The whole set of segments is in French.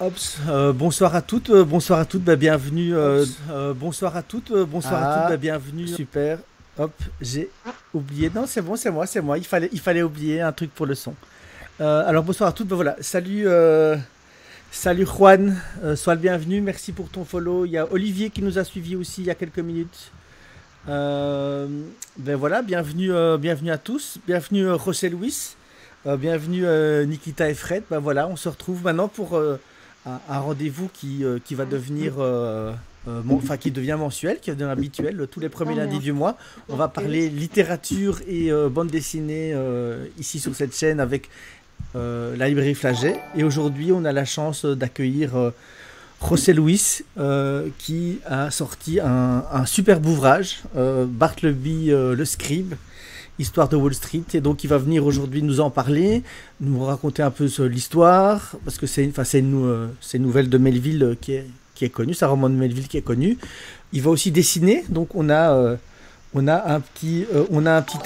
Bonsoir à toutes, bonsoir à toutes, bah, bienvenue. Bonsoir à toutes, bonsoir à toutes, bah, bienvenue. Super. Hop, j'ai oublié. Non, c'est bon, c'est moi. Il fallait oublier un truc pour le son. Alors bonsoir à toutes. Bah, voilà. Salut, salut Juan. Sois le bienvenu. Merci pour ton follow. Il y a Olivier qui nous a suivi aussi il y a quelques minutes. Ben voilà, bienvenue, bienvenue à tous. Bienvenue José-Luis. Bienvenue Nikita et Fred. Ben voilà, on se retrouve maintenant pour un rendez-vous qui va devenir, qui devient mensuel, qui devient habituel, tous les premiers lundis du mois. On va parler littérature et bande dessinée ici sur cette chaîne avec la librairie Flagey. Et aujourd'hui, on a la chance d'accueillir José-Luis qui a sorti un superbe ouvrage, Bartleby, le scribe, histoire de Wall Street, et donc il va venir aujourd'hui nous en parler, nous raconter un peu l'histoire, parce que c'est une nouvelle de Melville qui est connue, c'est un roman de Melville qui est connu. Il va aussi dessiner, donc on a un petit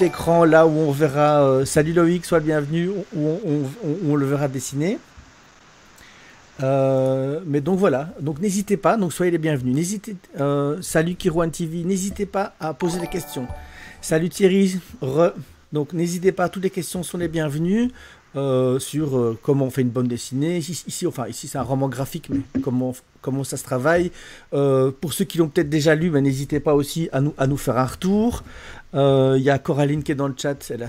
écran là où on verra, salut Loïc, sois le bienvenu, où on le verra dessiner. Mais donc voilà, donc n'hésitez pas, donc soyez les bienvenus. Salut Kirouan TV, n'hésitez pas à poser des questions. Salut Thierry, donc n'hésitez pas, toutes les questions sont les bienvenues sur comment on fait une bande dessinée. Ici c'est un roman graphique, mais comment ça se travaille. Pour ceux qui l'ont peut-être déjà lu, n'hésitez pas aussi à nous faire un retour. Il y a Coraline qui est dans le chat, elle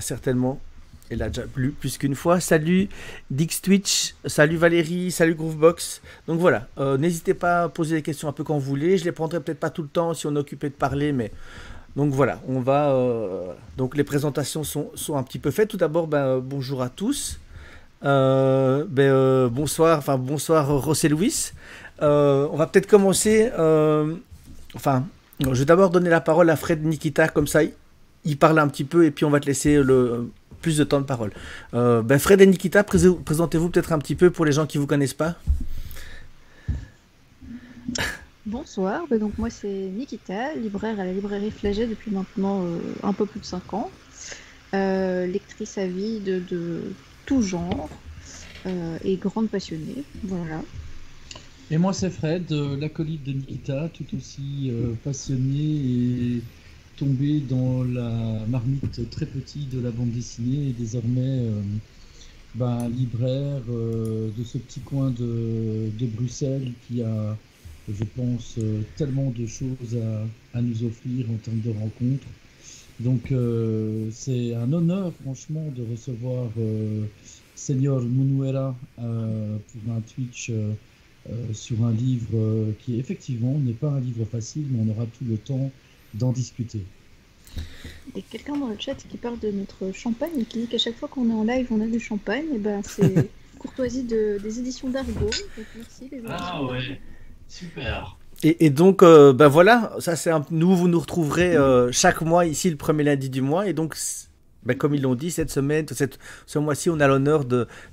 a déjà lu plus qu'une fois. Salut Dix Twitch, salut Valérie, salut Groovebox. Donc voilà, n'hésitez pas à poser des questions un peu quand vous voulez. Je les prendrai peut-être pas tout le temps si on est occupé de parler, mais donc voilà, on va. Donc les présentations sont un petit peu faites. Tout d'abord, bonjour à tous. Bonsoir José-Luis. On va peut-être commencer. Je vais d'abord donner la parole à Fred Nikita, comme ça il parle un petit peu et puis on va te laisser plus de temps de parole. Fred et Nikita, présentez-vous peut-être un petit peu pour les gens qui ne vous connaissent pas. Bonsoir, donc moi c'est Nikita, libraire à la librairie Flagey depuis maintenant un peu plus de 5 ans, lectrice à vie de tout genre et grande passionnée, voilà. Et moi c'est Fred, l'acolyte de Nikita, tout aussi passionné et tombé dans la marmite très petite de la bande dessinée et désormais libraire de ce petit coin de Bruxelles qui a, je pense, tellement de choses à nous offrir en termes de rencontres. Donc c'est un honneur franchement de recevoir Seigneur Munuera pour un Twitch sur un livre qui effectivement n'est pas un livre facile, mais on aura tout le temps d'en discuter. Il y a quelqu'un dans le chat qui parle de notre champagne et qui dit qu'à chaque fois qu'on est en live on a du champagne, et c'est courtoisie des éditions d'Argo. Merci les gens. Ah ouais, super. Et donc voilà, ça c'est nous vous nous retrouverez chaque mois ici le premier lundi du mois, et donc comme ils l'ont dit, cette semaine, ce mois-ci, on a l'honneur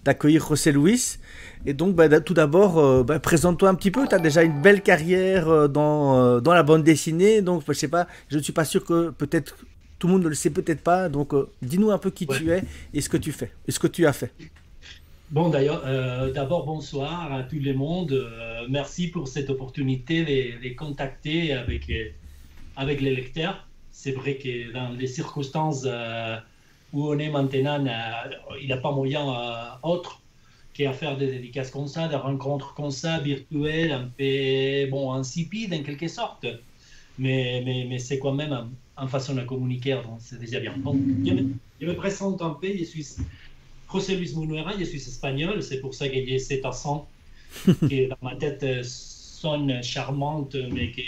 d'accueillir José-Luis. Et donc, tout d'abord, présente-toi un petit peu. Tu as déjà une belle carrière dans la bande dessinée. Donc, je sais pas, je ne suis pas sûr que peut-être tout le monde ne le sait peut-être pas. Donc, dis-nous un peu qui tu es et ce que tu fais, et ce que tu as fait. Bon, d'ailleurs, d'abord, bonsoir à tout le monde. Merci pour cette opportunité de contacter avec les lecteurs. C'est vrai que dans les circonstances où on est maintenant, il n'y a pas moyen autre qu'à faire des dédicaces comme ça, des rencontres comme ça, virtuelles, un peu insipides en quelque sorte. Mais c'est quand même une façon de communiquer, donc c'est déjà bien. Donc, je me présente un peu, je suis José-Luis Munuera, je suis espagnol, c'est pour ça que j'ai cet accent qui dans ma tête sonne charmante, mais qui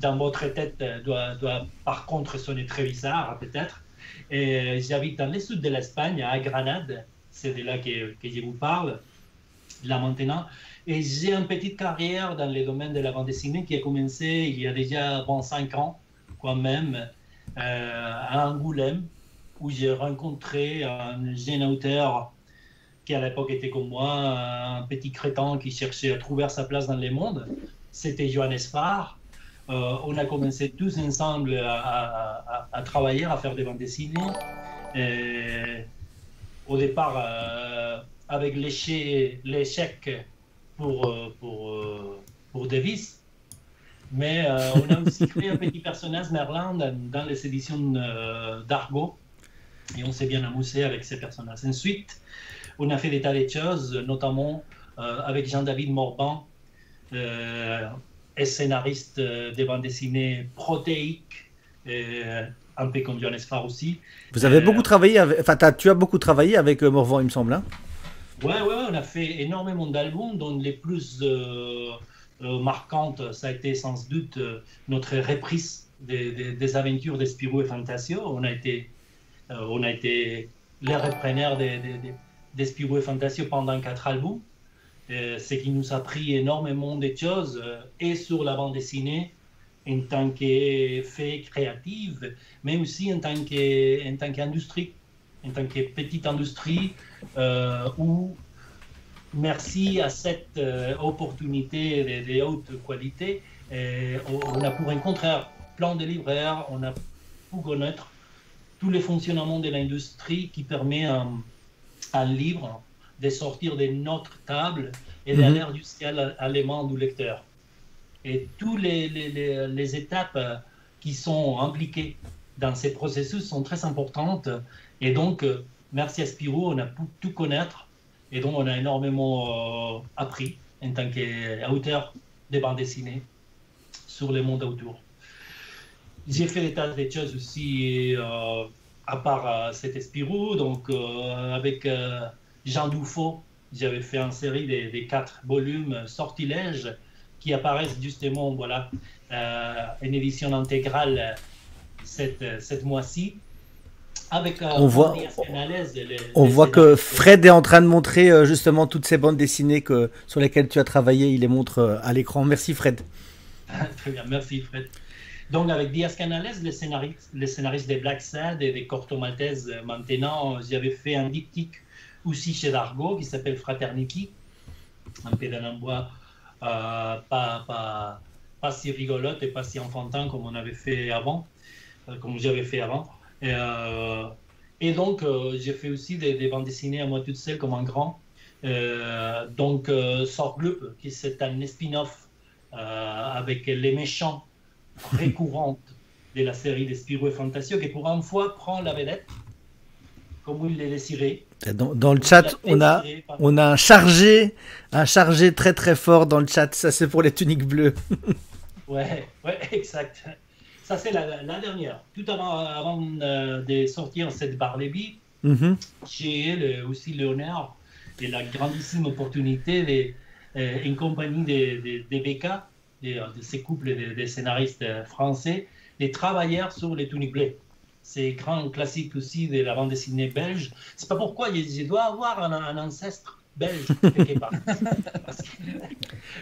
dans votre tête doit par contre sonner très bizarre peut-être. Et j'habite dans le sud de l'Espagne, à Grenade, c'est de là que je vous parle, là maintenant. Et j'ai une petite carrière dans le domaine de la bande dessinée qui a commencé il y a déjà 25 ans, quand même, à Angoulême, où j'ai rencontré un jeune auteur qui à l'époque était comme moi, un petit crétin qui cherchait à trouver sa place dans le monde. C'était Joann Sfar. On a commencé tous ensemble à travailler, à faire des bandes dessinées. Et au départ, avec l'échec pour Davis. Mais on a aussi créé un petit personnage Merlin dans les éditions d'Argo. Et on s'est bien amusé avec ces personnages. Ensuite, on a fait des tas de choses, notamment avec Jean-David Morvan, scénariste des bandes dessinées protéiques, un peu comme Joann Sfar aussi. Vous avez beaucoup travaillé, tu as beaucoup travaillé avec Morvan, il me semble. Hein. Oui, ouais, on a fait énormément d'albums, dont les plus marquantes, ça a été sans doute notre reprise des aventures de Spirou et Fantasio. On a été les repreneurs de Spirou et Fantasio pendant 4 albums, ce qui nous a pris énormément de choses, et sur la bande dessinée, en tant qu'effet créatif, mais aussi en tant qu'industrie, en tant que petite industrie, où, merci à cette opportunité de haute qualité, on a pu rencontrer plein de libraires, on a pu connaître tous les fonctionnements de l'industrie qui permet à un livre de sortir de notre table et d'aller jusqu'à l'aimant du lecteur. Et toutes les étapes qui sont impliquées dans ces processus sont très importantes. Et donc, merci à Spirou, on a pu tout connaître. Et donc, on a énormément appris en tant qu'auteur de bandes dessinées sur le monde autour. J'ai fait des tas de choses aussi, à part cet Spirou. Donc, avec Jean Dufault, j'avais fait une série des 4 volumes Sortilèges, qui apparaissent justement, voilà, une édition intégrale cette mois-ci. Avec, on voit que Fred est en train de montrer justement toutes ces bandes dessinées sur lesquelles tu as travaillé. Il les montre à l'écran. Merci Fred. Très bien, merci Fred. Donc avec Diaz Canales, le scénariste des Black Sad et des Corto Maltese, maintenant, j'avais fait un diptyque aussi chez Dargaud qui s'appelle Fraternity, un pédale en bois pas si rigolote et pas si enfantin comme on avait fait avant, comme j'avais fait avant. Et donc, j'ai fait aussi des bandes dessinées à moi toute seule comme un grand. Donc, Zorglub, qui c'est un spin-off avec les méchants récurrentes de la série des Spirou et Fantasio, qui pour une fois prend la vedette, comme il les désirait. Dans le chat, on a un chargé très très fort dans le chat. Ça, c'est pour les Tuniques Bleues. ouais, exact. Ça, c'est la dernière. Tout avant de sortir cette Bartleby, j'ai aussi l'honneur et la grandissime opportunité, en compagnie des BK, de ces couples de scénaristes français, de travailler sur les Tuniques Bleues. C'est grand classique aussi de la bande dessinée belge. C'est pas pourquoi je dois avoir un ancêtre belge, quelque part. Parce que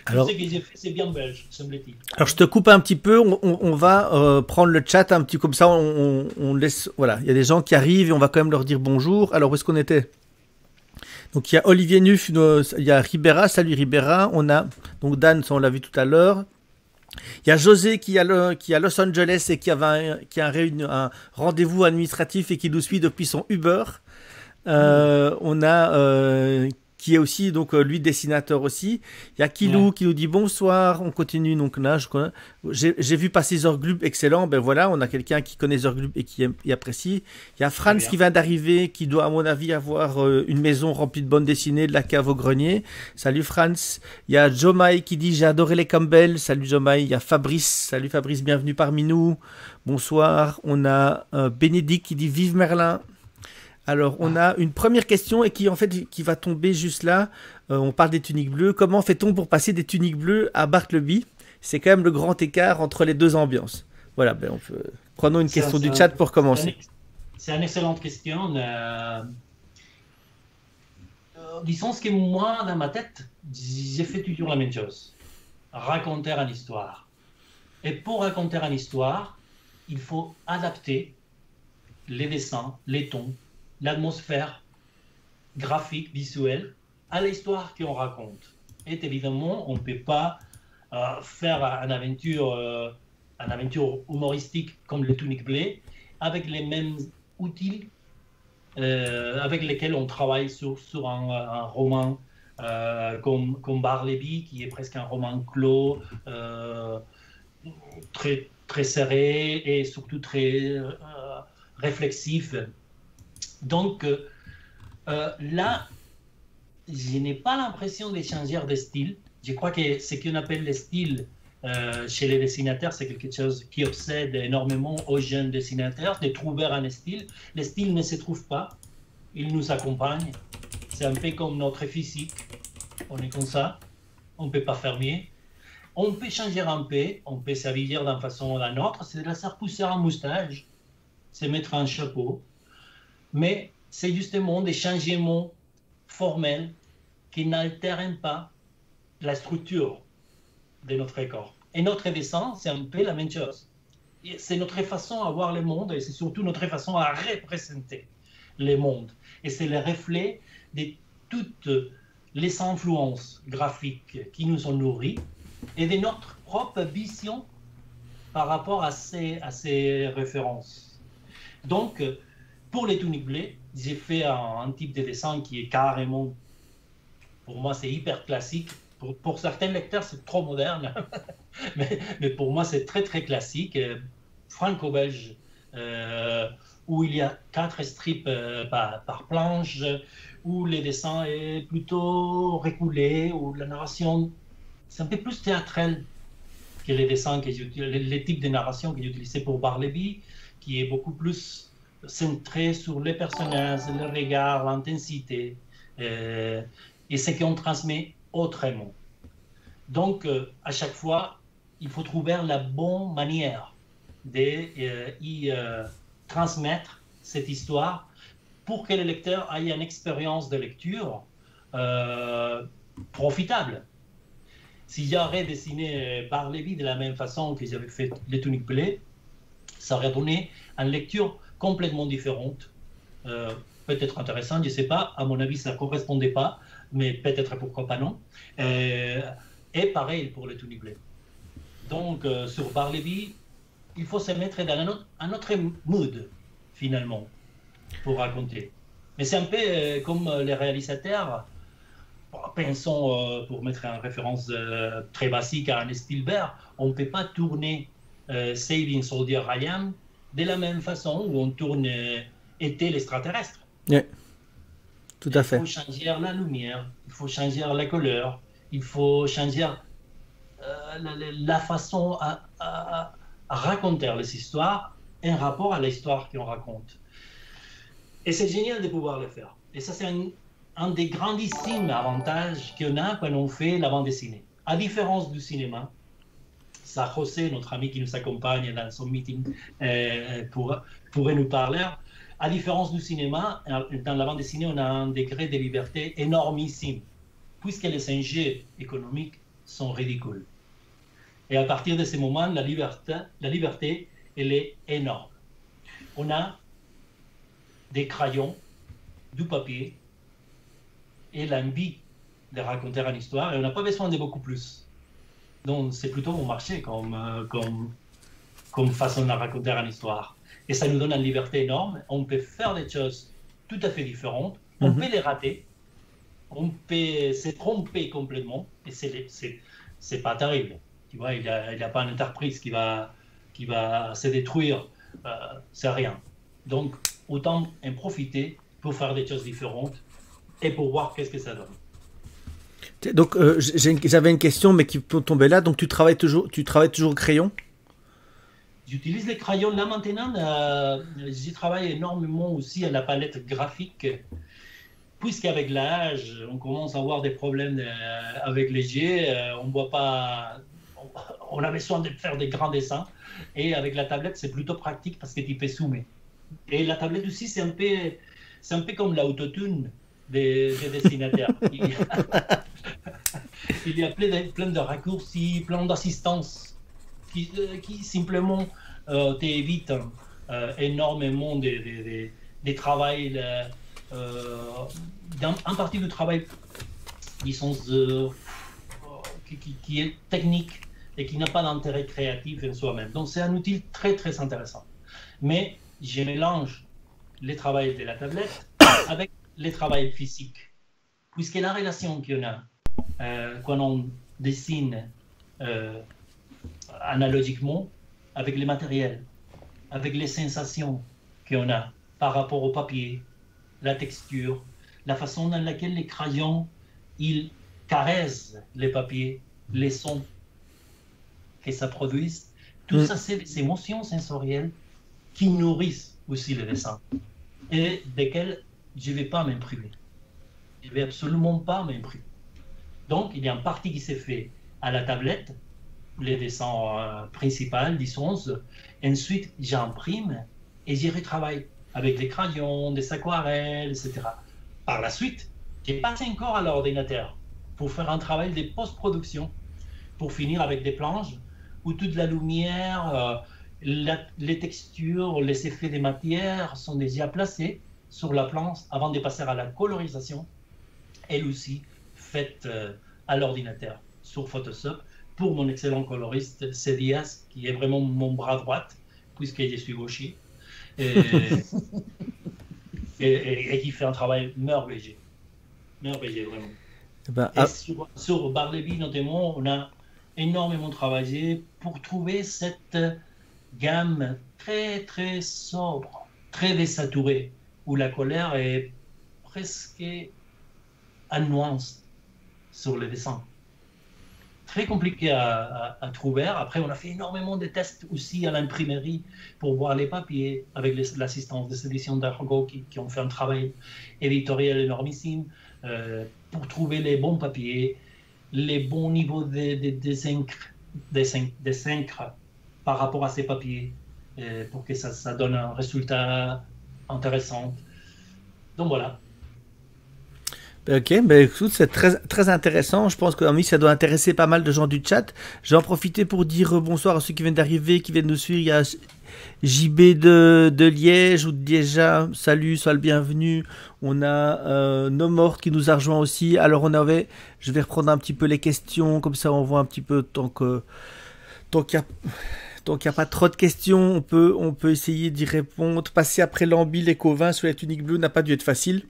alors, ce que j'ai fait, c'est bien belge, semble-t-il. Alors, je te coupe un petit peu. On va prendre le chat un petit comme ça. On laisse. Voilà, il y a des gens qui arrivent et on va quand même leur dire bonjour. Alors, où est-ce qu'on était? Donc, il y a Olivier Nuff, il y a Ribera. Salut Ribera. On a donc Dan, ça on l'a vu tout à l'heure. Il y a José qui est à Los Angeles et qui a un rendez-vous administratif et qui nous suit depuis son Uber. On a qui est aussi donc lui dessinateur aussi. Il y a Kilou qui nous dit bonsoir. On continue donc là. J'ai vu passer Zorglub, excellent. Ben voilà, on a quelqu'un qui connaît Zorglub et qui aime, et apprécie. Il y a Franz qui vient d'arriver, qui doit à mon avis avoir une maison remplie de bandes dessinées, de la cave au grenier. Salut Franz. Il y a Jomai qui dit j'ai adoré les Campbell. Salut Jomai. Il y a Fabrice. Salut Fabrice, bienvenue parmi nous. Bonsoir. On a Bénédicte qui dit vive Merlin. Alors, on a une première question et qui va tomber juste là. On parle des Tuniques Bleues. Comment fait-on pour passer des Tuniques Bleues à Bartleby? C'est quand même le grand écart entre les deux ambiances. Voilà, ben on peut... Prenons une question du chat pour commencer. C'est une excellente question. Disons ce que moi, dans ma tête, j'ai fait toujours la même chose. Raconter une histoire. Et pour raconter une histoire, il faut adapter les dessins, les tons, l'atmosphère graphique, visuelle, à l'histoire qu'on raconte. Et évidemment, on ne peut pas faire une aventure humoristique comme le Tunique Bleues avec les mêmes outils avec lesquels on travaille sur un roman comme Bartleby, qui est presque un roman clos, très, très serré et surtout très réflexif. Donc là, je n'ai pas l'impression de changer de style. Je crois que ce qu'on appelle le style chez les dessinateurs, c'est quelque chose qui obsède énormément aux jeunes dessinateurs, de trouver un style. Le style ne se trouve pas, il nous accompagne. C'est un peu comme notre physique, on est comme ça, on ne peut pas faire mieux. On peut changer un peu, on peut s'habiller d'une façon ou d'une autre, c'est de la pousser un moustache, se mettre un chapeau. Mais c'est justement des changements formels qui n'altèrent pas la structure de notre corps. Et notre dessin, c'est un peu la même chose. C'est notre façon à voir le monde et c'est surtout notre façon à représenter le monde. Et c'est le reflet de toutes les influences graphiques qui nous ont nourris et de notre propre vision par rapport à ces références. Donc, pour les Tuniques Bleues, j'ai fait un type de dessin qui est carrément, pour moi, c'est hyper classique. Pour certains lecteurs, c'est trop moderne, mais pour moi, c'est très, très classique, franco-belge, où il y a 4 strips par planche, où le dessin est plutôt reculé, où la narration, c'est un peu plus théâtrale que les dessins, les types de narration que j'utilisais pour Bartleby, qui est beaucoup plus centré sur les personnages, le regard, l'intensité, et ce qu'on transmet autrement. Donc, à chaque fois, il faut trouver la bonne manière d'y transmettre cette histoire pour que le lecteur ait une expérience de lecture profitable. Si j'aurais dessiné Bartleby de la même façon que j'avais fait Les Tuniques Bleues, ça aurait donné une lecture complètement différente. Peut-être intéressante, je ne sais pas, à mon avis, ça ne correspondait pas. Mais peut-être pourquoi pas non. Et pareil pour les Tuniques Bleues. Donc, sur Bartleby, il faut se mettre dans un autre mood, finalement, pour raconter. Mais c'est un peu comme les réalisateurs, pensons, pour mettre en référence très basique à un Spielberg, on ne peut pas tourner Saving Soldier Ryan de la même façon où on tourne Été l'extraterrestre. Yeah. Tout à fait. Il faut changer la lumière, il faut changer la couleur, il faut changer la façon à raconter les histoires en rapport à l'histoire qu'on raconte. Et c'est génial de pouvoir le faire. Et ça, c'est un des grandissimes avantages qu'on a quand on fait la bande dessinée. À différence du cinéma, ça, José, notre ami qui nous accompagne dans son meeting, pourrait nous parler. À différence du cinéma, dans la bande dessinée, on a un degré de liberté énormissime, puisque les enjeux économiques sont ridicules. Et à partir de ce moment, la liberté, elle est énorme. On a des crayons, du papier et l'envie de raconter une histoire, et on n'a pas besoin de beaucoup plus. Donc, c'est plutôt bon marché comme façon de raconter une histoire. Et ça nous donne une liberté énorme. On peut faire des choses tout à fait différentes. On peut les rater. On peut se tromper complètement. Et c'est pas terrible. Tu vois, il n'y a pas une entreprise qui va se détruire. C'est rien. Donc, autant en profiter pour faire des choses différentes et pour voir qu'est-ce que ça donne. Donc, j'avais une question, mais qui peut tomber là. Donc, tu travailles toujours au crayon ? J'utilise les crayons là maintenant, j'y travaille énormément aussi à la palette graphique, puisqu'avec l'âge, on commence à avoir des problèmes avec les jets, on voit pas, on a besoin de faire des grands dessins, et avec la tablette c'est plutôt pratique parce que tu peux zoomer. Et la tablette aussi c'est un peu comme l'autotune des dessinateurs. Il y a plein de raccourcis, plein d'assistances qui simplement t'évite énormément de travail, en partie du travail, disons, qui est technique et qui n'a pas d'intérêt créatif en soi-même. Donc c'est un outil très très intéressant. Mais je mélange les travaux de la tablette avec les travaux physiques. puisque la relation qu'on a quand on dessine analogiquement avec les matériels, avec les sensations qu'on a par rapport au papier, la texture, la façon dans laquelle les crayons ils caressent les papiers, les sons que ça produit, tout ça c'est des émotions sensorielles qui nourrissent aussi le dessin et desquelles je ne vais pas m'imprimer. Je ne vais absolument pas m'imprimer. Donc il y a une partie qui s'est faite à la tablette, les dessins principaux, disons. Ensuite, j'imprime et j'y retravaille avec des crayons, des aquarelles, etc. Par la suite, je passe encore à l'ordinateur pour faire un travail de post-production, pour finir avec des planches où toute la lumière, les textures, les effets des matières sont déjà placés sur la planche avant de passer à la colorisation, elle aussi faite à l'ordinateur sur Photoshop pour mon excellent coloriste Cédias, qui est vraiment mon bras droit, puisque je suis gaucher, et qui fait un travail merveilleux. Merveilleux, vraiment. Ben, et sur Bartleby, notamment, on a énormément travaillé pour trouver cette gamme très, très sobre, très désaturée, où la colère est presque en nuance sur le dessin. Très compliqué à trouver. Après, on a fait énormément de tests aussi à l'imprimerie pour voir les papiers, avec l'assistance des éditions d'Argo qui ont fait un travail éditorial énormissime pour trouver les bons papiers, les bons niveaux des encres par rapport à ces papiers pour que ça donne un résultat intéressant. Donc voilà. Ok, ben écoute, c'est très, très intéressant. Je pense que ça doit intéresser pas mal de gens du chat. Je vais en profiter pour dire bonsoir à ceux qui viennent d'arriver, qui viennent nous suivre. Il y a JB de Liège ou de Liéja. Salut, sois le bienvenu. On a Nomort qui nous a rejoint aussi. Alors je vais reprendre un petit peu les questions, comme ça on voit un petit peu tant qu'il n'y a pas trop de questions, on peut essayer d'y répondre. Passer après Lambil et Covin sur les tuniques bleues n'a pas dû être facile.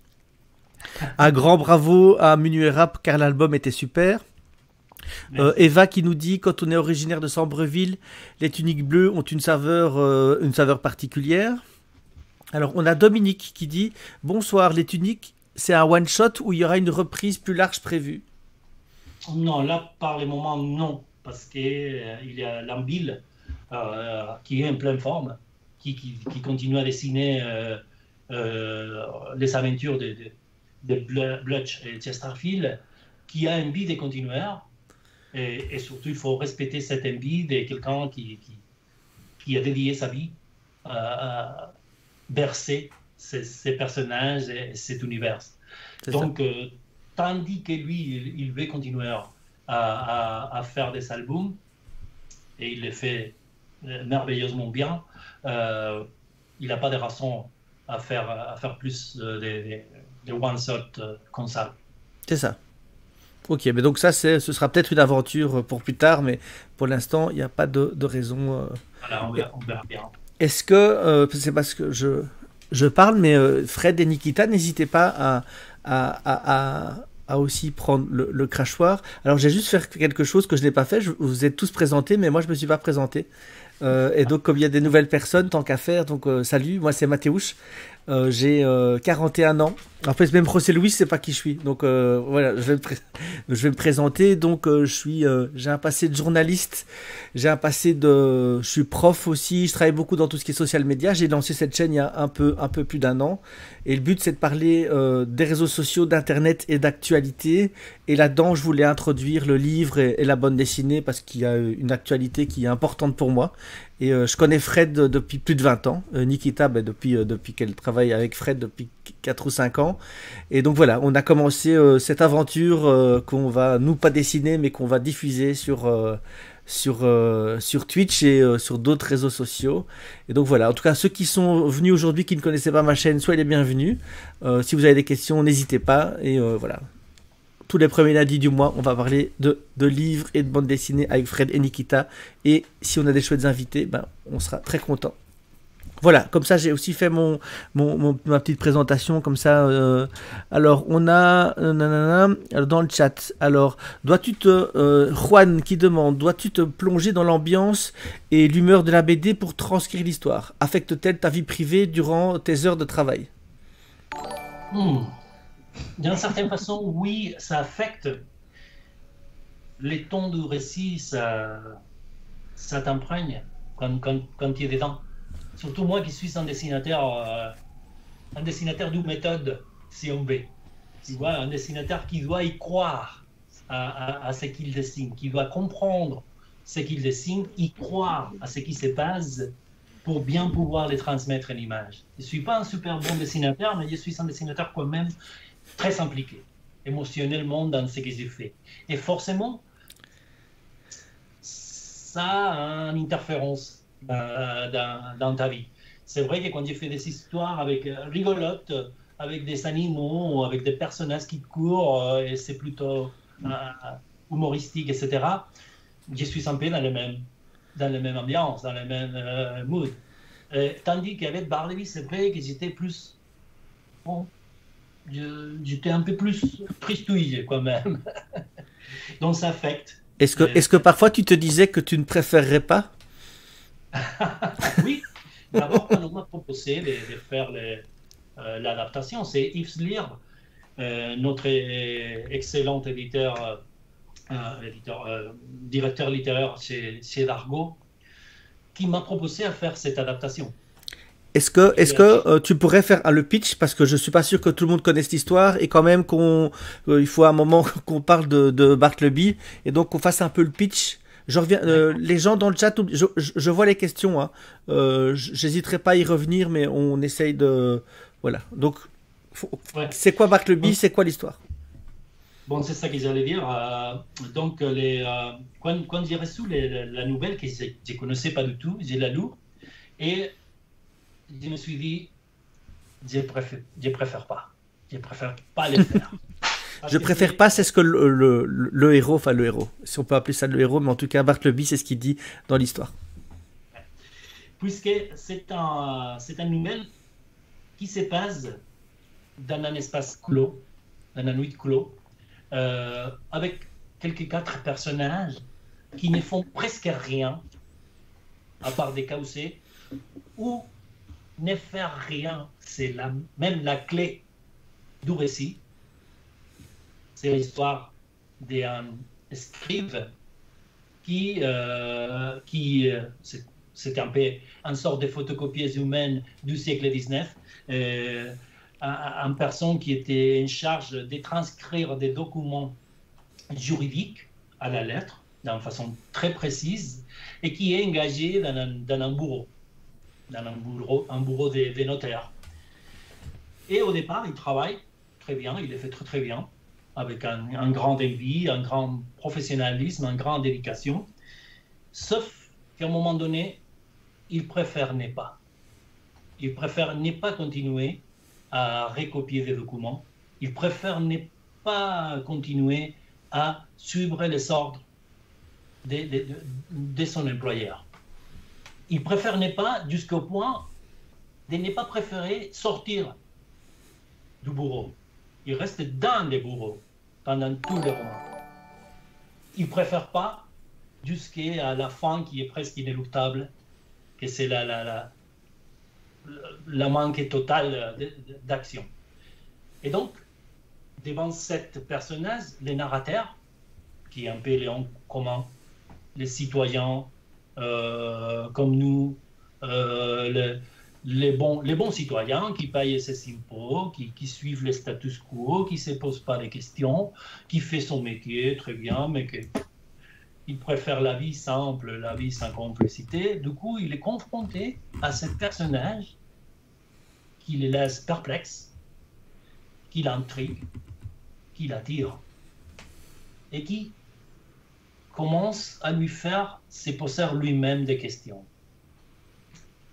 Un grand bravo à Munuera car l'album était super. Eva qui nous dit: quand on est originaire de Sambreville, les tuniques bleues ont une saveur particulière. Alors on a Dominique qui dit: bonsoir, les tuniques, c'est un one shot où il y aura une reprise plus large prévue? Non, là par les moments non, parce qu'il y a Lambil qui est en pleine forme, qui continue à dessiner les aventures de Blutch et Chesterfield, qui a envie de continuer, et surtout il faut respecter cette envie de quelqu'un qui a dédié sa vie à bercer ces personnages et cet univers. Donc tandis que lui il veut continuer à faire des albums, et il les fait merveilleusement bien, il n'a pas de raison à faire plus de one-shot comme ça. C'est ça. Ok, mais donc ça, ce sera peut-être une aventure pour plus tard, mais pour l'instant, il n'y a pas de raison. Voilà, on verra bien. Est-ce que, c'est parce que je parle, mais Fred et Nikita, n'hésitez pas à aussi prendre le crachoir. Alors, j'ai juste fait quelque chose que je n'ai pas fait. Vous êtes tous présentés, mais moi, je ne me suis pas présenté. Et donc comme il y a des nouvelles personnes, tant qu'à faire, donc salut, moi c'est Mateusz, j'ai 41 ans. Après même José-Luis, c'est pas qui je suis, donc voilà, je vais me présenter. Donc j'ai un passé de journaliste, je suis prof aussi, je travaille beaucoup dans tout ce qui est social media. J'ai lancé cette chaîne il y a un peu plus d'un an, et le but c'est de parler des réseaux sociaux, d'internet et d'actualité. Et là-dedans, je voulais introduire le livre et la bande dessinée, parce qu'il y a une actualité qui est importante pour moi. Et je connais Fred depuis plus de 20 ans, Nikita depuis qu'elle travaille avec Fred depuis 4 ou 5 ans. Et donc voilà, on a commencé cette aventure qu'on va, nous pas dessiner, mais qu'on va diffuser sur Twitch et sur d'autres réseaux sociaux. Et donc voilà, en tout cas ceux qui sont venus aujourd'hui qui ne connaissaient pas ma chaîne, soyez les bienvenus. Si vous avez des questions, n'hésitez pas. Et voilà. Tous les premiers lundis du mois, on va parler de livres et de bandes dessinées avec Fred et Nikita. Et si on a des chouettes invités, ben, on sera très content. Voilà, comme ça j'ai aussi fait ma petite présentation, comme ça. Alors on a dans le chat. Alors dois-tu te Juan qui demande, dois-tu te plonger dans l'ambiance et l'humeur de la BD pour transcrire l'histoire? Affecte-t-elle ta vie privée durant tes heures de travail? D'une certaine façon, oui, ça affecte les tons du récit, ça t'imprègne quand tu es dedans. Surtout moi qui suis un dessinateur d'une méthode, si on veut. Tu vois, un dessinateur qui doit y croire à ce qu'il dessine, qui doit comprendre ce qu'il dessine, y croire à ce qui se passe pour bien pouvoir les transmettre à l'image. Je ne suis pas un super bon dessinateur, mais je suis un dessinateur quand même très impliqué, émotionnellement dans ce que j'ai fait. Et forcément, ça a une interférence dans ta vie. C'est vrai que quand j'ai fait des histoires rigolotes, avec des animaux, avec des personnages qui courent, et c'est plutôt humoristique, etc., je suis un peu dans la même ambiance, dans le même mood. Tandis qu'avec Bartleby, c'est vrai que j'étais plus... Bon, j'étais un peu plus tristouille quand même. Donc ça affecte. Est-ce que parfois tu te disais que tu ne préférerais pas? Oui, d'abord quand on m'a proposé de faire l'adaptation, c'est Yves Lire, notre excellent directeur littéraire chez Dargaud, qui m'a proposé à faire cette adaptation. Est-ce que tu pourrais faire le pitch, parce que je suis pas sûr que tout le monde connaisse l'histoire, et quand même il faut à un moment qu'on parle de Bartleby, et donc qu'on fasse un peu le pitch. Je reviens, les gens dans le chat, je vois les questions, hein. J'hésiterai pas à y revenir, mais on essaye de... Voilà, donc, ouais. C'est quoi Bartleby, c'est quoi l'histoire? Bon, c'est ça qu'ils allaient dire. Donc, quand j'ai reçu la nouvelle, que je ne connaissais pas du tout, j'ai la lourde, et je me suis dit, je préfère pas les faire. Je préfère pas, c'est ce que le héros, enfin le héros, si on peut appeler ça le héros, mais en tout cas Bartleby, c'est ce qu'il dit dans l'histoire. Puisque c'est un nouvelle qui se passe dans un espace clos, dans un huis clos, avec quatre personnages qui ne font presque rien, à part des causés, ou ne faire rien, c'est même la clé du récit. C'est l'histoire d'un scribe qui c'est un peu une sorte de photocopies humaines du siècle XIX, une personne qui était en charge de transcrire des documents juridiques à la lettre, d'une façon très précise, et qui est engagé dans un bureau de notaire. Et au départ, il travaille très bien, il le fait très bien, avec un grand envie, un grand professionnalisme, une grande dédication. Sauf qu'à un moment donné, il préfère ne pas. Il préfère ne pas continuer à recopier des documents. Il préfère ne pas continuer à suivre les ordres de son employeur. Il préfère ne pas, jusqu'au point de ne pas préférer sortir du bureau. Il reste dans les bureaux pendant tout le roman. Il ne préfère pas jusqu'à la fin qui est presque inéluctable, que c'est la manque totale d'action. Et donc, devant cette personnage, le narrateur, qui est un peu commun, les citoyens comme nous, les bons citoyens qui payent ses impôts, qui suivent le status quo, qui ne se posent pas les questions, qui fait son métier très bien, mais qu'il préfère la vie simple, la vie sans complexité. Du coup, il est confronté à ce personnage qui le laisse perplexe, qui l'intrigue, qui l'attire, et qui commence à lui faire se poser lui-même des questions.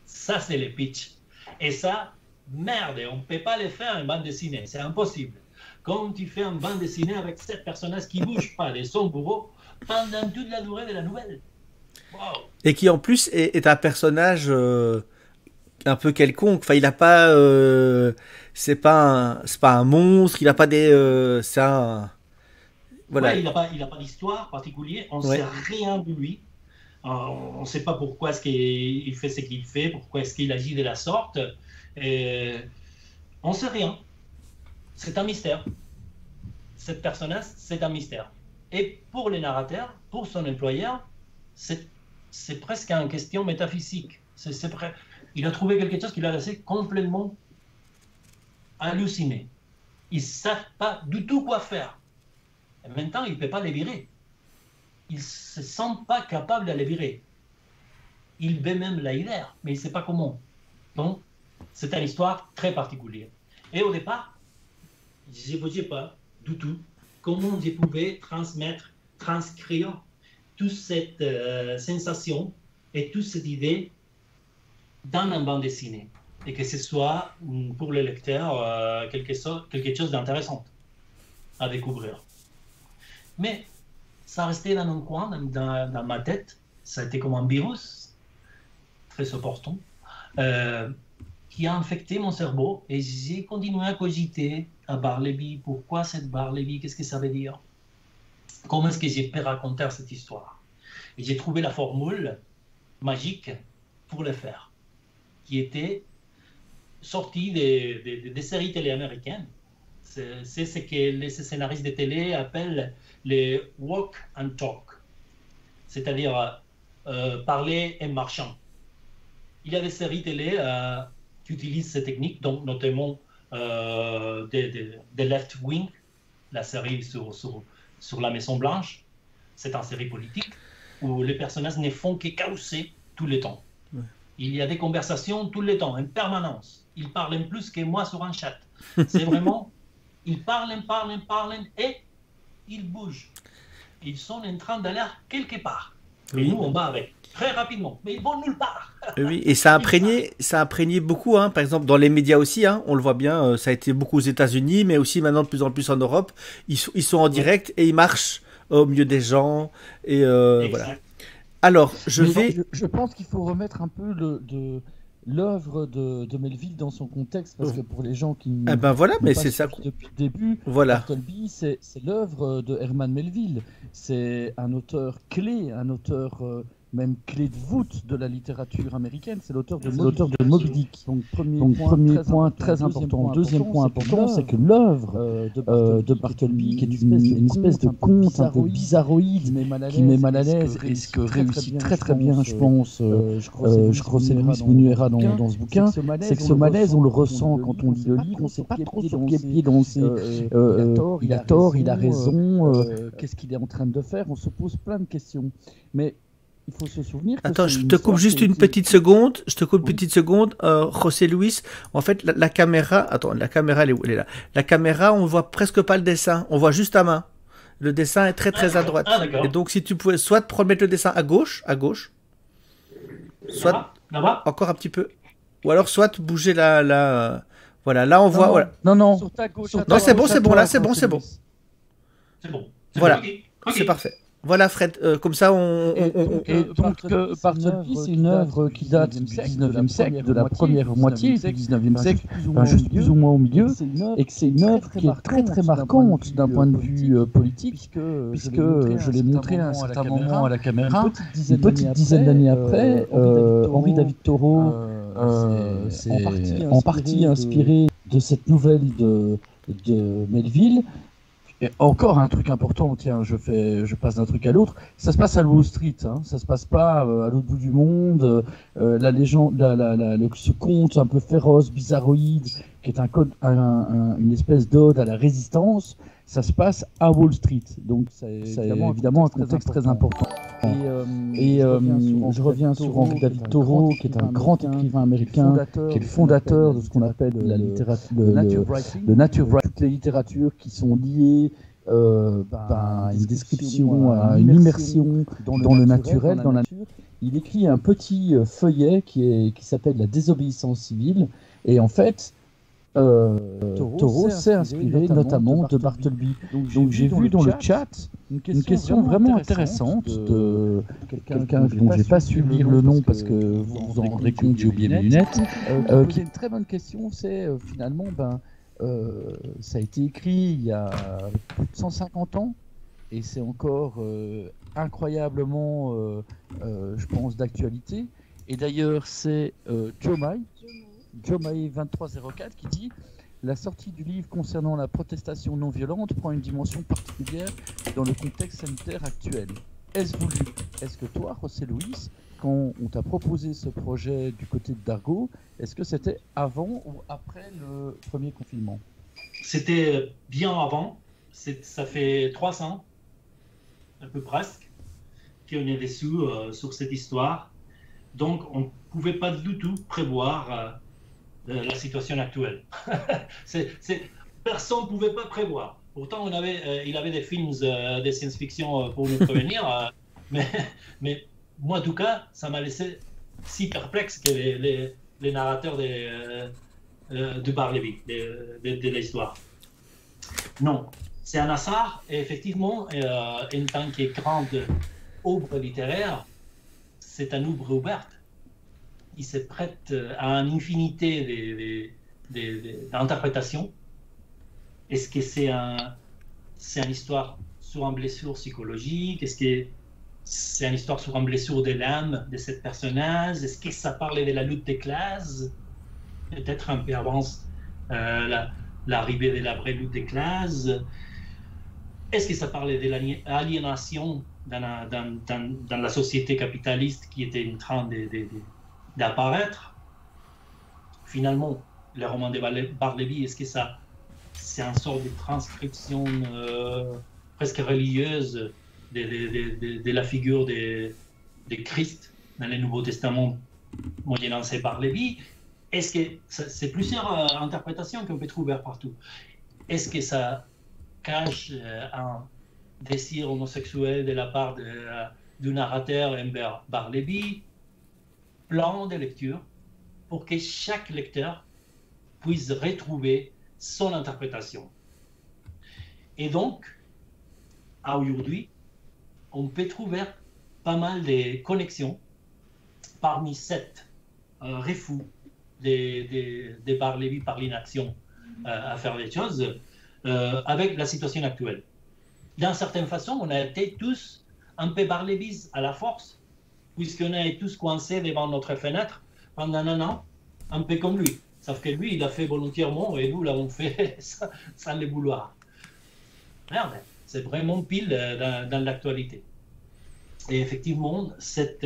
Ça, c'est le pitch. Et ça, merde, on ne peut pas le faire en bande dessinée, c'est impossible. Comme tu fais une bande dessinée avec sept personnages qui ne bougent pas de son bureau pendant toute la durée de la nouvelle. Wow. Et qui, en plus, est un personnage un peu quelconque. Enfin, il a pas, c'est pas un monstre. Il a pas des, voilà. Ouais, il a pas d'histoire particulière. On sait rien de lui. On ne sait pas pourquoi est-ce qu'il fait ce qu'il fait, pourquoi est-ce qu'il agit de la sorte. Et on ne sait rien. C'est un mystère. Cette personnage, c'est un mystère. Et pour le narrateur, pour son employeur, c'est presque une question métaphysique. Il a trouvé quelque chose qui l'a laissé complètement halluciné. Ils ne savent pas du tout quoi faire. Et en même temps, il ne peut pas les virer. Ils ne se sentent pas capables de les virer. Il veut même l'aider, mais il ne sait pas comment. Donc, c'est une histoire très particulière. Et au départ, je ne sais pas du tout comment je pouvais transcrire toute cette sensation et toute cette idée dans un bande dessinée. Et que ce soit, pour le lecteur, quelque chose d'intéressant à découvrir. Mais ça restait dans un coin, dans ma tête. Ça a été comme un virus, très opportun, qui a infecté mon cerveau. Et j'ai continué à cogiter à Bartleby. Pourquoi cette Bartleby? Qu'est-ce que ça veut dire? Comment est-ce que j'ai pu raconter cette histoire? Et j'ai trouvé la formule magique pour le faire, qui était sortie des séries télé américaines. C'est ce que les scénaristes de télé appellent les « walk and talk », c'est-à-dire parler et marcher. Il y a des séries télé qui utilisent ces techniques, donc notamment de Left Wing, la série sur la Maison Blanche. C'est une série politique où les personnages ne font que causser tout le temps. Ouais. Il y a des conversations tout le temps, en permanence. Ils parlent plus que moi sur un chat. C'est vraiment... Ils parlent et ils bougent. Ils sont en train d'aller quelque part. Et nous, on va avec. Très rapidement. Mais ils vont nulle part. Oui, et ça a imprégné beaucoup. Hein. Par exemple, dans les médias aussi, hein, on le voit bien, ça a été beaucoup aux États-Unis, mais aussi maintenant de plus en plus en Europe. Ils sont en direct et ils marchent au milieu des gens. Et voilà. Alors, je pense qu'il faut remettre un peu l'œuvre de Melville dans son contexte, parce que pour les gens qui mais c'est ça depuis le début, Bartleby, c'est l'œuvre de Herman Melville. C'est un auteur clé, un auteur même clé de voûte de la littérature américaine. C'est l'auteur de Moby Dick. Donc premier point très important. Deuxième point important, c'est que l'œuvre de Bartleby, qui est une espèce de conte un peu bizarroïde, qui met mal à l'aise, et ce que réussit très très bien, je pense, José-Luis Munuera dans ce bouquin, c'est que ce malaise, on le ressent quand on lit le livre, on ne sait pas trop sur quel pied danser. Il a tort, il a raison, qu'est-ce qu'il est en train de faire? On se pose plein de questions. Mais il faut se souvenir que... Attends, je te coupe une petite seconde, José-Luis. En fait, la caméra... Attends, la caméra, elle est où? Elle est là. La caméra, on ne voit presque pas le dessin. On voit juste ta main. Le dessin est très, très à droite. Ah, et donc, si tu pouvais soit remettre le dessin à gauche, soit là-bas. Encore un petit peu. Ou alors, soit bouger la... Voilà, là, on voit... Voilà. Non. Sur ta gauche, non, c'est bon, là, c'est bon. C'est bon. Voilà, c'est parfait. Voilà Fred, comme ça donc Bartleby, c'est une œuvre qui date du 19e siècle, de la première moitié du 19e siècle, juste plus ou moins au milieu, et que c'est une œuvre qui est très très marquante d'un point de vue politique, puisque je l'ai montré à un certain moment à la caméra, une petite dizaine d'années après, Henry David Thoreau en partie inspiré de cette nouvelle de Melville. Et encore un truc important, tiens, je passe d'un truc à l'autre, ça se passe à Wall Street, hein, ça se passe pas à l'autre bout du monde, la légende, ce conte un peu féroce, bizarroïde, qui est une espèce d'ode à la résistance, ça se passe à Wall Street, donc c'est évidemment un contexte très important. Je reviens sur Henry David Thoreau, qui est un grand écrivain américain, qui est le fondateur de ce qu'on appelle la littérature, le nature writing, toutes les littératures qui sont liées à une description, à une immersion dans le naturel, dans la nature. Il écrit un petit feuillet qui s'appelle La désobéissance civile, et en fait, Thoreau s'est inspiré notamment de Bartleby. Donc j'ai vu dans le chat une question vraiment intéressante de quelqu'un dont je n'ai pas su lire le nom parce que vous vous en rendez compte, j'ai oublié mes lunettes, qui a une très bonne question, c'est finalement, ça a été écrit il y a plus de 150 ans et c'est encore incroyablement, je pense, d'actualité. Et d'ailleurs, c'est Jomai 2304 qui dit « La sortie du livre concernant la protestation non violente prend une dimension particulière dans le contexte sanitaire actuel. Est-ce voulu? Est-ce que toi, José-Luis, quand on t'a proposé ce projet du côté de Dargaud, est-ce que c'était avant ou après le premier confinement? » C'était bien avant. Ça fait 3 ans, un peu presque, qu'on est dessous sur cette histoire. Donc, on ne pouvait pas du tout prévoir... la situation actuelle. Personne ne pouvait pas prévoir. Pourtant, on avait, il avait des films de science-fiction pour nous prévenir, mais moi, en tout cas, ça m'a laissé si perplexe que les narrateurs de Bartleby, de l'histoire. Non, c'est un hasard, et effectivement, en tant que grande œuvre littéraire, c'est une œuvre ouverte. Il se prête à une infinité d'interprétations. Est-ce que c'est une histoire sur une blessure psychologique? Est-ce que c'est une histoire sur une blessure de l'âme de ce personnage? Est-ce que ça parle de la lutte des classes? Peut-être un peu avance l'arrivée de la vraie lutte des classes. Est-ce que ça parle de l'aliénation dans la société capitaliste qui était en train d'apparaître? Finalement, le roman de Bartleby, est-ce que ça, c'est une sorte de transcription presque religieuse de la figure de Christ dans le Nouveau Testament moyennant ces Bartleby? Est-ce que c'est plusieurs interprétations qu'on peut trouver partout? Est-ce que ça cache un désir homosexuel de la part du narrateur envers Bartleby? Plan de lecture pour que chaque lecteur puisse retrouver son interprétation. Et donc, à aujourd'hui, on peut trouver pas mal de connexions parmi cet refus de Bartleby par l'inaction à faire des choses avec la situation actuelle. D'une certaine façon, on a été tous un peu Bartlebys à la force, puisqu'on est tous coincés devant notre fenêtre pendant un an, un peu comme lui. Sauf que lui, il l'a fait volontairement et nous l'avons fait sans le vouloir. Merde, c'est vraiment pile dans l'actualité. Et effectivement, cette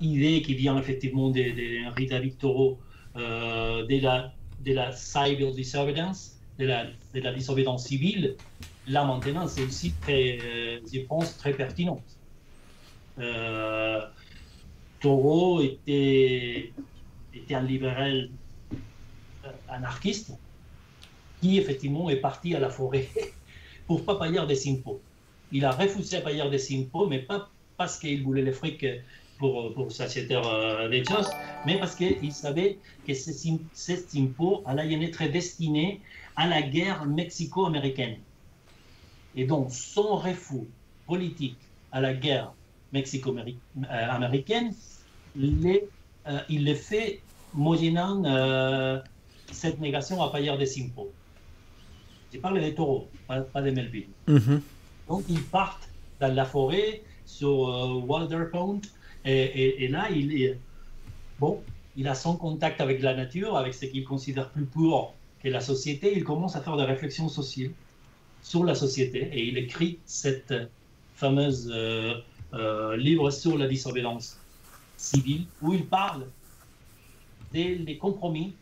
idée qui vient effectivement de Henry David Thoreau, de la cyber disobedience, de la disobédience civile, là maintenant, c'est aussi très, je pense, très pertinent. Thoreau était un libéral anarchiste qui effectivement est parti à la forêt pour ne pas payer des impôts. Il a refusé de payer des impôts, mais pas parce qu'il voulait les fric pour s'acheter des choses, mais parce qu'il savait que cet impôt allait être destiné à la guerre mexico-américaine. Et donc son refus politique à la guerre mexico-américaine, il le fait moyennant cette négation à payer des impôts. Je parle des taureaux, pas de Melville. Mm-hmm. Donc, ils partent dans la forêt, sur Walderpound, et là, il a son contact avec la nature, avec ce qu'il considère plus pur que la société. Il commence à faire des réflexions sociales sur la société, et il écrit cette fameuse... livre sur la disobédience civile, où il parle des compromis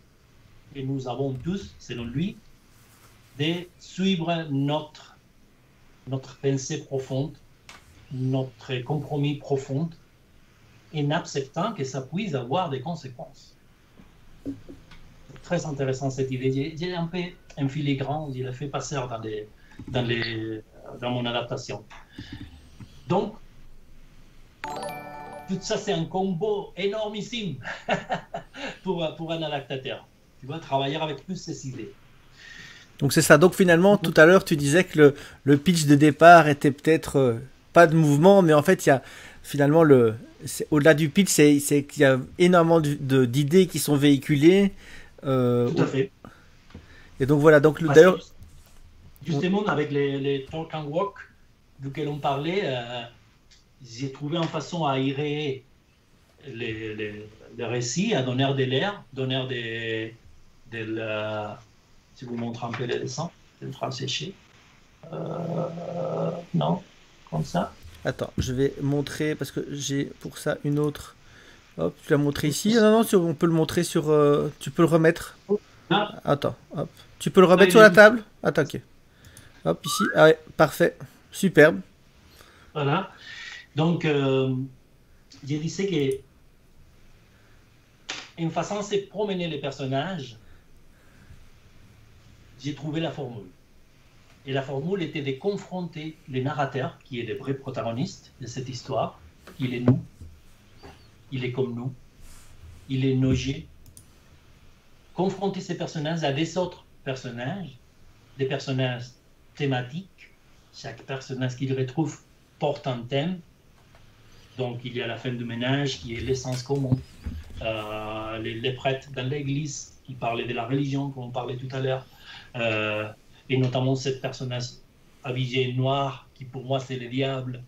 que nous avons tous, selon lui, de suivre notre pensée profonde, notre compromis profond, en acceptant que ça puisse avoir des conséquences. C'est très intéressant cette idée. J'ai un peu un filigrane, il a fait passer dans mon adaptation. Donc, tout ça, c'est un combo énormissime pour un adaptateur. tu vas travailler avec plus ces idées. Donc c'est ça. Donc finalement, tout à l'heure, tu disais que le pitch de départ était peut-être pas de mouvement, mais en fait, il y a finalement, au-delà du pitch, c'est qu'il y a énormément d'idées qui sont véhiculées. Tout à fait. Et donc voilà. Donc d'ailleurs, justement, avec les talk and walk, duquel on parlait, j'ai trouvé une façon à aérer les récits, à donner de l'air, donner si vous montrez un peu les dessins, je vais le faire sécher. Non, comme ça. Attends, je vais montrer, parce que j'ai pour ça une autre. Hop, tu l'as montré ici. Non, non, on peut le montrer sur. Tu peux le remettre. Attends, hop. Tu peux le remettre sur la table. Attends, ok. Hop, ici. Ah ouais, parfait. Superbe. Voilà. Donc, je disais que une façon, c'est promener les personnages. J'ai trouvé la formule. Et la formule était de confronter les narrateurs, qui est le vrai protagoniste de cette histoire. Il est nous. Il est comme nous. Il est nogé. Confronter ces personnages à des autres personnages, des personnages thématiques. Chaque personnage qu'il retrouve porte un thème. Donc, il y a la femme de ménage qui est l'essence commune. Les prêtres dans l'église qui parlaient de la religion, comme on parlait tout à l'heure. Et notamment ce personnage habillé noir qui pour moi c'est le diable,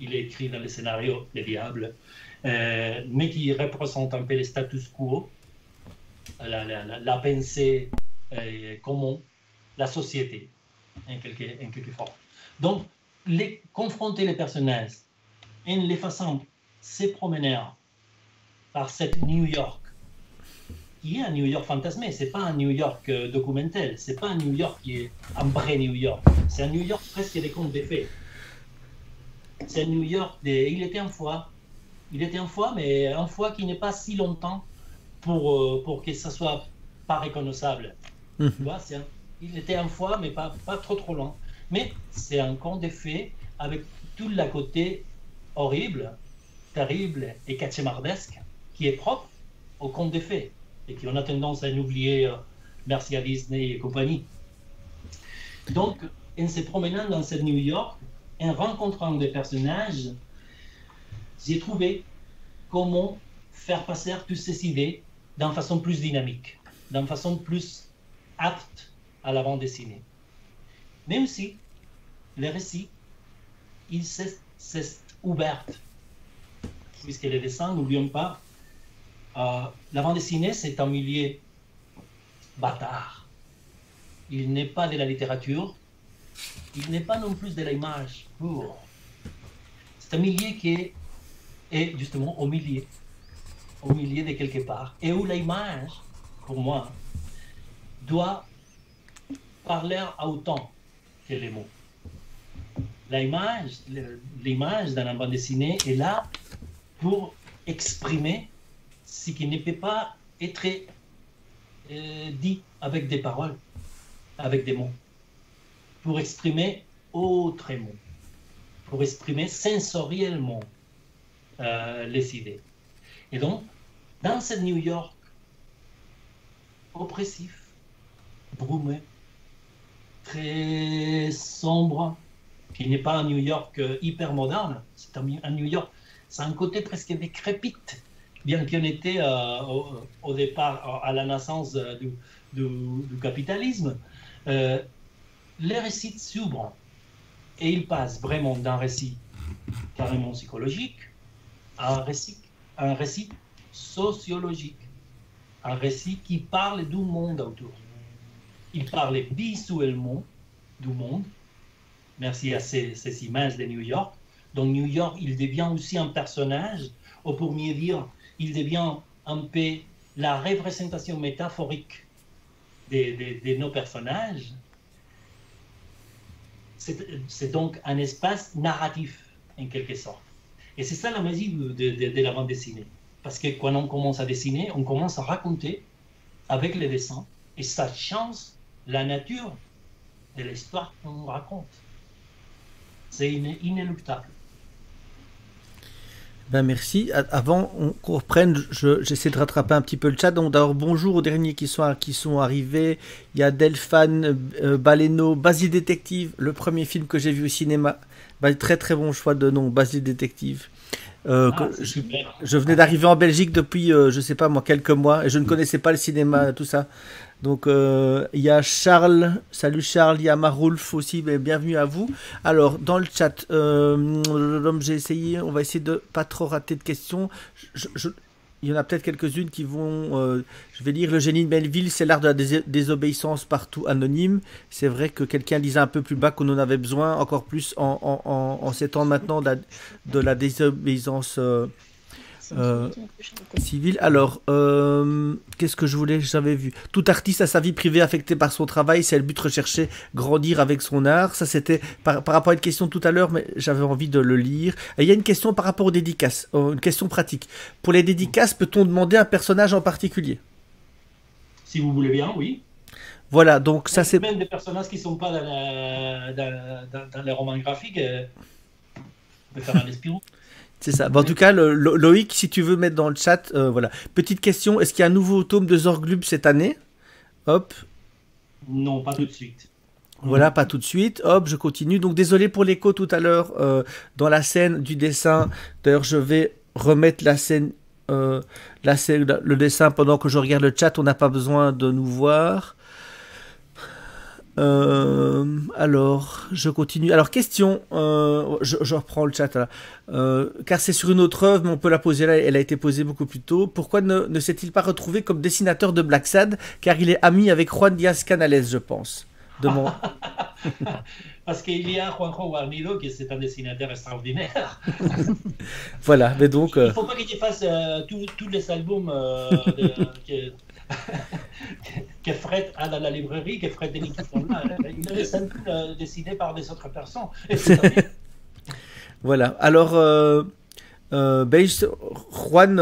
il est écrit dans le scénario le diable, mais qui représente un peu le status quo, la pensée commune, la société en quelque forme. Donc confronter les personnages et les façons se promener par cette New York qui est un New York fantasmé, c'est pas un New York documentaire, c'est pas un New York qui est un vrai New York, c'est un New York presque des contes de fées. C'est un New York il était un fois, mais un fois qui n'est pas si longtemps pour que ça soit pas reconnaissable. Mmh. Tu vois, il était un fois, mais pas trop loin. Mais c'est un conte de fées avec tout le côté horrible, terrible et cachemardesque qui est propre au conte de fées. Et qu'on a tendance à oublier, merci à Disney et compagnie. Donc, en se promenant dans cette New York, en rencontrant des personnages, j'ai trouvé comment faire passer toutes ces idées d'une façon plus dynamique, d'une façon plus apte à la bande dessinée. Même si les récits, ils s'est ouverts, puisque les dessins, n'oublions pas, la bande dessinée, c'est un milieu bâtard. Il n'est pas de la littérature, il n'est pas non plus de l'image pure. C'est un milieu qui est justement au milieu de quelque part, et où l'image, pour moi, doit parler autant que les mots. L'image dans la bande dessinée est là pour exprimer ce qui ne peut pas être dit avec des paroles, avec des mots, pour exprimer autrement, pour exprimer sensoriellement les idées. Et donc, dans ce New York oppressif, brumeux, très sombre, qui n'est pas un New York hyper moderne, c'est un New York, c'est un côté presque décrépite, bien qu'on était au départ, à la naissance du capitalisme, les récits s'ouvrent et ils passent vraiment d'un récit carrément psychologique à un récit sociologique, un récit qui parle du monde autour. Il parle visuellement du monde, merci à ces images de New York. Donc New York, il devient aussi un personnage, ou pour mieux dire, il devient un peu la représentation métaphorique de nos personnages. C'est donc un espace narratif, en quelque sorte. Et c'est ça la magie de la bande dessinée. Parce que quand on commence à dessiner, on commence à raconter avec les dessins, et ça change la nature de l'histoire qu'on raconte. C'est inéluctable. Ben merci. Avant qu'on reprenne, j'essaie de rattraper un petit peu le chat. Donc d'abord, bonjour aux derniers qui sont arrivés. Il y a Delphane, Baleno, Basile Détective, le premier film que j'ai vu au cinéma. Ben, très très bon choix de nom, Basile Détective. Je venais d'arriver en Belgique depuis, je sais pas moi, quelques mois, et je ne connaissais pas le cinéma, tout ça. Donc il y a Charles, salut Charles, il y a Maroulf aussi, mais bienvenue à vous. Alors dans le chat, j'ai essayé, on va essayer de pas trop rater de questions. Il y en a peut-être quelques-unes qui vont, je vais lire, le génie de Melville, c'est l'art de la désobéissance partout anonyme. C'est vrai que quelqu'un lisait un peu plus bas qu'on en avait besoin, encore plus en ces temps maintenant de la désobéissance civile. Alors, qu'est-ce que je voulais, j'avais vu. Tout artiste a sa vie privée affectée par son travail, c'est le but recherché, grandir avec son art. Ça c'était par rapport à une question tout à l'heure, mais j'avais envie de le lire. Et il y a une question par rapport aux dédicaces, une question pratique. Pour les dédicaces, peut-on demander un personnage en particulier? Si vous voulez bien, oui. Voilà, donc ça c'est... Même des personnages qui ne sont pas dans les romans graphiques, on peut faire un Spirou. C'est ça. Bon, en tout cas, Loïc, si tu veux mettre dans le chat, voilà. Petite question, est-ce qu'il y a un nouveau tome de Zorglub cette année? Hop. Non, pas tout de suite. Voilà, pas tout de suite. Hop, je continue. Donc, désolé pour l'écho tout à l'heure dans la scène du dessin. D'ailleurs, je vais remettre la scène, le dessin pendant que je regarde le chat. On n'a pas besoin de nous voir. Alors, je continue. Alors, question, je reprends le chat là. Car c'est sur une autre œuvre, mais on peut la poser là, elle a été posée beaucoup plus tôt. Pourquoi ne s'est-il pas retrouvé comme dessinateur de Black Sad? Car il est ami avec Juan Diaz Canales, je pense. Parce qu'il y a Juanjo Guarnido qui est un dessinateur extraordinaire. Voilà, mais donc... Il ne faut pas qu'il fasse tous les albums que Fred a dans la librairie, que Fred Denis font là, il est simple, décidé par des autres personnes. Voilà. Alors, Juan,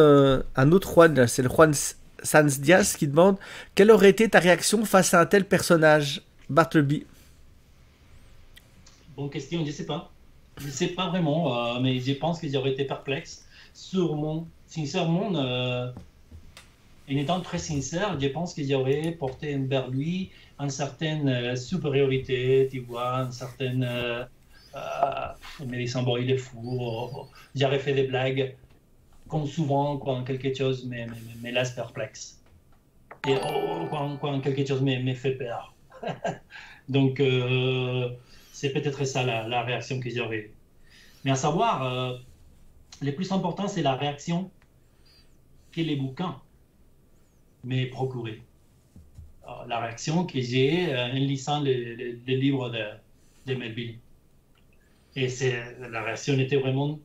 un autre Juan, c'est le Juan Sanz Diaz qui demande quelle aurait été ta réaction face à un tel personnage, Bartleby? Bonne question, je ne sais pas. Je ne sais pas vraiment, mais je pense qu'ils auraient été perplexes. Sûrement, sincèrement. En étant très sincère, je pense qu'il y aurait porté envers lui une certaine supériorité, tu vois, une certaine... mais il s'embrouille, il est fou, j'aurais fait des blagues, comme souvent, quand quelque chose me laisse perplexe. Et quand quelque chose me fait peur. Donc, c'est peut-être ça la réaction que j'aurais. Mais à savoir, le plus important, c'est la réaction que les bouquins mais procurer. La réaction que j'ai en lisant les livres de Melville. Et la réaction était vraiment...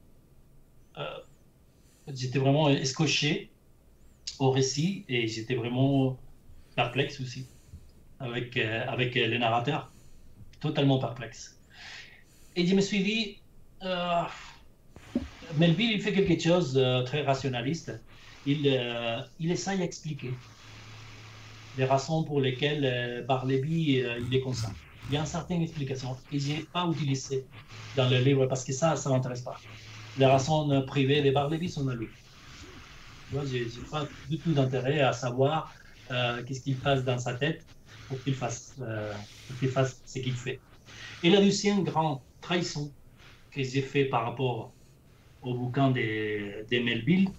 j'étais vraiment escoché au récit et j'étais vraiment perplexe aussi avec les narrateurs. Totalement perplexe. Et je me suis dit, Melville, il fait quelque chose de très rationaliste. Il essaye d'expliquer les raisons pour lesquelles Bartleby il est comme ça. Il y a une certaine explication que je n'ai pas utilisée dans le livre parce que ça ne m'intéresse pas. Les raisons privées de Bartleby sont à lui. Moi, je n'ai pas du tout d'intérêt à savoir qu'est-ce qu'il passe dans sa tête pour qu'il fasse, ce qu'il fait. Et la deuxième grande trahison que j'ai fait par rapport au bouquin de Melville,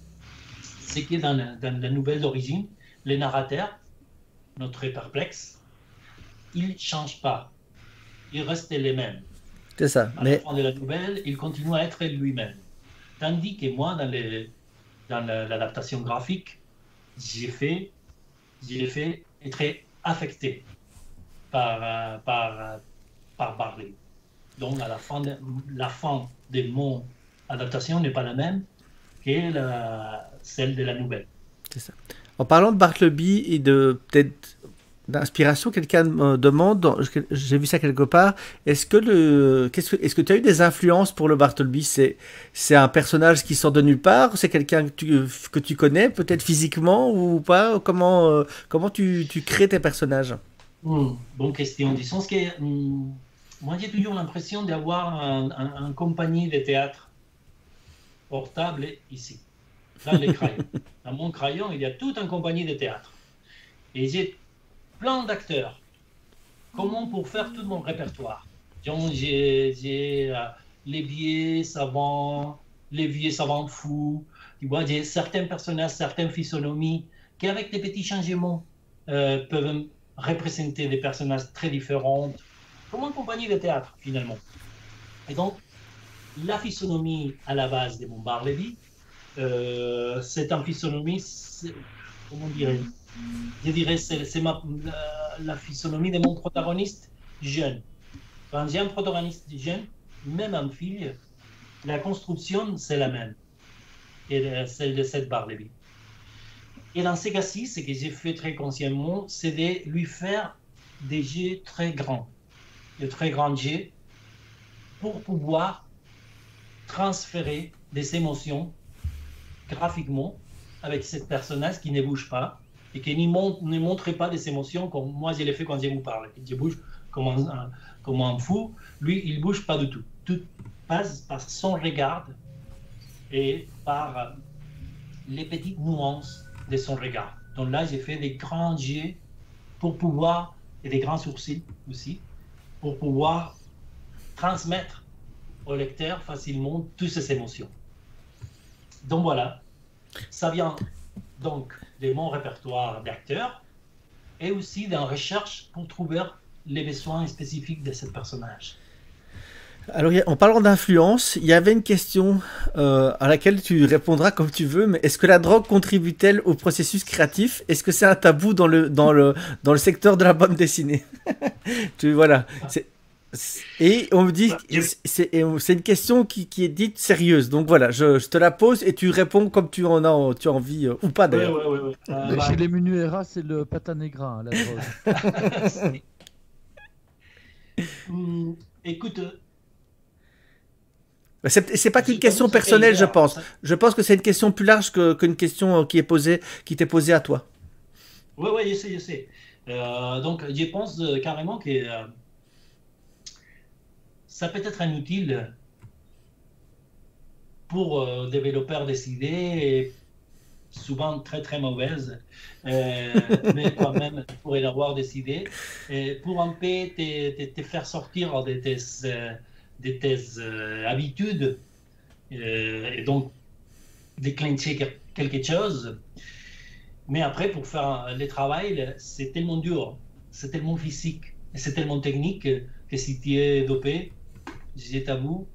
c'est que dans la nouvelle d'origine, les narrateurs, notre perplexe, ils ne changent pas. Ils restent les mêmes. C'est ça. À la fin de la nouvelle, il continue à être lui-même. Tandis que moi, dans l'adaptation graphique, j'ai fait être affecté par Bartleby. Donc, à la fin de mon adaptation n'est pas la même que celle de la nouvelle. C'est ça. En parlant de Bartleby et de peut-être d'inspiration, quelqu'un me demande, j'ai vu ça quelque part, est-ce que tu as eu des influences pour le Bartleby? C'est un personnage qui sort de nulle part? C'est quelqu'un que tu connais, peut-être physiquement ou pas? Comment tu crées tes personnages? Bonne question. Du sens que moi j'ai toujours l'impression d'avoir une compagnie de théâtre portable ici, dans les crayons. Dans mon crayon, il y a toute une compagnie de théâtre. Et j'ai plein d'acteurs. Comment pour faire tout mon répertoire? J'ai les vieux savants, fous. Tu vois, j'ai certains personnages, certaines physionomies qui, avec des petits changements, peuvent représenter des personnages très différents. Comme une compagnie de théâtre, finalement. Et donc, la physionomie à la base de mon Bartleby, c'est une physionomie, comment dire, je dirais, c'est la physionomie de mon protagoniste jeune. Quand j'ai un protagoniste jeune, même en fille, la construction, c'est la même, et celle de cette Bartleby. Et dans ces cas-ci, ce que j'ai fait très consciemment, c'est de lui faire des jeux très grands. De très grands jets pour pouvoir transférer des émotions graphiquement avec ce personnage qui ne bouge pas et qui ne montre pas des émotions comme moi je l'ai fait quand je vous parle. Je bouge comme un fou, lui il ne bouge pas du tout. Tout passe par son regard et par les petites nuances de son regard. Donc là j'ai fait des grands jets pour pouvoir, et des grands sourcils aussi, pour pouvoir transmettre au lecteur facilement toutes ces émotions. Donc voilà, ça vient donc de mon répertoire d'acteurs et aussi d'une recherche pour trouver les besoins spécifiques de ce personnage. Alors, en parlant d'influence, il y avait une question à laquelle tu répondras comme tu veux, mais est-ce que la drogue contribue-t-elle au processus créatif? Est-ce que c'est un tabou dans le secteur de la bande dessinée? Voilà. Et on me dit, c'est une question qui est dite sérieuse. Donc voilà, je te la pose et tu réponds comme tu as envie ou pas d'ailleurs. Ouais, ouais, ouais. Chez les Munuera, c'est le patanegra, hein, la drogue. Écoute... C'est pas qu'une question personnelle, je pense. Je pense que c'est une question plus large qu'une question qui t'est posée à toi. Oui, oui, je sais, je sais. Donc, je pense carrément que ça peut être inutile pour développeurs des idées, souvent très, très mauvaises, mais quand même, pour élaborer des idées, et pour un peu te faire sortir de tes... de tes habitudes et donc déclencher quelque chose. Mais après, pour faire le travail, c'est tellement dur, c'est tellement physique, c'est tellement technique que si tu es dopé, je t'avoue,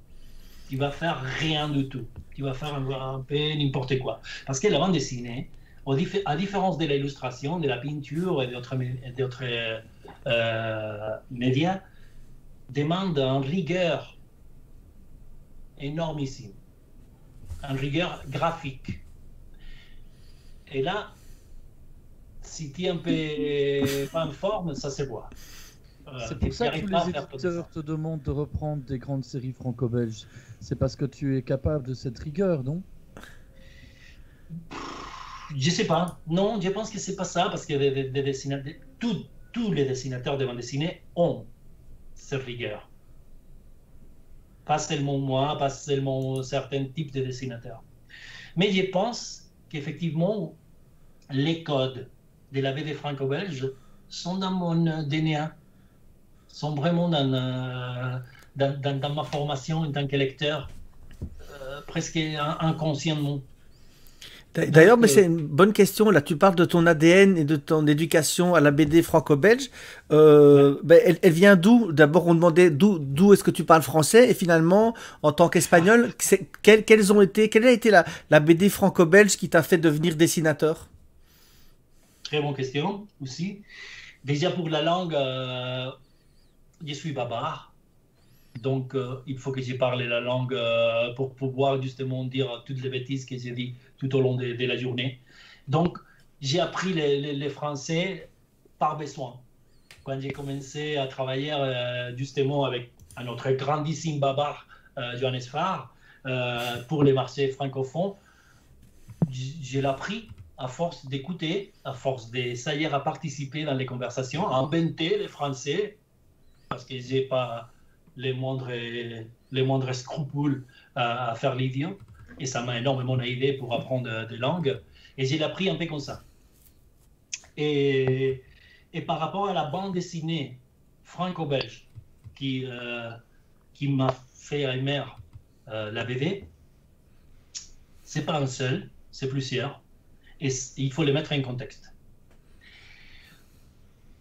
tu vas faire rien du tout. Tu vas faire un peu n'importe quoi. Parce que la bande dessinée, à différence de l'illustration, de la peinture et d'autres médias, demande une rigueur énormissime, une rigueur graphique. Et là, si tu es un peu pas en forme, ça se voit. C'est pour ça que tous les éditeurs te demandent de reprendre des grandes séries franco-belges. C'est parce que tu es capable de cette rigueur, non? Je sais pas. Non, je pense que c'est pas ça, parce que tous les dessinateurs de bande dessinée ont cette rigueur. Pas seulement moi, pas seulement certains types de dessinateurs. Mais je pense qu'effectivement, les codes de la BD franco-belge sont dans mon DNA, sont vraiment dans ma formation en tant que lecteur, presque inconsciemment. D'ailleurs, mais c'est une bonne question. Là, tu parles de ton ADN et de ton éducation à la BD franco-belge. Ouais. Ben, elle vient d'où? D'abord, on demandait d'où est-ce que tu parles français, et finalement, en tant qu'espagnol, quelle a été la BD franco-belge qui t'a fait devenir dessinateur? Très bonne question aussi. Déjà pour la langue, je suis bavard, donc il faut que je parle la langue pour pouvoir justement dire toutes les bêtises que j'ai dit tout au long de la journée. Donc, j'ai appris le français par besoin. Quand j'ai commencé à travailler justement avec notre grandissime babar, Joann Sfar, pour les marchés francophones, j'ai appris à force d'écouter, à force d'essayer à participer dans les conversations, à inventer le français, parce que je n'ai pas les moindres scrupules à faire l'idiot. et ça m'a énormément aidé pour apprendre des langues, et j'ai appris un peu comme ça. Et par rapport à la bande dessinée franco-belge qui m'a fait aimer la BD, c'est pas un seul, c'est plusieurs, et il faut les mettre en contexte.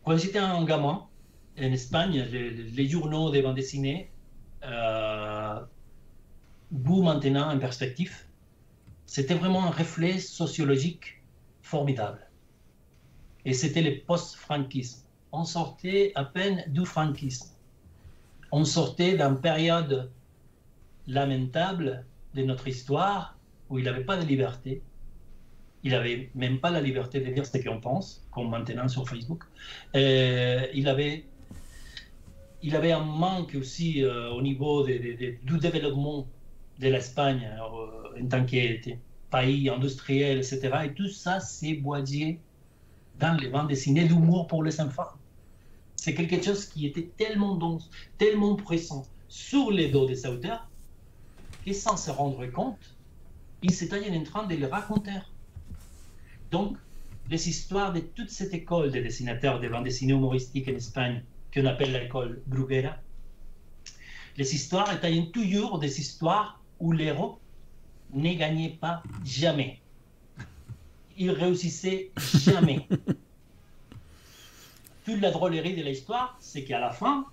Quand j'étais un gamin, en Espagne, les journaux de bande dessinée vous maintenant en perspective, c'était vraiment un reflet sociologique formidable. Et c'était le post-franquisme. On sortait à peine du franquisme. On sortait d'une période lamentable de notre histoire où il n'y avait pas de liberté. Il n'avait même pas la liberté de dire ce qu'on pense, comme maintenant sur Facebook. Il avait un manque aussi au niveau du développement de l'Espagne en tant que pays industriel, etc. Et tout ça s'est boisé dans les bandes dessinées d'humour pour les enfants. C'est quelque chose qui était tellement dense, tellement présent sur les dos des auteurs, que sans se rendre compte, ils s'étaient en train de le raconter. Donc, les histoires de toute cette école de dessinateurs de bandes dessinées humoristiques en Espagne, qu'on appelle l'école Bruguera, les histoires étaient toujours des histoires où l'héros ne gagnait pas jamais. Il réussissait jamais. Toute la drôlerie de l'histoire, c'est qu'à la fin,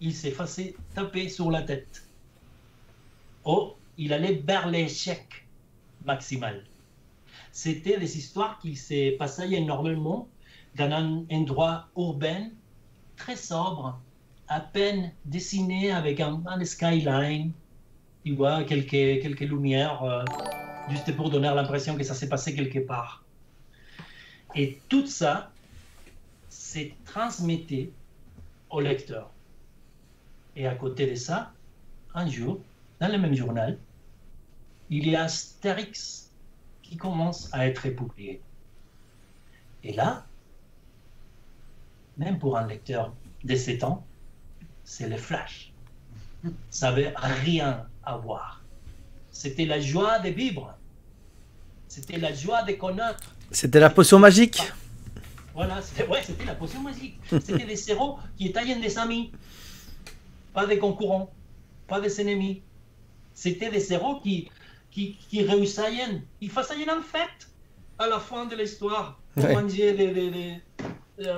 il s'est fait taper sur la tête. Oh, il allait vers l'échec maximal. C'était des histoires qui se passaient énormément dans un endroit urbain, très sobre, à peine dessiné avec un skyline, tu vois, quelques lumières, juste pour donner l'impression que ça s'est passé quelque part. Et tout ça s'est transmetté au lecteur. Et à côté de ça, un jour, dans le même journal, il y a Astérix qui commence à être publié. Et là, même pour un lecteur de 7 ans, c'est le flash. Ça n'avait rien à voir. C'était la joie de vivre. C'était la joie de connaître. C'était la potion magique. Voilà, c'était ouais, la potion magique. C'était des héros qui étaient des amis, pas des concurrents, pas des ennemis. C'était des héros qui réussissaient, ils faisaient une fête à la fin de l'histoire. Pour ouais. Manger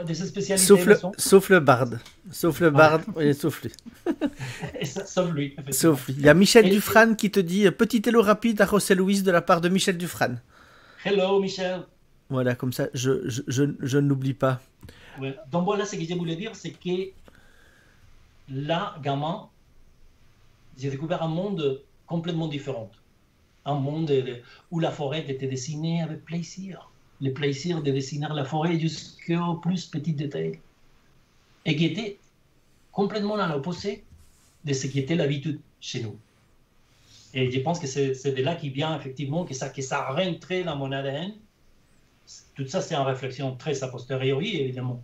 des spécialités. Sauf lui. Sauf lui. Il y a Michel Dufresne qui te dit petit hello rapide à José-Luis de la part de Michel Dufresne. Hello Michel. Voilà, comme ça, je ne l'oublie pas. Ouais. Donc voilà, ce que je voulais dire, c'est que là, gamin, j'ai découvert un monde complètement différent. Un monde où la forêt était dessinée avec plaisir. Le plaisir de dessiner la forêt jusqu'au plus petit détail. Et qui était complètement à l'opposé de ce qui était l'habitude chez nous. Et je pense que c'est de là qu'il vient effectivement que ça rentrait dans mon ADN. Tout ça, c'est une réflexion très a posteriori, évidemment.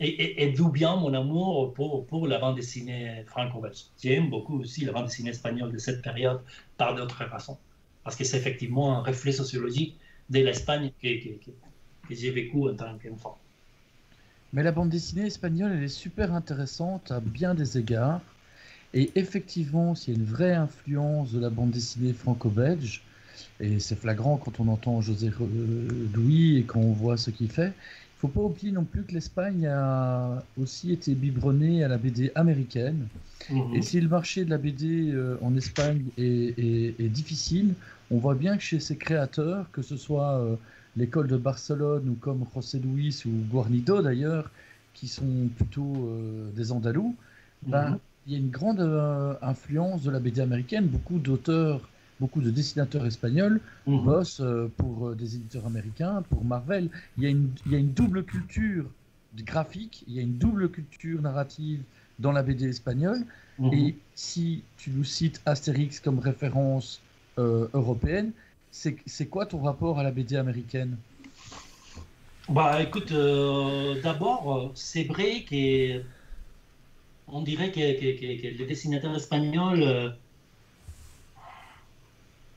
Et d'où vient mon amour pour la bande dessinée franco-belge. J'aime beaucoup aussi la bande dessinée espagnole de cette période par d'autres façons. Parce que c'est effectivement un reflet sociologique de l'Espagne que j'ai vécu en tant qu'enfant. Mais la bande dessinée espagnole, elle est super intéressante à bien des égards. Et effectivement, s'il y a une vraie influence de la bande dessinée franco-belge, et c'est flagrant quand on entend José-Luis et quand on voit ce qu'il fait. Il ne faut pas oublier non plus que l'Espagne a aussi été biberonnée à la BD américaine. Mmh. Et si le marché de la BD en Espagne est difficile, on voit bien que chez ses créateurs, que ce soit l'école de Barcelone ou comme José-Luis ou Guarnido d'ailleurs, qui sont plutôt des Andalous, ben, il y a une grande influence de la BD américaine. Beaucoup d'auteurs, beaucoup de dessinateurs espagnols bossent pour des éditeurs américains, pour Marvel. Il y a une double culture graphique, il y a une double culture narrative dans la BD espagnole. Et si tu nous cites Astérix comme référence européenne, c'est quoi ton rapport à la BD américaine? Bah écoute, d'abord, c'est vrai qu'on dirait que les dessinateurs espagnols...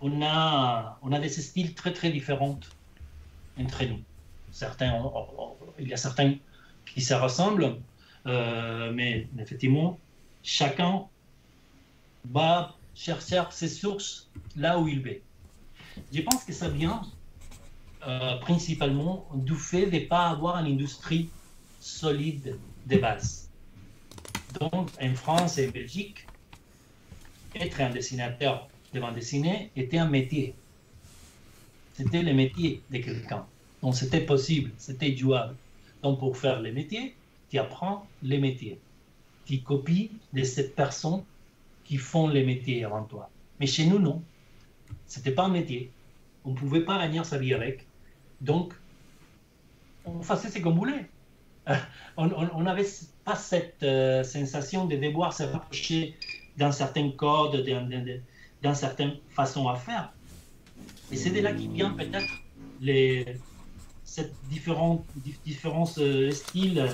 on a des styles très très différents entre nous. Certains, il y a certains qui se ressemblent, mais effectivement, chacun va chercher ses sources là où il est. Je pense que ça vient principalement du fait de ne pas avoir une industrie solide de base. Donc, en France et en Belgique, être un dessinateur de bande dessinée était un métier. C'était le métier de quelqu'un. Donc, c'était possible, c'était jouable. Donc, pour faire les métiers, tu apprends les métiers. Tu copies de cette personne qui font les métiers avant toi. Mais chez nous, non. C'était pas un métier. On ne pouvait pas gagner sa vie avec. Donc, on faisait ce qu'on voulait. On n'avait pas cette sensation de devoir se rapprocher d'un certain code, d'une certaine façon à faire. Et c'est de là qu'il vient peut-être cette différence de style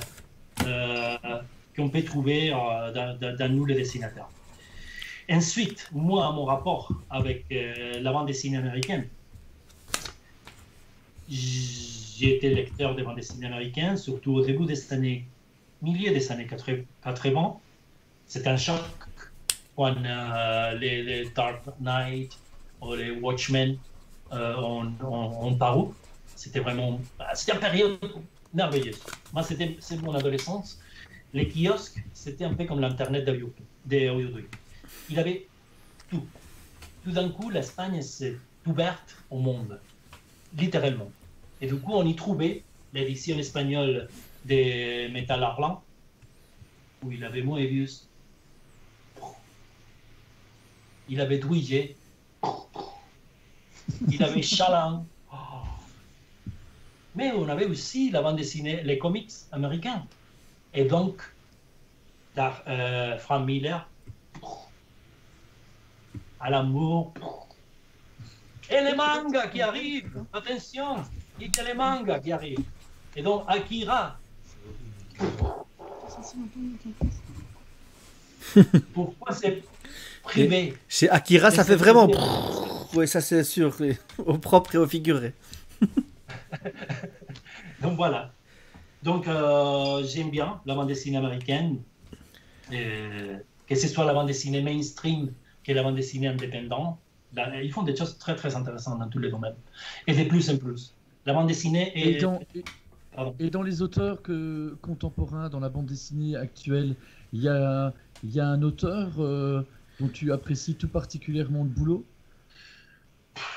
qu'on peut trouver dans nous les dessinateurs. Ensuite, moi, mon rapport avec la bande dessinée américaine, j'ai été lecteur de bande dessinée américaine, surtout au début des années 80. C'est un choc quand les Dark Knight ou les Watchmen ont paru. C'était vraiment une période merveilleuse. Moi, c'est mon adolescence. Les kiosques, c'était un peu comme l'Internet d'aujourd'hui. Il avait tout. Tout d'un coup, l'Espagne s'est ouverte au monde, littéralement. Et du coup, on y trouvait l'édition espagnole des Metal Arlan, où il avait Moebius, il avait Douillet, il avait Chaland. Mais on avait aussi la bande dessinée, les comics américains. Et donc, Frank Miller, Alan Moore, et les mangas qui arrivent, attention! Il y a les mangas qui arrivent. Et donc, Akira. Pourquoi c'est privé? Chez Akira, ça fait vraiment... Oui, ça c'est sûr, au propre et au figuré. Donc voilà. Donc, j'aime bien la bande dessinée américaine. Que ce soit la bande dessinée mainstream que la bande dessinée indépendante. Là, ils font des choses très très intéressantes dans tous les domaines. Et de plus en plus. La bande dessinée et dans les auteurs contemporains, dans la bande dessinée actuelle, il y a un auteur dont tu apprécies tout particulièrement le boulot?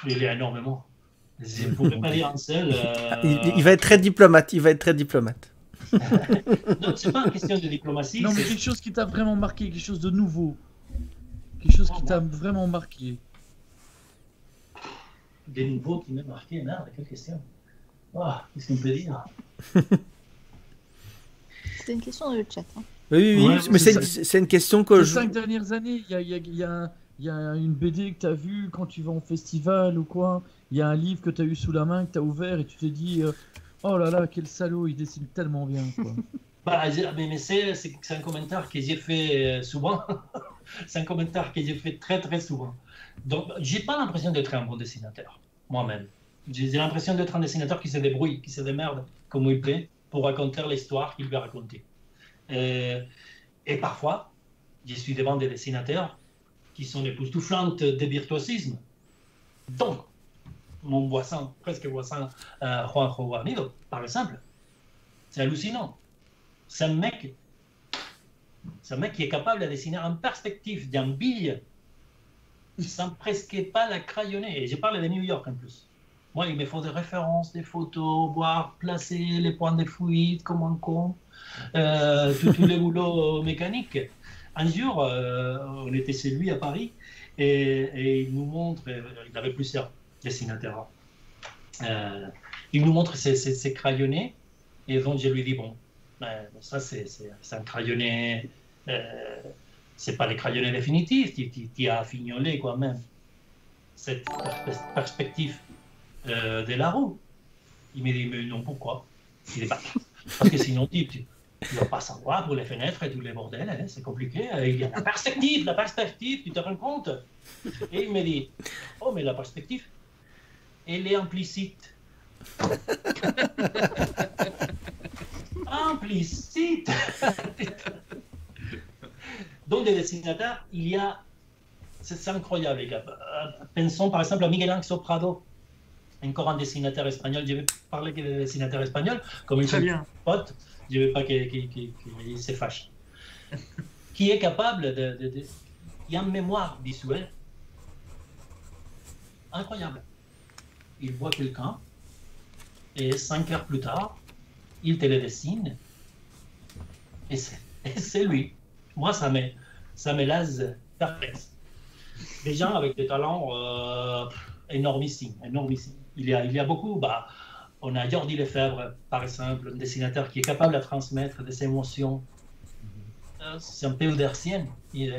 Il y a énormément. Je ne pourrais pas dire un seul. Il va être très diplomate. Il va être très diplomate. Non, c'est pas une question de diplomatie. Non, mais quelque chose qui t'a vraiment marqué, quelque chose de nouveau, quelque chose qui t'a vraiment marqué. Des nouveaux qui m'ont marqué, non, quelle question. Oh, qu'est-ce qu'on peut dire? C'était une question dans le chat. Hein. Oui, oui, ouais, mais c'est une question que je... Ces 5 dernières années, il y a une BD que tu as vue quand tu vas en festival ou quoi. Il y a un livre que tu as eu sous la main, que tu as ouvert et tu t'es dit oh là là, quel salaud, il dessine tellement bien. Quoi. Bah, mais c'est un commentaire que j'ai fait souvent. C'est un commentaire que j'ai fait très très souvent. Donc, j'ai pas l'impression d'être un bon dessinateur, moi-même. J'ai l'impression d'être un dessinateur qui se débrouille, qui se démerde comme il peut pour raconter l'histoire qu'il veut raconter. Et parfois, je suis devant des dessinateurs qui sont époustouflantes de virtuosisme. Donc, mon voisin, presque voisin, Juanjo Guarnido, par exemple, c'est hallucinant. C'est un mec qui est capable de dessiner en perspective d'un bille sans presque pas la crayonner. Et je parle de New York en plus. Moi, il me faut des références, des photos, voir, placer les points de fuite comme un con, tous les boulots mécaniques. Un jour, on était chez lui à Paris et il nous montre, il avait plusieurs dessinateurs, il nous montre ses crayonnés et donc je lui dis bon, ça c'est un crayonné. C'est pas les crayonnés définitifs, tu as fignolé quand même cette perspective de la roue. Il me dit, mais non, pourquoi? Il est pas. Parce que sinon, tu Il n'y a pas savoir pour les fenêtres et tous les bordels, hein, c'est compliqué. Il y a la perspective, tu te rends compte? Et il me dit, oh, mais la perspective, elle est implicite. Implicite. Donc, des dessinateurs, il y a... C'est incroyable, les gars. Pensons par exemple à Miguel Ángel Prado, encore un dessinateur espagnol. Je vais parler que des dessinateurs espagnols, comme ils sont potes, je ne veux pas qu'ils se fâchent. Qui est capable de... Il y a une mémoire visuelle incroyable. Il voit quelqu'un, et 5 heures plus tard, il te le dessine, et c'est lui. Moi, ça me laisse perplexe. Des gens avec des talents énormissimes, énormissimes. Il y a beaucoup. Bah, on a Jordi Lafebre, par exemple, un dessinateur qui est capable de transmettre des émotions. C'est un peu Udersienne. Il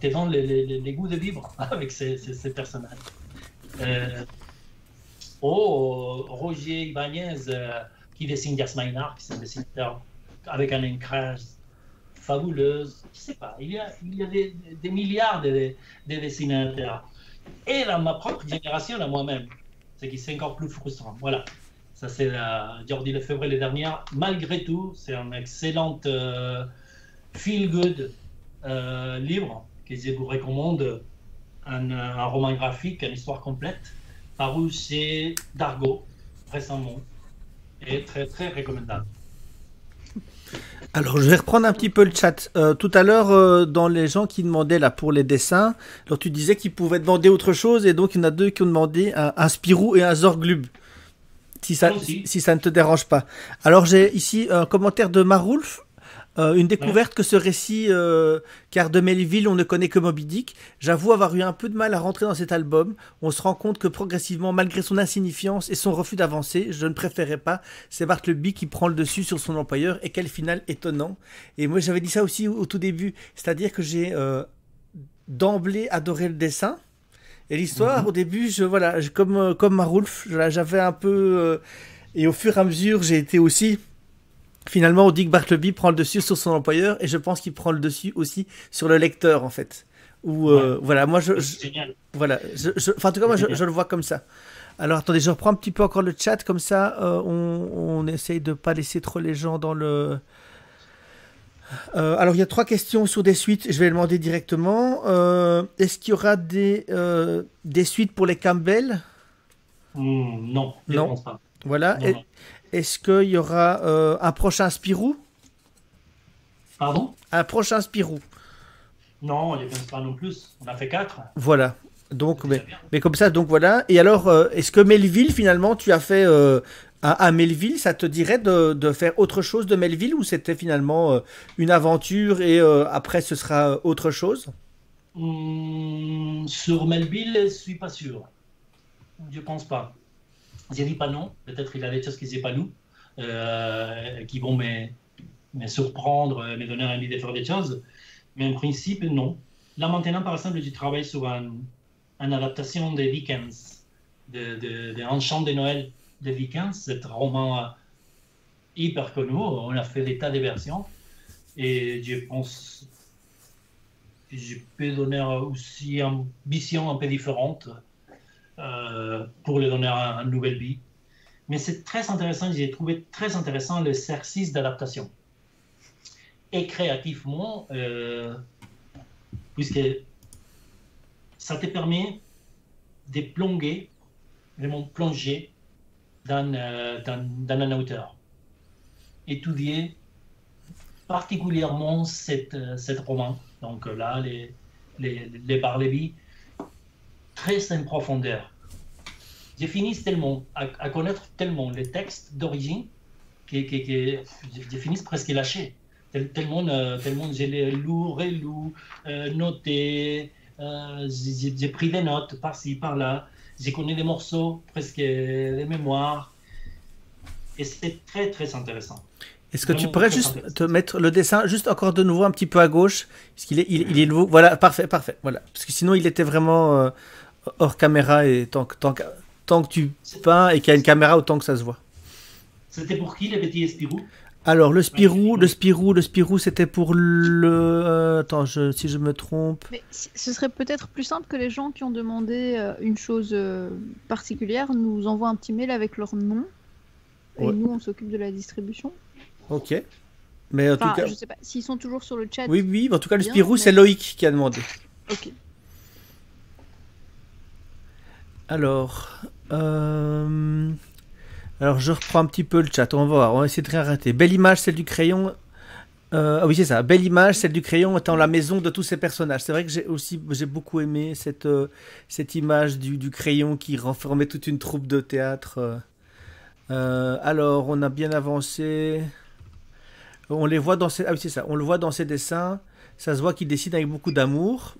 te vend les goûts de vivre avec ces personnages. Roger Ibanez, qui dessine Jasmine Arc, c'est un dessinateur avec un ancrage fabuleuse, je sais pas, il y a des milliards de dessinateurs. Et dans ma propre génération, à moi-même, ce qui c'est encore plus frustrant. Voilà, ça c'est Jordi Lafebre les dernières. Malgré tout, c'est un excellent feel-good livre que je vous recommande, un roman graphique, une histoire complète, paru chez Dargaud récemment, et très très recommandable. Alors, je vais reprendre un petit peu le chat. Tout à l'heure, dans les gens qui demandaient là pour les dessins, alors tu disais qu'ils pouvaient demander autre chose, et donc il y en a deux qui ont demandé un Spirou et un Zorglub, si ça ne te dérange pas. Alors, j'ai ici un commentaire de Maroulf. Une découverte que ce récit, car de Melville on ne connaît que Moby Dick, j'avoue avoir eu un peu de mal à rentrer dans cet album. On se rend compte que progressivement, malgré son insignifiance et son refus d'avancer, je ne préférais pas. C'est Bartleby qui prend le dessus sur son employeur, et quel final étonnant. Et moi j'avais dit ça aussi au tout début, c'est-à-dire que j'ai d'emblée adoré le dessin et l'histoire. Au début, comme Maroulf, j'avais un peu... et au fur et à mesure, j'ai été aussi... Finalement, on dit que Bartleby prend le dessus sur son employeur, et je pense qu'il prend le dessus aussi sur le lecteur, en fait. Ou voilà, moi en tout cas, moi je le vois comme ça. Alors attendez, je reprends un petit peu encore le chat, comme ça on essaye de pas laisser trop les gens dans le. Alors il y a 3 questions sur des suites. Je vais demander directement. Est-ce qu'il y aura des suites pour les Campbell? Non, je ne pense pas. Voilà. Non, non. Est-ce qu'il y aura un prochain Spirou? Pardon? Un prochain Spirou? Non, il n'y a pas non plus. On a fait 4. Voilà. Donc, mais comme ça, donc voilà. Et alors, est-ce que Melville, finalement, tu as fait un Melville? Ça te dirait de faire autre chose de Melville, ou c'était finalement une aventure et après ce sera autre chose? Sur Melville, je ne suis pas sûr. Je ne pense pas. Je dis pas non, peut-être il a des choses qui ne sont pas nous, qui vont me surprendre, me donner envie de faire des choses, mais en principe, non. Là maintenant, par exemple, je travaille sur une adaptation des Dickens, Un chant de Noël de Dickens, cet roman hyper connu, on a fait des tas de versions, et je pense que je peux donner aussi une vision un peu différente, pour lui donner une nouvelle vie. Mais c'est très intéressant, j'ai trouvé très intéressant l'exercice d'adaptation. Et créativement, puisque ça te permet de plonger, vraiment plonger dans un auteur. Étudier particulièrement cette roman. Donc là, les Bartleby, très en profondeur. Je finis tellement à connaître tellement les textes d'origine que je finis presque lâché. Tellement je les relus, noté, j'ai pris des notes par-ci, par-là, j'ai connu des morceaux, presque des mémoires, et c'est très très intéressant. Est-ce que tu pourrais juste te mettre le dessin, juste encore de nouveau un petit peu à gauche, parce qu'il est, il est nouveau, voilà, parfait, voilà, parce que sinon il était vraiment hors caméra, et tant que tu peins et qu'il y a une caméra, autant que ça se voit. C'était pour qui les petits Spirou? Alors, le Spirou, c'était pour le... Attends, si je me trompe... Mais ce serait peut-être plus simple que les gens qui ont demandé une chose particulière nous envoient un petit mail avec leur nom. Et nous, on s'occupe de la distribution. Ok. Mais en tout cas... je sais pas, s'ils sont toujours sur le chat... Oui, oui, en tout cas, le Spirou, c'est Loïc qui a demandé. Ok. Alors... Alors, je reprends un petit peu le chat, on va voir, on va essayer de rien rater. Belle image, celle du crayon. Ah oui, c'est ça. Belle image, celle du crayon étant la maison de tous ces personnages. C'est vrai que j'ai beaucoup aimé cette image du crayon qui renfermait toute une troupe de théâtre. Alors, on a bien avancé. On les voit dans ces... Ah oui, c'est ça. On le voit dans ses dessins. Ça se voit qu'il dessine avec beaucoup d'amour.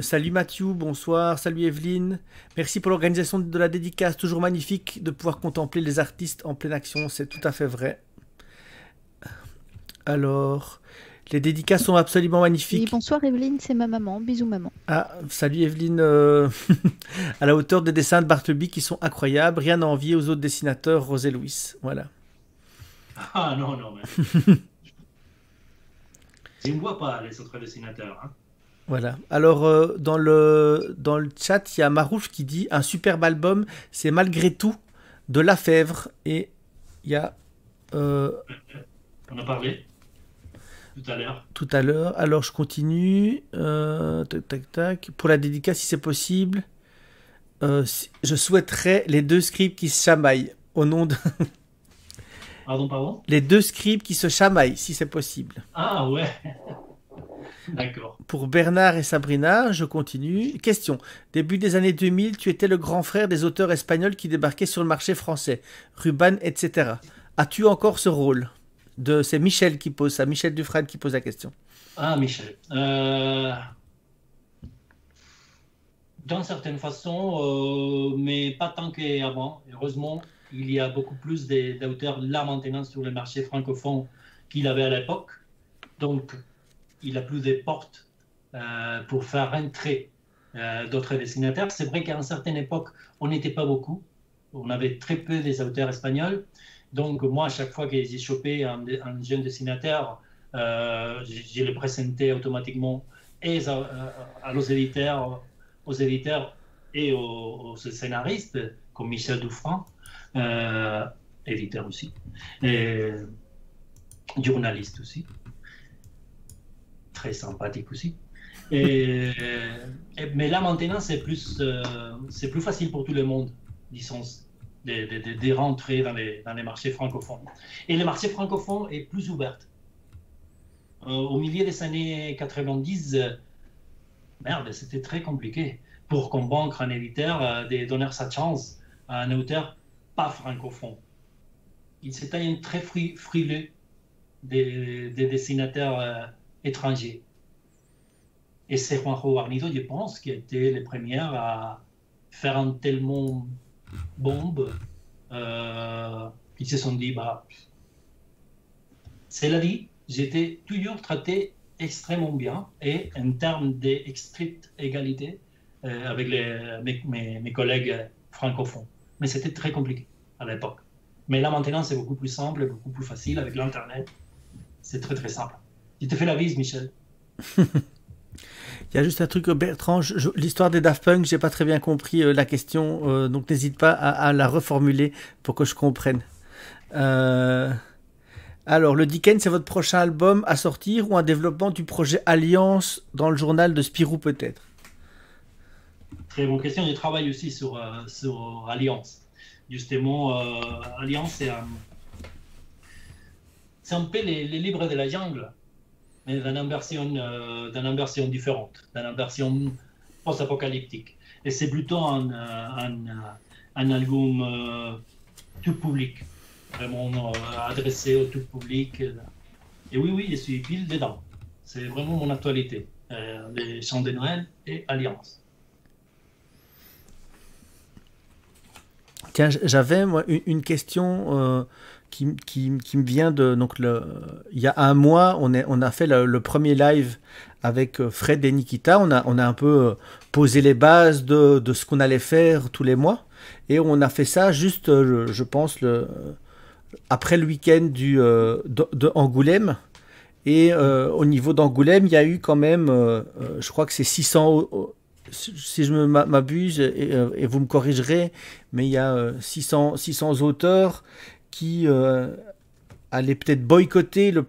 Salut Mathieu, bonsoir, salut Evelyne, merci pour l'organisation de la dédicace, toujours magnifique de pouvoir contempler les artistes en pleine action, c'est tout à fait vrai. Alors, les dédicaces sont absolument magnifiques. Oui, bonsoir Evelyne, c'est ma maman, bisous maman. Ah, salut Evelyne, à la hauteur des dessins de Bartleby qui sont incroyables, rien à envier aux autres dessinateurs, José-Luis, voilà. Ah non, non, mais... je ne vois pas les autres dessinateurs, hein. Voilà. Alors, dans le chat, il y a Marouf qui dit « Un superbe album, c'est malgré tout de Lafebre. » Et il y a... On a parlé tout à l'heure. Tout à l'heure. Alors, je continue. Tac, tac, tac. Pour la dédicace, si c'est possible, je souhaiterais les deux scribes qui se chamaillent au nom de... Pardon, pardon ? Les deux scribes qui se chamaillent, si c'est possible. Ah ouais. D'accord. Pour Bernard et Sabrina, je continue. Question. Début des années 2000, tu étais le grand frère des auteurs espagnols qui débarquaient sur le marché français. Ruban, etc. As-tu encore ce rôle? C'est Michel qui pose ça. Michel Dufresne qui pose la question. Ah, Michel. D'une certaine façon, mais pas tant qu'avant. Heureusement, il y a beaucoup plus d'auteurs là maintenant sur le marché francophone qu'il avait à l'époque. Donc... il a plus de portes pour faire rentrer d'autres dessinateurs. C'est vrai qu'à une certaine époque, on n'était pas beaucoup. On avait très peu des auteurs espagnols. Donc moi, à chaque fois que j'ai chopé un jeune dessinateur, je le présentais automatiquement et aux éditeurs et aux scénaristes, comme Michel Dufresne, éditeur aussi, et journaliste aussi. Très sympathique aussi. Mais là, maintenant, c'est plus facile pour tout le monde, disons, de rentrer dans les marchés francophones. Et le marché francophone est plus ouvert. Au milieu des années 90, merde, c'était très compliqué pour convaincre un éditeur de donner sa chance à un auteur pas francophone. Il s'était très frileux des dessinateurs étrangers. Et c'est Juanjo Guarnido, je pense, qui a été le premier à faire un tellement bombe qu'ils se sont dit, bah, cela dit, j'étais toujours traité extrêmement bien et en termes d'extrême égalité avec mes collègues francophones. Mais c'était très compliqué à l'époque. Mais là maintenant, c'est beaucoup plus simple, beaucoup plus facile avec l'Internet. C'est très très simple. Je te fais la bise, Michel. Il y a juste un truc, Bertrand, l'histoire des Daft Punk, j'ai pas très bien compris la question, donc n'hésite pas à la reformuler pour que je comprenne. Alors, le Dickens, c'est votre prochain album à sortir ou un développement du projet Alliance dans le journal de Spirou, peut-être? Très bonne question, je travaille aussi sur Alliance. Justement, Alliance, c'est un peu les livres de la jungle. Mais d'une version différente, d'une version post-apocalyptique. Et c'est plutôt un album tout public, vraiment adressé au tout public. Et oui, je suis pile dedans. C'est vraiment mon actualité. Les chants de Noël et Alliance. Tiens, j'avais moi une question... Qui me vient de... Donc il y a un mois, on a fait le premier live avec Fred et Nikita. On a un peu posé les bases de ce qu'on allait faire tous les mois. Et on a fait ça juste, je pense, après le week-end de Angoulême. Et au niveau d'Angoulême, il y a eu quand même, je crois que c'est 600, si je m'abuse, et vous me corrigerez, mais il y a 600 auteurs qui allaient peut-être boycotter la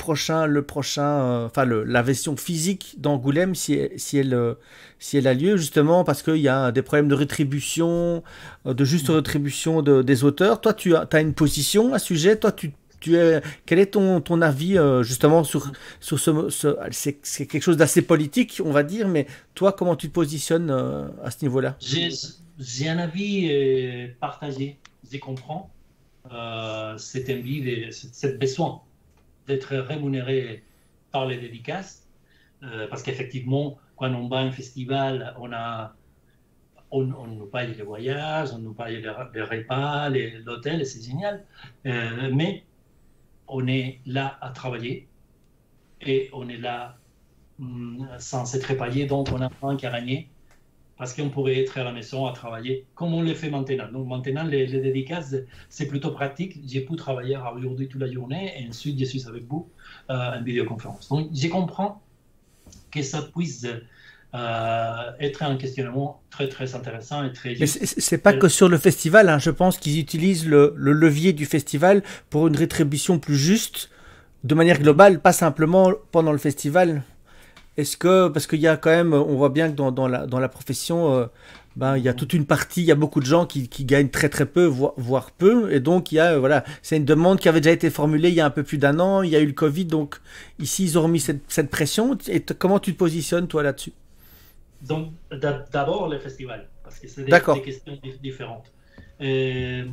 version physique d'Angoulême si elle a lieu, justement, parce qu'il y a des problèmes de rétribution, de juste rétribution des auteurs. Toi, tu as une position à ce sujet, toi, quel est ton avis justement sur ce c'est quelque chose d'assez politique, on va dire, mais toi, comment tu te positionnes à ce niveau-là? J'ai un avis partagé. Je comprends cette envie, cette besoin d'être rémunéré par les dédicaces, parce qu'effectivement, quand on va à un festival, on nous paye les voyages, on nous paye les repas, l'hôtel, c'est génial, mais on est là à travailler et on est là sans être payé, donc on a rien qu'à gagner parce qu'on pourrait être à la maison à travailler comme on le fait maintenant. Donc maintenant, les dédicaces, c'est plutôt pratique. J'ai pu travailler aujourd'hui toute la journée et ensuite je suis avec vous en vidéoconférence. Donc je comprends que ça puisse être un questionnement très très intéressant et très... C'est pas que sur le festival, hein. Je pense qu'ils utilisent le levier du festival pour une rétribution plus juste, de manière globale, pas simplement pendant le festival. Est-ce que, parce qu'il y a quand même, on voit bien que dans la profession, il y a toute une partie, il y a beaucoup de gens qui gagnent très très peu, voire peu, et donc il y a, voilà, c'est une demande qui avait déjà été formulée il y a un peu plus d'un an, il y a eu le Covid, donc ici ils ont remis cette pression. Et comment tu te positionnes toi là-dessus? Donc, d'abord le festival, parce que c'est des questions différentes. Et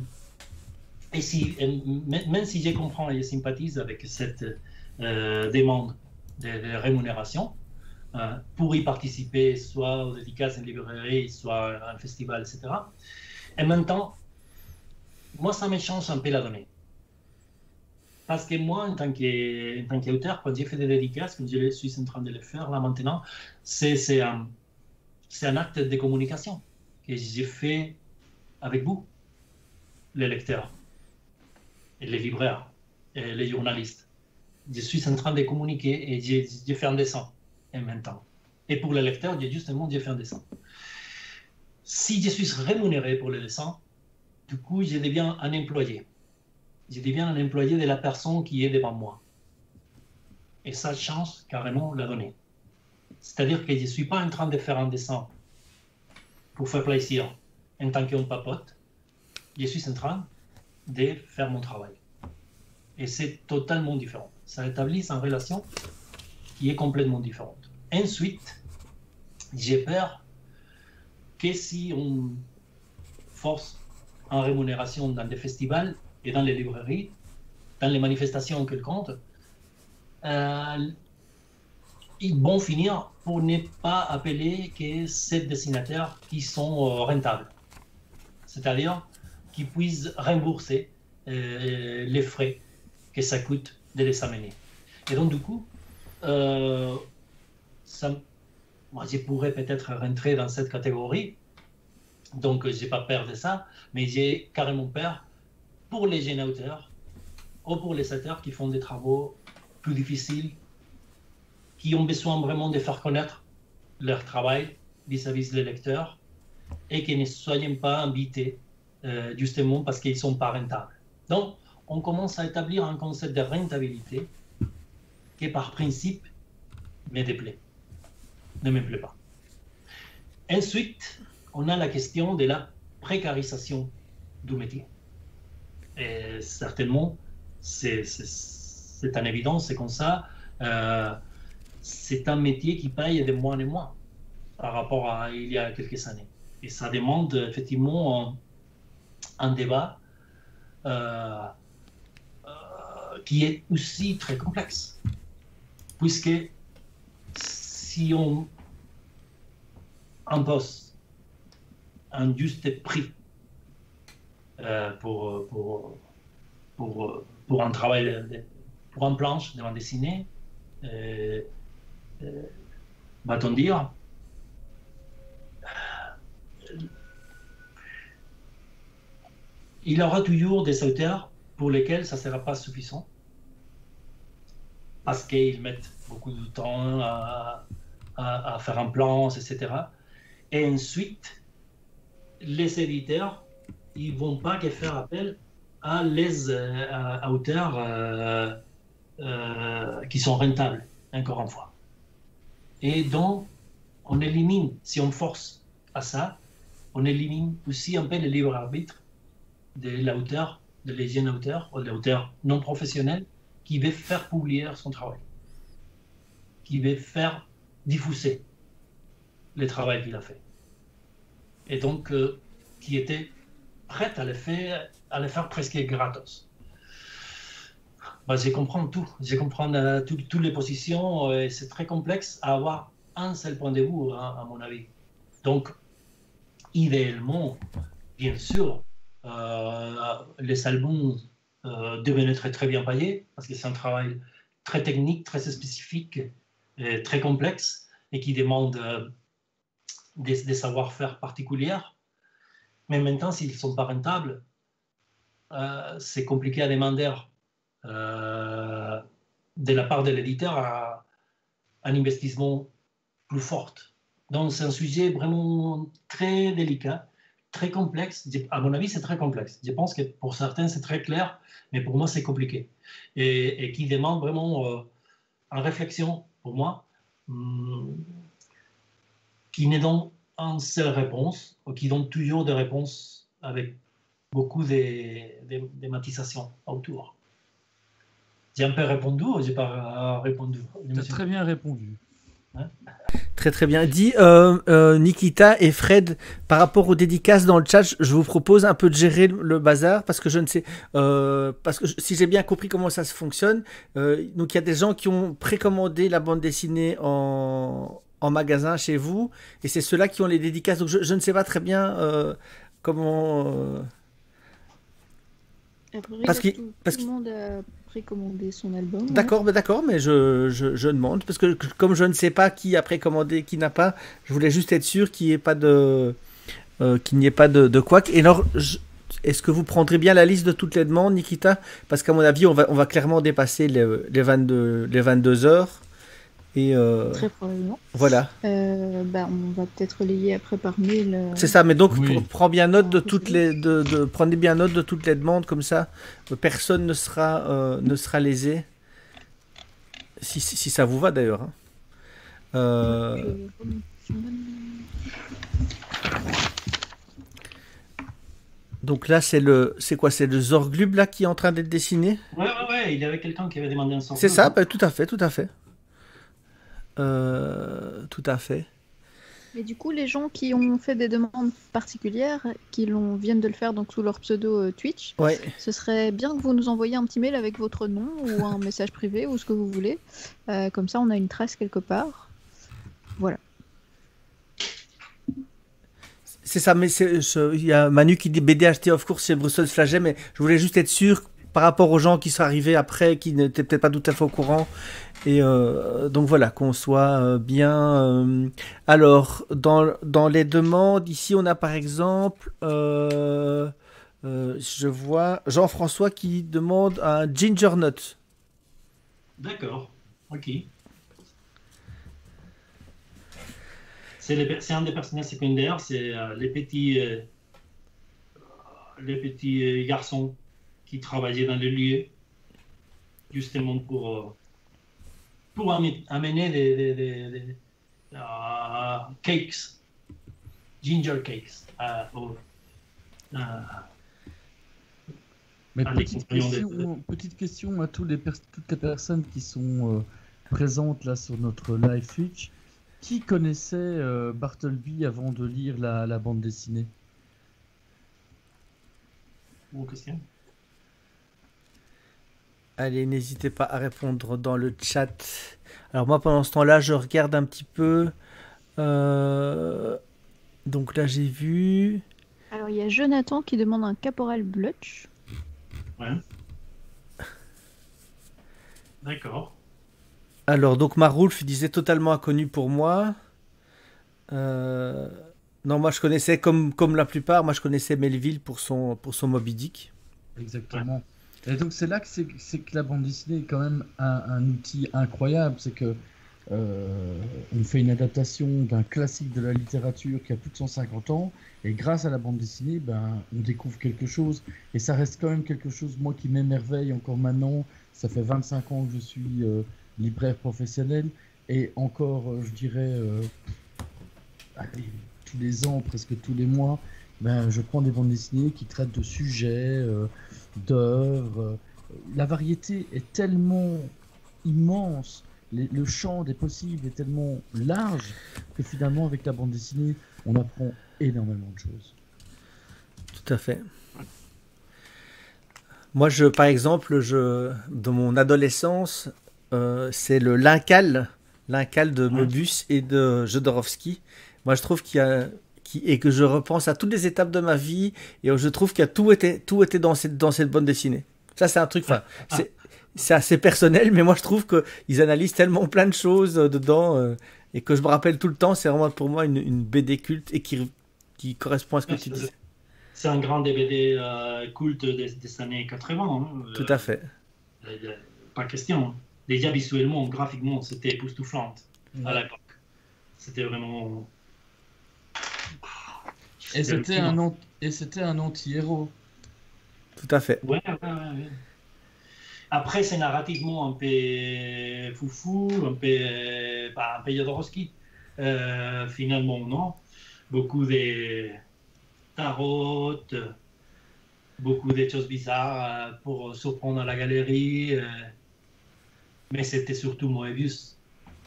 si, même si je comprends et je sympathise avec cette demande de rémunération, pour y participer, soit aux dédicaces, en librairie, soit à un festival, etc. En même temps, moi, ça me change un peu la donnée. Parce que moi, en tant qu'auteur, quand j'ai fait des dédicaces, quand je suis en train de les faire là maintenant, c'est un acte de communication que j'ai fait avec vous, les lecteurs, les libraires, et les journalistes. Je suis en train de communiquer et j'ai fait un dessin en même temps. Et pour les lecteurs, j'ai fait un dessin. Si je suis rémunéré pour le dessin, du coup, je deviens un employé. Je deviens un employé de la personne qui est devant moi. Et ça change carrément la donnée. C'est-à-dire que je ne suis pas en train de faire un dessin pour faire plaisir en tant qu'on papote. Je suis en train de faire mon travail. Et c'est totalement différent. Ça établit une relation qui est complètement différente. Ensuite, j'ai peur que si on force une rémunération dans des festivals et dans les librairies, dans les manifestations quelconques, ils vont finir pour ne pas appeler que ces dessinateurs qui sont rentables, c'est-à-dire qu'ils puissent rembourser les frais que ça coûte de les amener. Et donc, du coup, moi, je pourrais peut-être rentrer dans cette catégorie, donc je n'ai pas peur de ça, mais j'ai carrément peur pour les jeunes auteurs ou pour les auteurs qui font des travaux plus difficiles, qui ont besoin vraiment de faire connaître leur travail vis-à-vis des lecteurs et qui ne soient pas invités justement parce qu'ils ne sont pas rentables. Donc, on commence à établir un concept de rentabilité qui, par principe, ne me plaît pas. Ensuite, on a la question de la précarisation du métier. Et certainement, c'est une évidence, c'est comme ça. C'est un métier qui paye de moins en moins par rapport à il y a quelques années. Et ça demande effectivement un débat qui est aussi très complexe. Puisque si on impose un juste prix pour un travail, pour un planche de bande dessinée, va-t-on dire, il y aura toujours des auteurs pour lesquels ça ne sera pas suffisant, parce qu'ils mettent beaucoup de temps à faire un plan, etc. Et ensuite, les éditeurs, ils ne vont pas que faire appel à les auteurs qui sont rentables, encore une fois. Et donc, on élimine, si on force à ça, on élimine aussi un peu le libre arbitre de l'auteur, de les jeunes auteurs, ou de l'auteur non professionnel, qui veut faire publier son travail, qui veut faire diffuser le travail qu'il a fait. Et donc, qui était prêt à le faire presque gratos. Ben, je comprends tout, je comprends toutes les positions, et c'est très complexe à avoir un seul point de vue, hein, à mon avis. Donc, idéalement, bien sûr, les albums devenaient très bien payés, parce que c'est un travail très technique, très spécifique, et très complexe, et qui demande des savoir-faire particuliers. Mais maintenant, s'ils ne sont pas rentables, c'est compliqué à demander de la part de l'éditeur un investissement plus fort. Donc, c'est un sujet vraiment très délicat, très complexe. À mon avis, c'est très complexe. Je pense que pour certains, c'est très clair, mais pour moi, c'est compliqué. Et qui demande vraiment une réflexion, pour moi, qui n'est donc une seule réponse, ou qui donne toujours des réponses avec beaucoup de matisations autour. J'ai un peu répondu ou j'ai pas répondu? Tu as très bien répondu. Hein, très bien. Dit Nikita et Fred, par rapport aux dédicaces dans le chat, je vous propose un peu de gérer le bazar, parce que je ne sais, parce que si j'ai bien compris comment ça se fonctionne, donc il y a des gens qui ont précommandé la bande dessinée en magasin chez vous, et c'est ceux-là qui ont les dédicaces. Donc je ne sais pas très bien comment. Parce que tout le monde a précommandé son album. D'accord, ouais. Bah d'accord, mais je demande, parce que comme je ne sais pas qui a précommandé et qui n'a pas, je voulais juste être sûr qu'il n'y ait pas de couac. Et alors, est-ce que vous prendrez bien la liste de toutes les demandes, Nikita? Parce qu'à mon avis, on va clairement dépasser les 22 heures. Et très probablement. Voilà. On va peut-être relayer après par mail. C'est ça, mais donc oui. Prenez bien note de toutes les demandes, comme ça personne ne sera lésé. Si ça vous va d'ailleurs. Hein. Donc là, c'est le Zorglub là qui est en train d'être dessiné. Ouais, il y avait quelqu'un qui avait demandé un Zorglub. C'est ça, bah, tout à fait. Tout à fait. Mais du coup, les gens qui ont fait des demandes particulières, viennent de le faire donc sous leur pseudo Twitch, ouais. Ce serait bien que vous nous envoyiez un petit mail avec votre nom ou un message privé ou ce que vous voulez. Comme ça, on a une trace quelque part. Voilà. C'est ça, mais il y a Manu qui dit BDHT of course, c'est Bruxelles Flagey, mais je voulais juste être sûr par rapport aux gens qui sont arrivés après, qui n'étaient peut-être pas tout à fait au courant. Et donc voilà, qu'on soit bien... Alors, dans les demandes, ici on a par exemple, je vois Jean-François qui demande un ginger nut. D'accord, ok. C'est un des personnages secondaires, c'est les petits garçons qui travaillaient dans le lieu, justement pour amener des cakes, ginger cakes, Petite question à toutes les personnes qui sont présentes là sur notre live Twitch. Qui connaissait Bartleby avant de lire la bande dessinée? Bonne question. Allez, n'hésitez pas à répondre dans le chat. Alors moi, pendant ce temps-là, je regarde un petit peu. Donc là, j'ai vu... Alors, il y a Jonathan qui demande un caporal Blutch. Ouais. D'accord. Alors, donc Maroulf disait totalement inconnu pour moi. Non, moi, je connaissais, comme la plupart, moi, je connaissais Melville pour son Moby Dick. Exactement. Et donc c'est là que, la bande dessinée est quand même un outil incroyable, c'est que on fait une adaptation d'un classique de la littérature qui a plus de 150 ans, et grâce à la bande dessinée, ben, on découvre quelque chose, et ça reste quand même quelque chose, moi, qui m'émerveille encore maintenant. Ça fait 25 ans que je suis libraire professionnel, et encore, je dirais, allez, tous les ans, presque tous les mois, ben, je prends des bandes dessinées qui traitent de sujets, d'œuvres. La variété est tellement immense, le champ des possibles est tellement large que finalement, avec la bande dessinée, on apprend énormément de choses. Tout à fait. Moi, par exemple, dans mon adolescence, c'est le L'Incal de Moebius et de Jodorowsky. Moi, je trouve qu'il y a... et que je repense à toutes les étapes de ma vie, et je trouve qu'il y a tout était dans cette bande dessinée. Ça, c'est un truc, c'est assez personnel, mais moi je trouve qu'ils analysent tellement plein de choses dedans, et que je me rappelle tout le temps. C'est vraiment pour moi une BD culte, et qui correspond à ce que tu dis. C'est un grand BD culte des années 80. Hein, tout à fait. Pas question. Déjà visuellement, graphiquement, c'était époustouflant à l'époque. C'était vraiment... Et c'était un anti-héros. Tout à fait. Ouais. Après, c'est narrativement un peu foufou, un peu Jodorowsky. Finalement, non. Beaucoup de tarots, beaucoup de choses bizarres pour surprendre la galerie. Mais c'était surtout Moebius,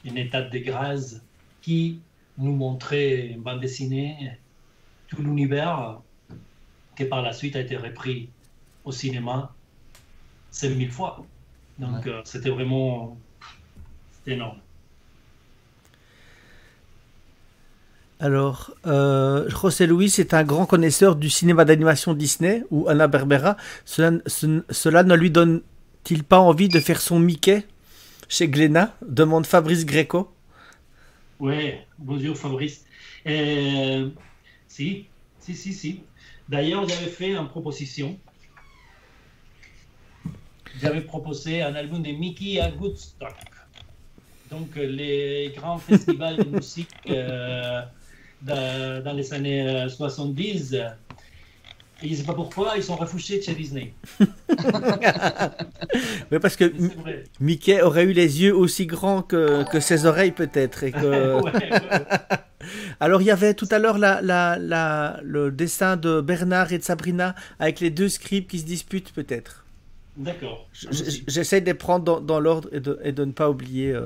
une état de grâce qui nous montrait une bande dessinée, tout l'univers, qui par la suite a été repris au cinéma 5000 fois. Donc c'était vraiment énorme. Alors, José-Luis est un grand connaisseur du cinéma d'animation Disney ou Hanna-Barbera. Cela ne lui donne-t-il pas envie de faire son Mickey chez Glénat? Demande Fabrice Greco. Oui, bonjour Fabrice. Si. D'ailleurs, j'avais fait une proposition. J'avais proposé un album de Mickey à Woodstock. Donc, les grands festivals de musique dans les années 70. Et je ne sais pas pourquoi, ils sont refouchés chez Disney. Mais parce que Mickey aurait eu les yeux aussi grands que ses oreilles, peut-être. Et que... ouais. Alors, il y avait tout à l'heure le dessin de Bernard et de Sabrina avec les deux scribes qui se disputent, peut-être. D'accord. J'essaie de les prendre dans l'ordre et de ne pas oublier.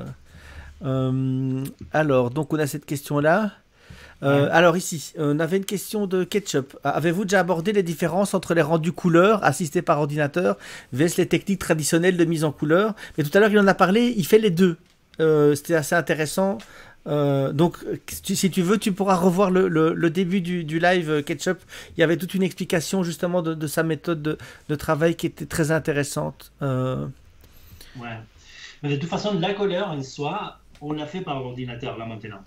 Alors, donc, on a cette question-là. Alors ici, on avait une question de Ketchup. Avez-vous déjà abordé les différences entre les rendus couleurs assistés par ordinateur vs les techniques traditionnelles de mise en couleur? Mais tout à l'heure, il en a parlé, il fait les deux. C'était assez intéressant. Donc, si tu veux, tu pourras revoir le début du live Ketchup. Il y avait toute une explication justement de sa méthode de travail qui était très intéressante. Ouais. Mais de toute façon, la couleur en soi, on l'a fait par ordinateur là maintenant.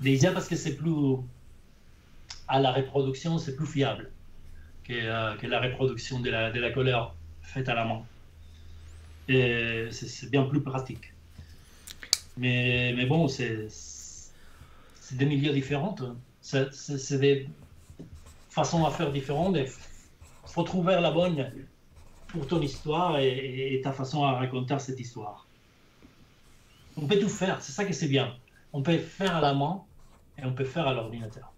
Déjà parce que c'est plus... à la reproduction, c'est plus fiable que la reproduction de la couleur faite à la main. Et c'est bien plus pratique. Mais bon, c'est des milieux différents. C'est des façons à faire différentes. Il faut trouver la bonne pour ton histoire et ta façon à raconter cette histoire. On peut tout faire, c'est ça que c'est bien. On peut faire à la main et on peut faire à l'ordinateur.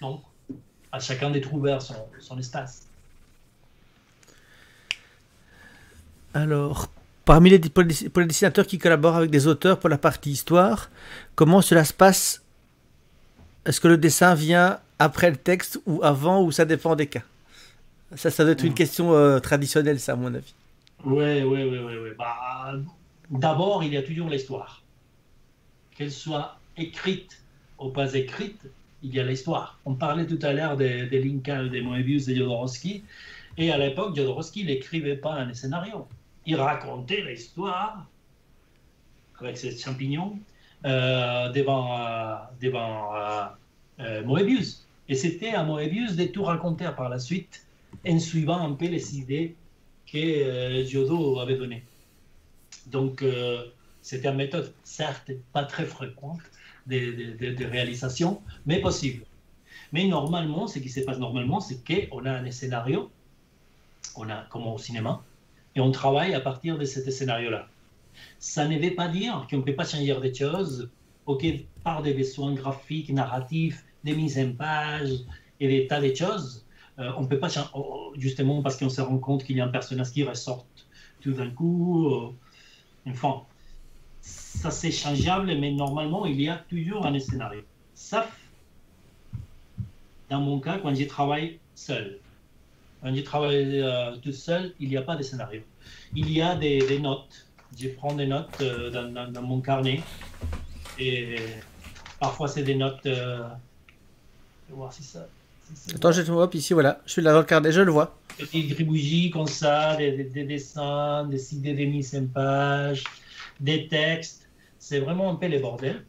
Donc, à chacun de trouver son espace. Alors, parmi pour les dessinateurs qui collaborent avec des auteurs pour la partie histoire, comment cela se passe? Est-ce que le dessin vient après le texte ou avant, ou ça dépend des cas? Ça doit être une question traditionnelle, ça, à mon avis. Oui. Bah, d'abord, il y a toujours l'histoire. Qu'elle soit écrite ou pas écrite, il y a l'histoire. On parlait tout à l'heure de L'Incal, de Moebius, de Jodorowsky. Et à l'époque, Jodorowsky n'écrivait pas un scénario. Il racontait l'histoire avec ses champignons devant Moebius. Et c'était à Moebius de tout raconter par la suite en suivant un peu les idées que Diodot avait donné. Donc, c'était une méthode, certes, pas très fréquente de réalisation, mais possible. Mais normalement, ce qui se passe normalement, c'est qu'on a un scénario, on a, comme au cinéma, et on travaille à partir de ce scénario-là. Ça ne veut pas dire qu'on ne peut pas changer des choses, auquel par des besoins graphiques, narratifs, des mises en page et des tas de choses. On ne peut pas changer, justement parce qu'on se rend compte qu'il y a un personnage qui ressort tout d'un coup. Enfin, ça c'est changeable, mais normalement il y a toujours un scénario. Sauf dans mon cas, quand je travaille seul. Quand je travaille tout seul, il n'y a pas de scénario. Il y a des notes. Je prends des notes dans mon carnet. Et parfois, c'est des notes. Je vais voir si ça. Attends, je te vois, puis ici, voilà, je suis là dans le carnet, je le vois. Petite gribouillis comme ça, des dessins, des idées de mise en page, des textes. C'est vraiment un peu le bordel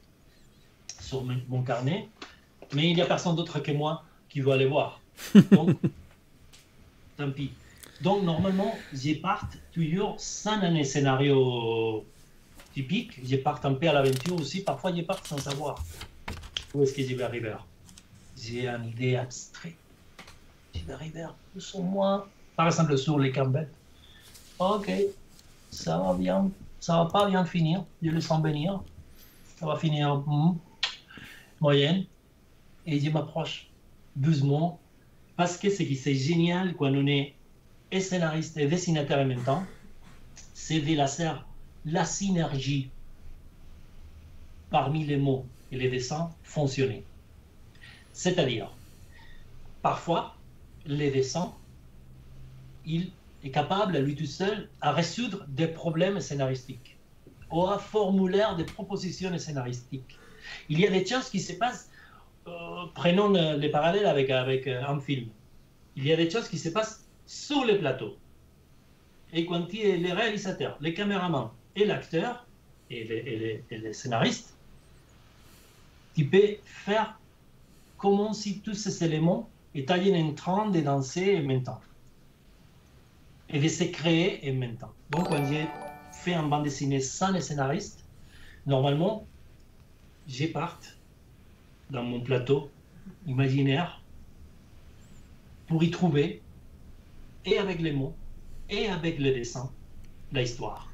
sur mon carnet. Mais il n'y a personne d'autre que moi qui veut aller voir. Donc, tant pis. Donc, normalement, j'y pars toujours sans un scénario typique. J'y pars un peu à l'aventure aussi. Parfois, j'y pars sans savoir où est-ce que j'y vais arriver. J'ai une idée abstraite. J'y vais arriver sur moi. Par exemple, sur les Campbell. Ok, ça va bien. Ça va pas bien finir. Je le sens venir. Ça va finir moyenne. Et je m'approche doucement, parce que ce qui est génial quand on est scénariste et dessinateur en même temps, c'est de la synergie parmi les mots et les dessins fonctionner. C'est-à-dire, parfois, les dessins, il est capable, à lui tout seul, à résoudre des problèmes scénaristiques ou à formuler des propositions scénaristiques. Il y a des choses qui se passent. Prenons les parallèles avec un film. Il y a des choses qui se passent sur le plateau. Et quand les réalisateurs, les caméramans et l'acteur, et les scénaristes, ils peuvent faire comme si tous ces éléments étaient en train de danser en même temps. Et de se créer en même temps. Donc quand j'ai fait un bande dessinée sans les scénaristes, normalement, je pars dans mon plateau imaginaire pour y trouver, et avec les mots, et avec le dessin, la histoire.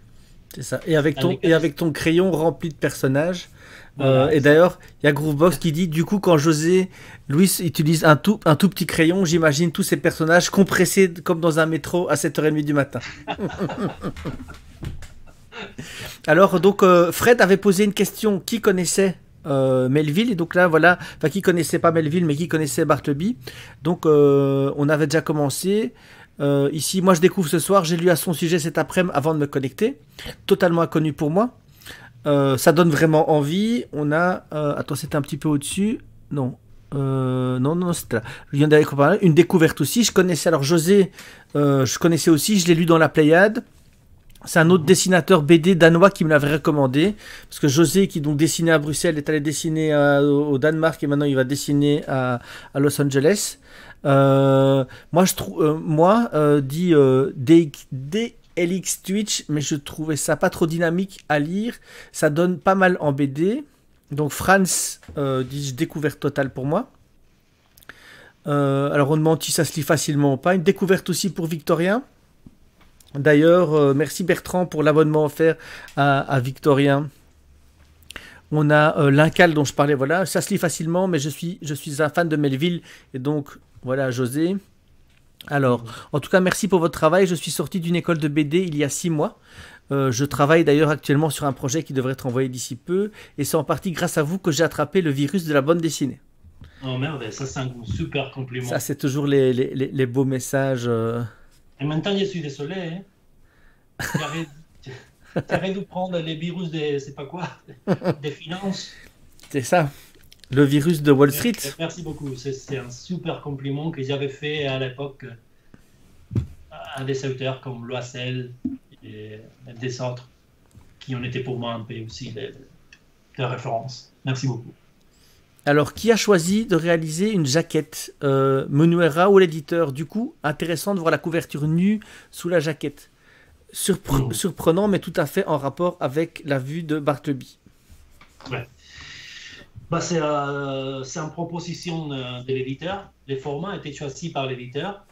C'est ça, et avec ton crayon rempli de personnages. Voilà, et d'ailleurs, il y a Groovebox qui dit, du coup, quand José-Luis utilise un tout petit crayon, j'imagine tous ces personnages compressés comme dans un métro à 7h30 du matin. Alors, donc, Fred avait posé une question, qui connaissait Melville, et donc là voilà, enfin qui connaissait pas Melville mais qui connaissait Bartleby, donc on avait déjà commencé ici, moi je découvre ce soir, j'ai lu à son sujet cet après-midi avant de me connecter, totalement inconnu pour moi, ça donne vraiment envie. On a, attends, c'était un petit peu au-dessus, non, non, c'était là, une découverte aussi, je connaissais, alors José, je connaissais aussi, je l'ai lu dans la Pléiade. C'est un autre dessinateur BD danois qui me l'avait recommandé, parce que José, qui donc dessinait à Bruxelles, est allé dessiner au Danemark, et maintenant il va dessiner à Los Angeles. Moi, DLX Twitch, mais je trouvais ça pas trop dynamique à lire, ça donne pas mal en BD. Donc Franz dit découverte totale pour moi. Alors on demande si ça se lit facilement ou pas. Une découverte aussi pour Victorien. D'ailleurs, merci Bertrand pour l'abonnement offert à Victorien. On a L'Incal dont je parlais, voilà. Ça se lit facilement, mais je suis un fan de Melville. Et donc, voilà, José. Alors, en tout cas, merci pour votre travail. Je suis sorti d'une école de BD il y a 6 mois. Je travaille d'ailleurs actuellement sur un projet qui devrait être envoyé d'ici peu. Et c'est en partie grâce à vous que j'ai attrapé le virus de la bande dessinée. Oh merde, ça c'est un super compliment. Ça, c'est toujours les beaux messages... Et maintenant, je suis désolé. Hein. J'arrête de prendre les virus des, c'est pas quoi, des finances. C'est ça, le virus de Wall Street. Merci beaucoup. C'est un super compliment que j'avais fait à l'époque à des auteurs comme Loisel et des autres qui en étaient pour moi un peu aussi de référence. Merci beaucoup. Alors, qui a choisi de réaliser une jaquette, Munuera ou l'éditeur? Du coup, intéressant de voir la couverture nue sous la jaquette. Surprenant, mais tout à fait en rapport avec la vue de Bartleby. Ouais. Bah, c'est une proposition de l'éditeur. Le format a été choisi par l'éditeur.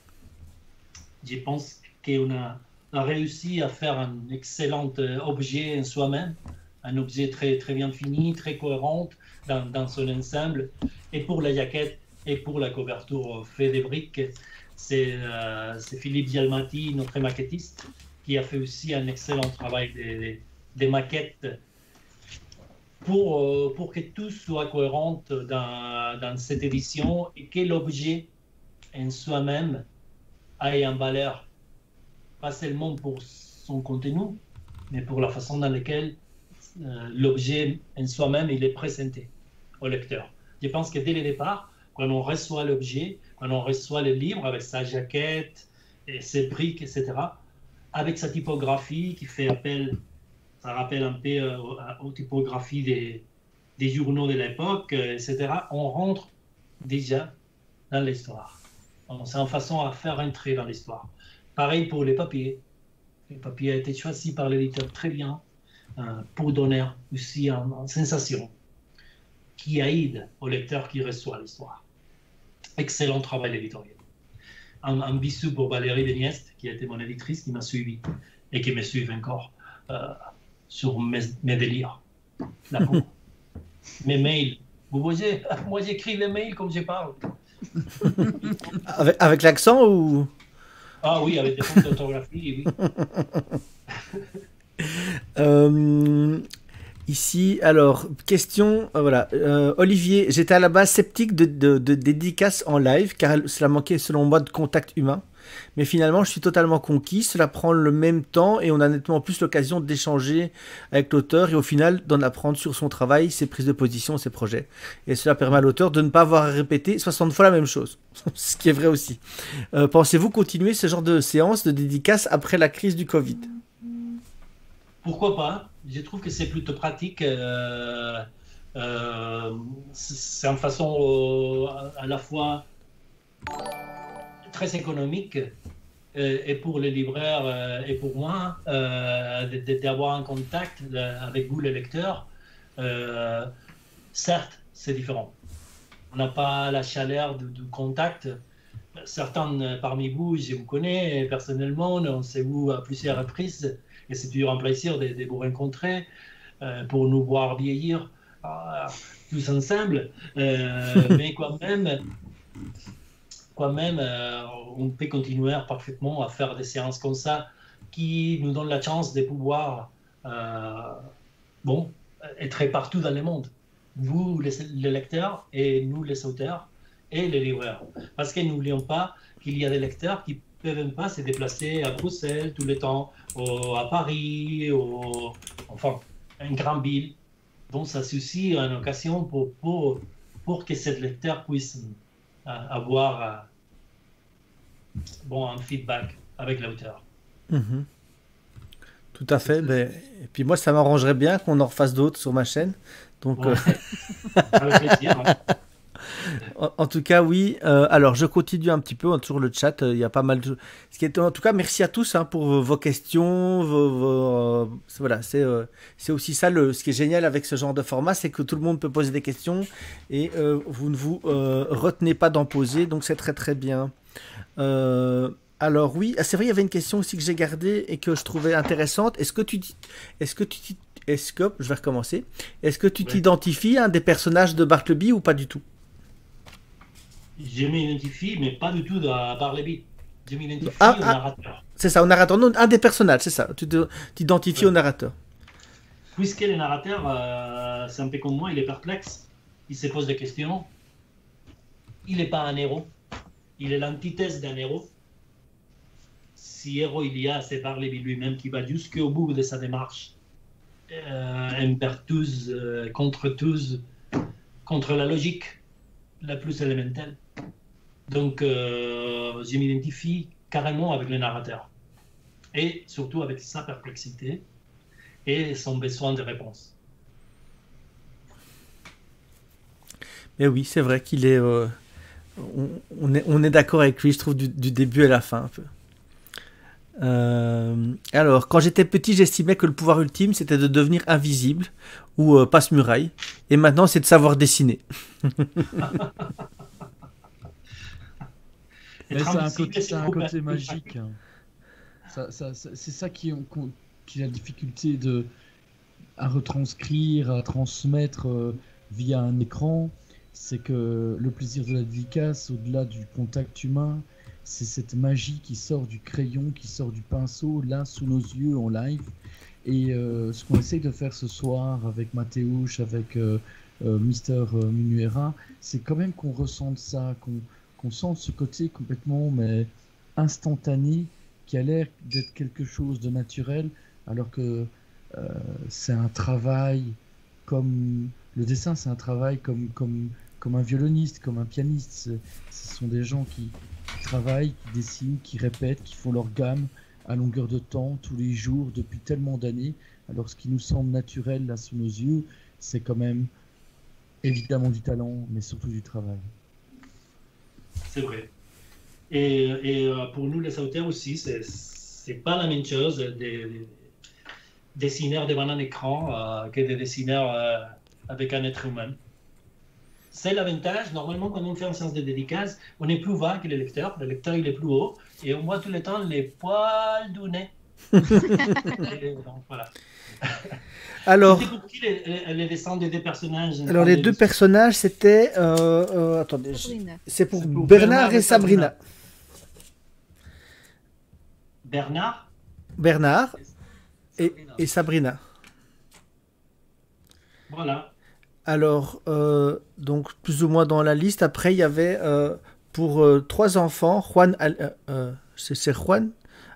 Je pense qu'on a réussi à faire un excellent objet en soi-même. Un objet très, très bien fini, très cohérent dans son ensemble. Et pour la jaquette et pour la couverture fait des briques, c'est Philippe Gialmati, notre maquettiste, qui a fait aussi un excellent travail des maquettes pour que tout soit cohérent dans cette édition et que l'objet en soi-même ait une valeur, pas seulement pour son contenu, mais pour la façon dans laquelle l'objet en soi-même il est présenté au lecteur. Je pense que dès le départ, quand on reçoit l'objet, quand on reçoit le livre avec sa jaquette, et ses briques, etc., avec sa typographie qui fait appel, ça rappelle un peu aux typographies des journaux de l'époque, etc., on rentre déjà dans l'histoire. C'est une façon à faire entrer dans l'histoire. Pareil pour les papiers. Les papiers ont été choisis par l'éditeur très bien pour donner aussi une sensation qui aide au lecteur qui reçoit l'histoire. Excellent travail éditorial. Un bisou pour Valérie Beniest, qui a été mon éditrice, qui m'a suivi et qui me suit encore sur mes délires. Mes mails. Vous voyez, moi j'écris les mails comme je parle. Avec l'accent ou... Ah oui, avec des fautes d'autographie, oui. Ici, alors, question, voilà. Olivier, j'étais à la base sceptique de dédicaces en live, car cela manquait selon moi de contact humain. Mais finalement, je suis totalement conquis, cela prend le même temps et on a nettement plus l'occasion d'échanger avec l'auteur et au final d'en apprendre sur son travail, ses prises de position, ses projets. Et cela permet à l'auteur de ne pas avoir à répéter 60 fois la même chose, ce qui est vrai aussi. Pensez-vous continuer ce genre de séance de dédicaces après la crise du Covid ? Pourquoi pas? Je trouve que c'est plutôt pratique. C'est une façon à la fois très économique et pour les libraires et pour moi d'avoir un contact avec vous, les lecteurs. Certes, c'est différent. On n'a pas la chaleur du contact. Certains parmi vous, je vous connais personnellement, on s'est vu à plusieurs reprises. Et c'est toujours un plaisir de vous rencontrer pour nous voir vieillir tous ensemble. Mais quand même on peut continuer parfaitement à faire des séances comme ça qui nous donnent la chance de pouvoir être partout dans le monde. Vous, les lecteurs, et nous, les auteurs, et les libraires. Parce que n'oublions pas qu'il y a des lecteurs qui ne peuvent pas se déplacer à Bruxelles tous les temps, à Paris, enfin, une grande ville. Donc, ça suscite une occasion pour que cette lecteur puisse avoir un feedback avec l'auteur. Mmh. Tout à fait. Mais... Et puis moi, ça m'arrangerait bien qu'on en refasse d'autres sur ma chaîne. Donc, ouais. Avec plaisir. Hein. En tout cas, oui. Alors, je continue un petit peu, toujours le chat. Il y a pas mal de... Ce qui est, en tout cas, merci à tous pour vos questions. Voilà, c'est aussi ça. Ce qui est génial avec ce genre de format, c'est que tout le monde peut poser des questions et vous ne vous retenez pas d'en poser. Donc, c'est très, très bien. Alors, oui. Ah, c'est vrai, il y avait une question aussi que j'ai gardée et que je trouvais intéressante. Est-ce que tu t'identifies à un des personnages de Bartleby ou pas du tout? Je m'identifie, mais pas du tout à Bartleby. Je m'identifie au narrateur. C'est ça, au narrateur. Non, un des personnages, c'est ça. Tu t'identifies au narrateur. Puisque le narrateur, c'est un peu comme moi, il est perplexe. Il se pose des questions. Il n'est pas un héros. Il est l'antithèse d'un héros. Si héros il y a, c'est Bartleby lui-même qui va jusqu'au bout de sa démarche. Envers tous, contre tous, contre la logique la plus élémentaire. Donc, je m'identifie carrément avec le narrateur. Et surtout avec sa perplexité et son besoin de réponse. Mais oui, c'est vrai qu'il est, on est d'accord avec lui, je trouve, du début à la fin un peu. Alors, quand j'étais petit, j'estimais que le pouvoir ultime, c'était de devenir invisible ou passe-muraille. Et maintenant, c'est de savoir dessiner. Mais ça a un côté magique. Hein. C'est ça qui est la difficulté à retranscrire, à transmettre via un écran. C'est que le plaisir de la dédicace, au-delà du contact humain, c'est cette magie qui sort du crayon, qui sort du pinceau, là, sous nos yeux, en live. Et ce qu'on essaye de faire ce soir avec Mateusz, avec Mister Munuera, c'est quand même qu'on ressente ça, qu'on sente ce côté complètement instantané, qui a l'air d'être quelque chose de naturel, alors que c'est un travail comme... Le dessin, c'est un travail comme un violoniste, comme un pianiste. Ce sont des gens qui travaillent, qui dessinent, qui répètent, qui font leur gamme à longueur de temps, tous les jours, depuis tellement d'années. Alors ce qui nous semble naturel là sous nos yeux, c'est quand même évidemment du talent, mais surtout du travail. C'est vrai. Et pour nous les auteurs aussi, c'est pas la même chose des dessineurs devant un écran que des dessineurs avec un être humain. C'est l'avantage, normalement, quand on fait une séance de dédicace, on est plus bas que le lecteur il est plus haut, et on voit tout le temps les poils du nez. Donc, voilà. Alors, les dessins des deux personnages. Alors les deux personnages, c'était, attendez, c'est pour Bernard et Sabrina. Bernard et Sabrina. Voilà. Alors, donc plus ou moins dans la liste. Après, il y avait pour trois enfants, Juan,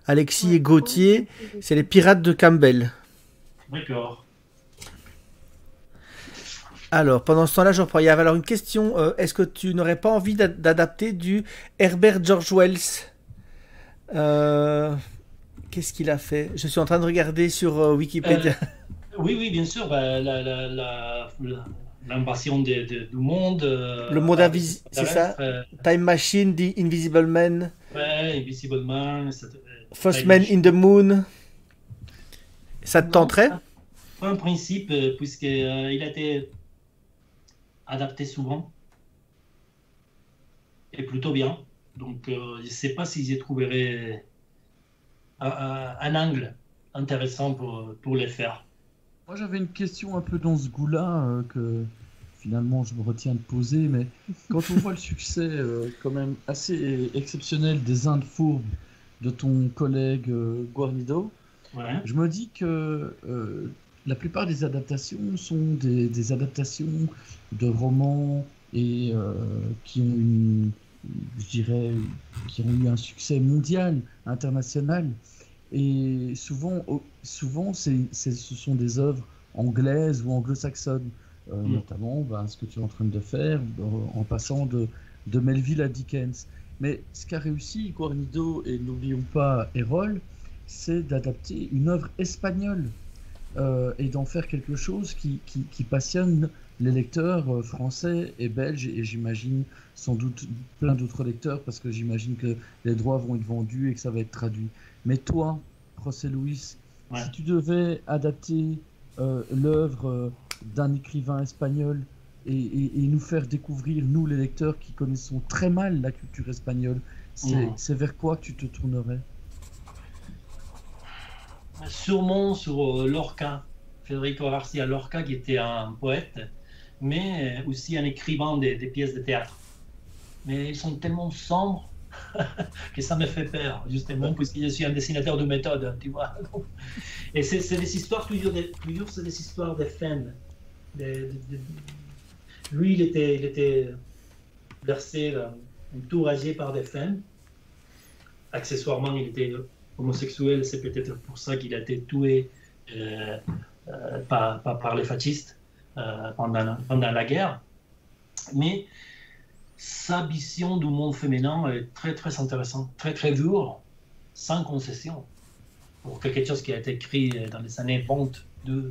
Alexis et Gauthier. C'est les pirates de Campbell. D'accord. Alors, pendant ce temps-là, je reprends. Il y avait alors une question. Est-ce que tu n'aurais pas envie d'adapter du Herbert George Wells? Qu'est-ce qu'il a fait? Je suis en train de regarder sur Wikipédia. Oui, bien sûr. Bah, l'invasion du monde. Le monde invisible, c'est ça. Time Machine, The Invisible Man. Ouais, Invisible Man. First Man in the Moon. Ça te tenterait? Pas un principe, puisqu'il a été adapté souvent. Et plutôt bien. Donc, je ne sais pas si je trouverais un angle intéressant pour le faire. Moi, j'avais une question un peu dans ce goût-là que finalement je me retiens de poser, mais quand on voit le succès quand même assez exceptionnel des Indes fourbes de ton collègue Guarnido, ouais. Je me dis que la plupart des adaptations sont des adaptations de romans et qui ont eu un succès mondial, international. Et souvent ce sont des œuvres anglaises ou anglo-saxonnes, notamment ce que tu es en train de faire, en passant de Melville à Dickens. Mais ce qu'a réussi Guarnido, et n'oublions pas Erol, c'est d'adapter une œuvre espagnole et d'en faire quelque chose qui passionne les lecteurs français et belges, et j'imagine sans doute plein d'autres lecteurs, parce que j'imagine que les droits vont être vendus et que ça va être traduit. Mais toi, José-Luis, ouais. Si tu devais adapter l'œuvre d'un écrivain espagnol et nous faire découvrir, nous les lecteurs qui connaissons très mal la culture espagnole, c'est vers quoi tu te tournerais? Sûrement sur Lorca, Federico Garcia Lorca, qui était un poète, mais aussi un écrivain des pièces de théâtre. Mais ils sont tellement sombres que ça me fait peur, justement, puisque je suis un dessinateur de méthode, tu vois. Et c'est des histoires, toujours c'est des histoires de fans. Lui, il était bercé, entouragé par des fans. Accessoirement, il était homosexuel, c'est peut-être pour ça qu'il a été tué par les fascistes pendant la guerre. Mais sa vision du monde féminin est très très intéressante, très très dure, sans concession, pour quelque chose qui a été écrit dans les années 20 du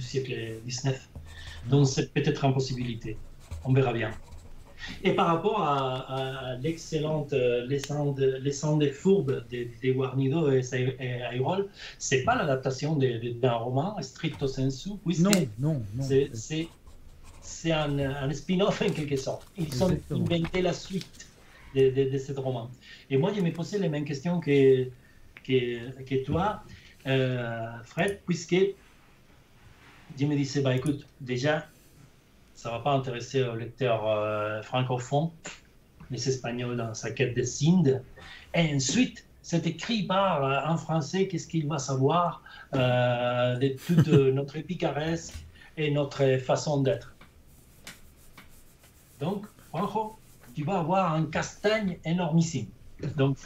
siècle 19. Donc c'est peut-être une possibilité. on verra bien. Et par rapport à l'excellente descente des fourbes de Guarnido et Ayrol, c'est pas l'adaptation d'un roman stricto sensu, puisque c'est un spin-off en quelque sorte. Ils ont inventé la suite de ce roman. Et moi, je me posais les mêmes questions que toi, Fred, puisque je me disais, bah, écoute, déjà, ça ne va pas intéresser aux lecteurs francophones, les Espagnols dans sa quête des Indes. Et ensuite, c'est écrit par un Français, qu'est-ce qu'il va savoir de toute notre picaresque et notre façon d'être. Donc, Juanjo, tu vas avoir un castagne énormissime. Donc,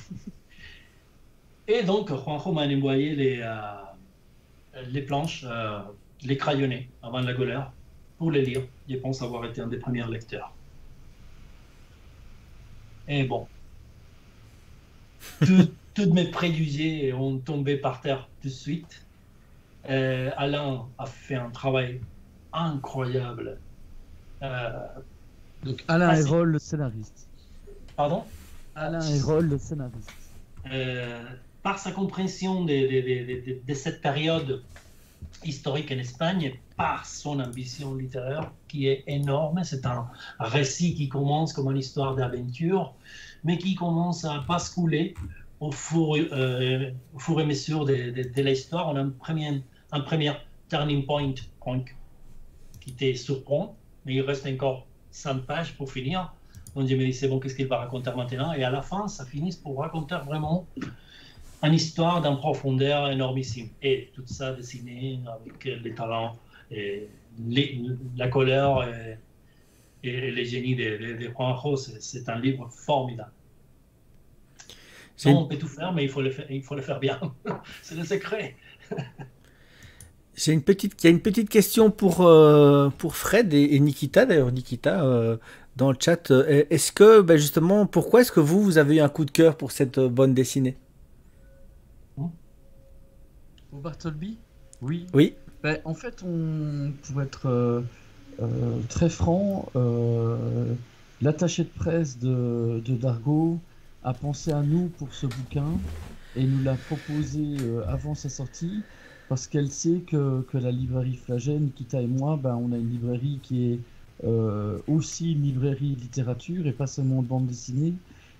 et donc, Juanjo m'a envoyé les planches, les crayonnés avant la galère, pour les lire. Je pense avoir été un des premiers lecteurs. Et bon, tous mes préjugés ont tombé par terre tout de suite. Alain a fait un travail incroyable. Donc Alain Hérol, le scénariste. Pardon? Alain Hérol, le scénariste. Par sa compréhension de cette période historique en Espagne, par son ambition littéraire qui est énorme. C'est un récit qui commence comme une histoire d'aventure, mais qui commence à basculer au fur et à mesure de l'histoire. On a un premier turning point, qui te surprend, mais il reste encore 100 pages pour finir. Donc je me dis, c'est bon, qu'est-ce qu'il va raconter maintenant? Et à la fin, ça finit pour raconter vraiment une histoire d'une profondeur énormissime. Et tout ça dessiné avec les talents, et la colère et les génies de Juanjo. C'est un livre formidable. On peut tout faire, mais il faut le faire bien. C'est le secret. Il y a une petite question pour Fred et Nikita. D'ailleurs, Nikita, dans le chat, est-ce que, ben justement, pourquoi est-ce que vous avez eu un coup de cœur pour cette bande dessinée? Pour Bartleby? Oui. Oui. Ben, en fait, pour être très franc, l'attaché de presse de Dargaud a pensé à nous pour ce bouquin et nous l'a proposé avant sa sortie, parce qu'elle sait que la librairie Flagey, Nikita et moi, ben, on a une librairie qui est aussi une librairie littérature et pas seulement de bande dessinée,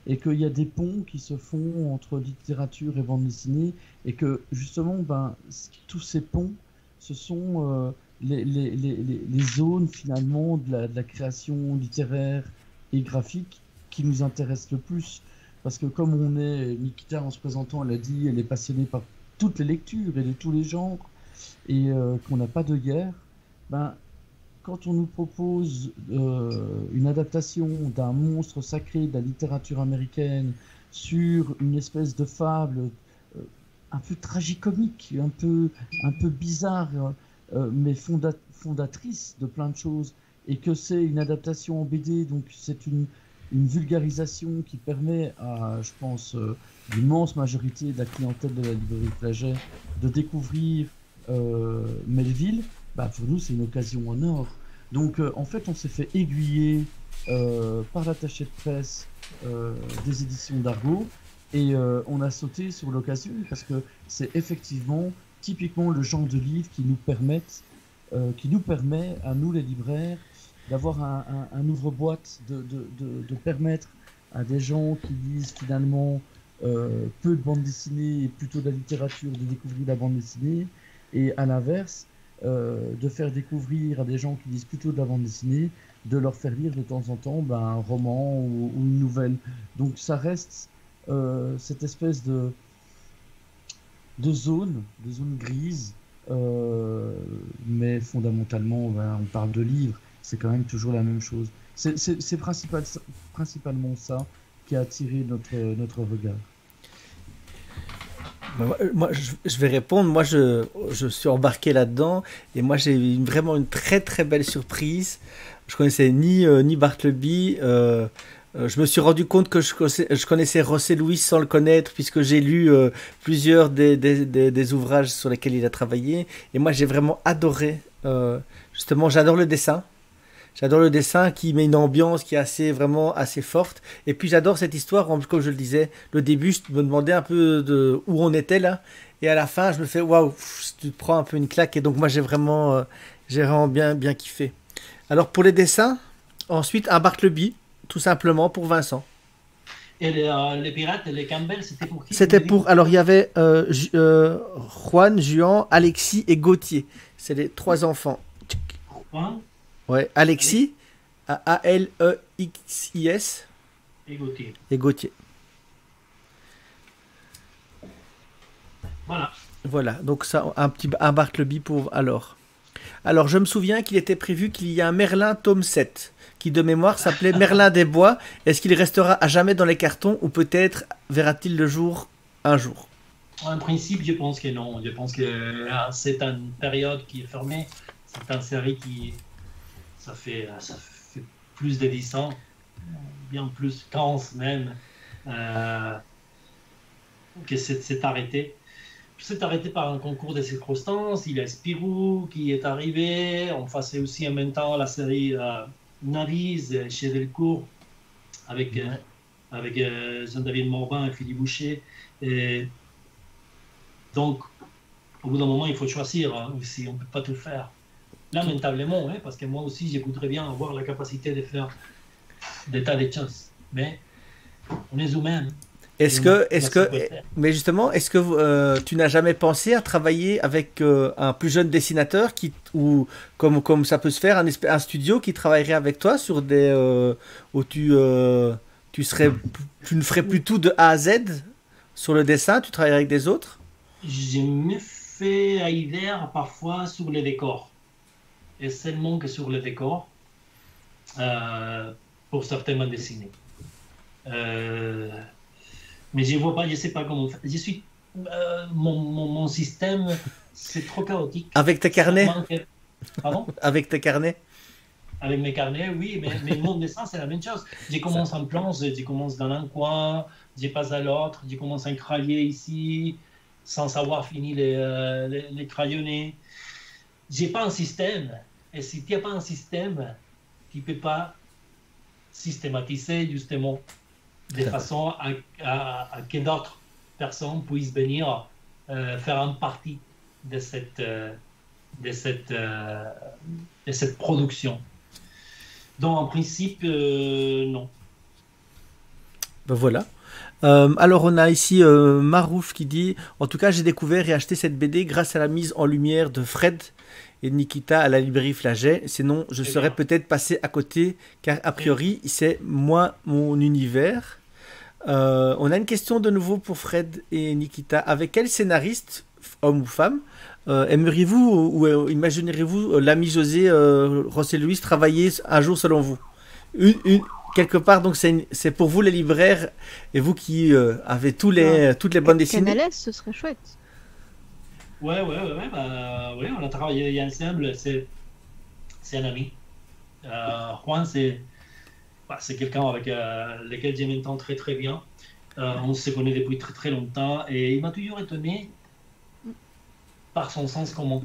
et qu'il y a des ponts qui se font entre littérature et bande dessinée, et que justement, ben, tous ces ponts, ce sont les zones finalement de la création littéraire et graphique qui nous intéressent le plus. Parce que comme on est, Nikita en se présentant, elle a dit, elle est passionnée par toutes les lectures et de tous les genres, et qu'on n'a pas de guerre, ben, quand on nous propose une adaptation d'un monstre sacré de la littérature américaine sur une espèce de fable un peu tragicomique, un peu bizarre, mais fondatrice de plein de choses, et que c'est une adaptation en BD, donc c'est une vulgarisation qui permet à, je pense, l'immense majorité de la clientèle de la librairie Flagey de découvrir Melville, bah, pour nous c'est une occasion en or. Donc en fait on s'est fait aiguiller par l'attaché de presse des éditions d'Argo, et on a sauté sur l'occasion, parce que c'est effectivement typiquement le genre de livre qui nous permet à nous les libraires d'avoir un ouvre-boîte, de permettre à des gens qui lisent finalement peu de bande dessinée et plutôt de la littérature de découvrir la bande dessinée, et à l'inverse de faire découvrir à des gens qui lisent plutôt de la bande dessinée, de leur faire lire de temps en temps ben, un roman ou une nouvelle. Donc ça reste cette espèce de zone grise, mais fondamentalement ben, on parle de livres, c'est quand même toujours la même chose. C'est principalement ça qui a attiré notre regard. Moi, je vais répondre. Moi, je suis embarqué là-dedans, et moi, j'ai eu vraiment une très très belle surprise. Je connaissais ni Bartleby. Je me suis rendu compte que je connaissais José-Luis sans le connaître, puisque j'ai lu plusieurs des ouvrages sur lesquels il a travaillé. Et moi, j'ai vraiment adoré. Justement, j'adore le dessin. J'adore le dessin qui met une ambiance qui est assez, vraiment assez forte. Et puis j'adore cette histoire, comme je le disais, le début, je me demandais un peu de où on était là. Et à la fin, je me fais, waouh, tu te prends un peu une claque. Et donc moi, j'ai vraiment bien kiffé. Alors pour les dessins, ensuite un Bartleby, tout simplement pour Vincent. Et les pirates, les Campbell, c'était pour qui? C'était pour... Alors, il y avait Juan, Juan, Alexis et Gauthier. C'est les trois enfants. Juan? Ouais, Alexis, A-L-E-X-I-S. Et Gauthier. Et Gauthier. Voilà. Voilà, donc ça, un Bartleby pour... Alors, je me souviens qu'il était prévu qu'il y ait un Merlin tome 7, qui de mémoire s'appelait Merlin des Bois. Est-ce qu'il restera à jamais dans les cartons ou peut-être verra-t-il le jour un jour? En principe, je pense que non. Je pense que c'est une période qui est fermée. C'est une série qui... Ça fait plus de 10 ans, bien plus, 15 même, que c'est arrêté. C'est arrêté par un concours de circonstances. Il y a Spirou qui est arrivé. On faisait aussi en même temps la série Nariz chez Delcourt avec, avec Jean-David Morvan et Philippe Boucher. Et donc, au bout d'un moment, il faut choisir aussi. On ne peut pas tout faire. Lamentablement, hein, parce que moi aussi, j'écouterais bien avoir la capacité de faire des tas de choses. Mais on est humains. Est-ce que tu n'as jamais pensé à travailler avec un plus jeune dessinateur qui, ou comme ça peut se faire, un studio qui travaillerait avec toi sur des où tu ne ferais plus tout de A à Z sur le dessin, tu travaillerais avec des autres? Je me fais à hiver parfois sur les décors et seulement que sur les décors pour certainement dessiner. Mais je vois pas, je sais pas comment faire. Je suis mon système, c'est trop chaotique. Avec tes carnets? Pardon? Avec tes carnets? Avec mes carnets, oui, mais mon dessin c'est la même chose. Je commence en planche, je commence dans un coin, je passe à l'autre, je commence à crayer ici sans savoir finir les crayonner. J'ai pas un système, et si tu n'as pas un système, tu peux pas systématiser justement de façon à que d'autres personnes puissent venir faire une partie de cette production. Donc, en principe, non. Ben voilà. Alors, on a ici Marouf qui dit « En tout cas, j'ai découvert et acheté cette BD grâce à la mise en lumière de Fred et Nikita à la librairie Flagey. Sinon, je serais peut-être passé à côté, car a priori, c'est moi mon univers. » On a une question de nouveau pour Fred et Nikita. Avec quel scénariste, homme ou femme, aimeriez-vous ou imagineriez-vous l'ami José José-Luis travailler un jour selon vous? Quelque part, donc c'est pour vous les libraires et vous qui avez toutes les bandes dessinées. Canales, ce serait chouette. Ouais, bah, ouais, on a travaillé ensemble. C'est un ami. Juan, c'est quelqu'un avec lequel je m'entends très bien. On se connaît depuis très longtemps et il m'a toujours étonné par son sens commun.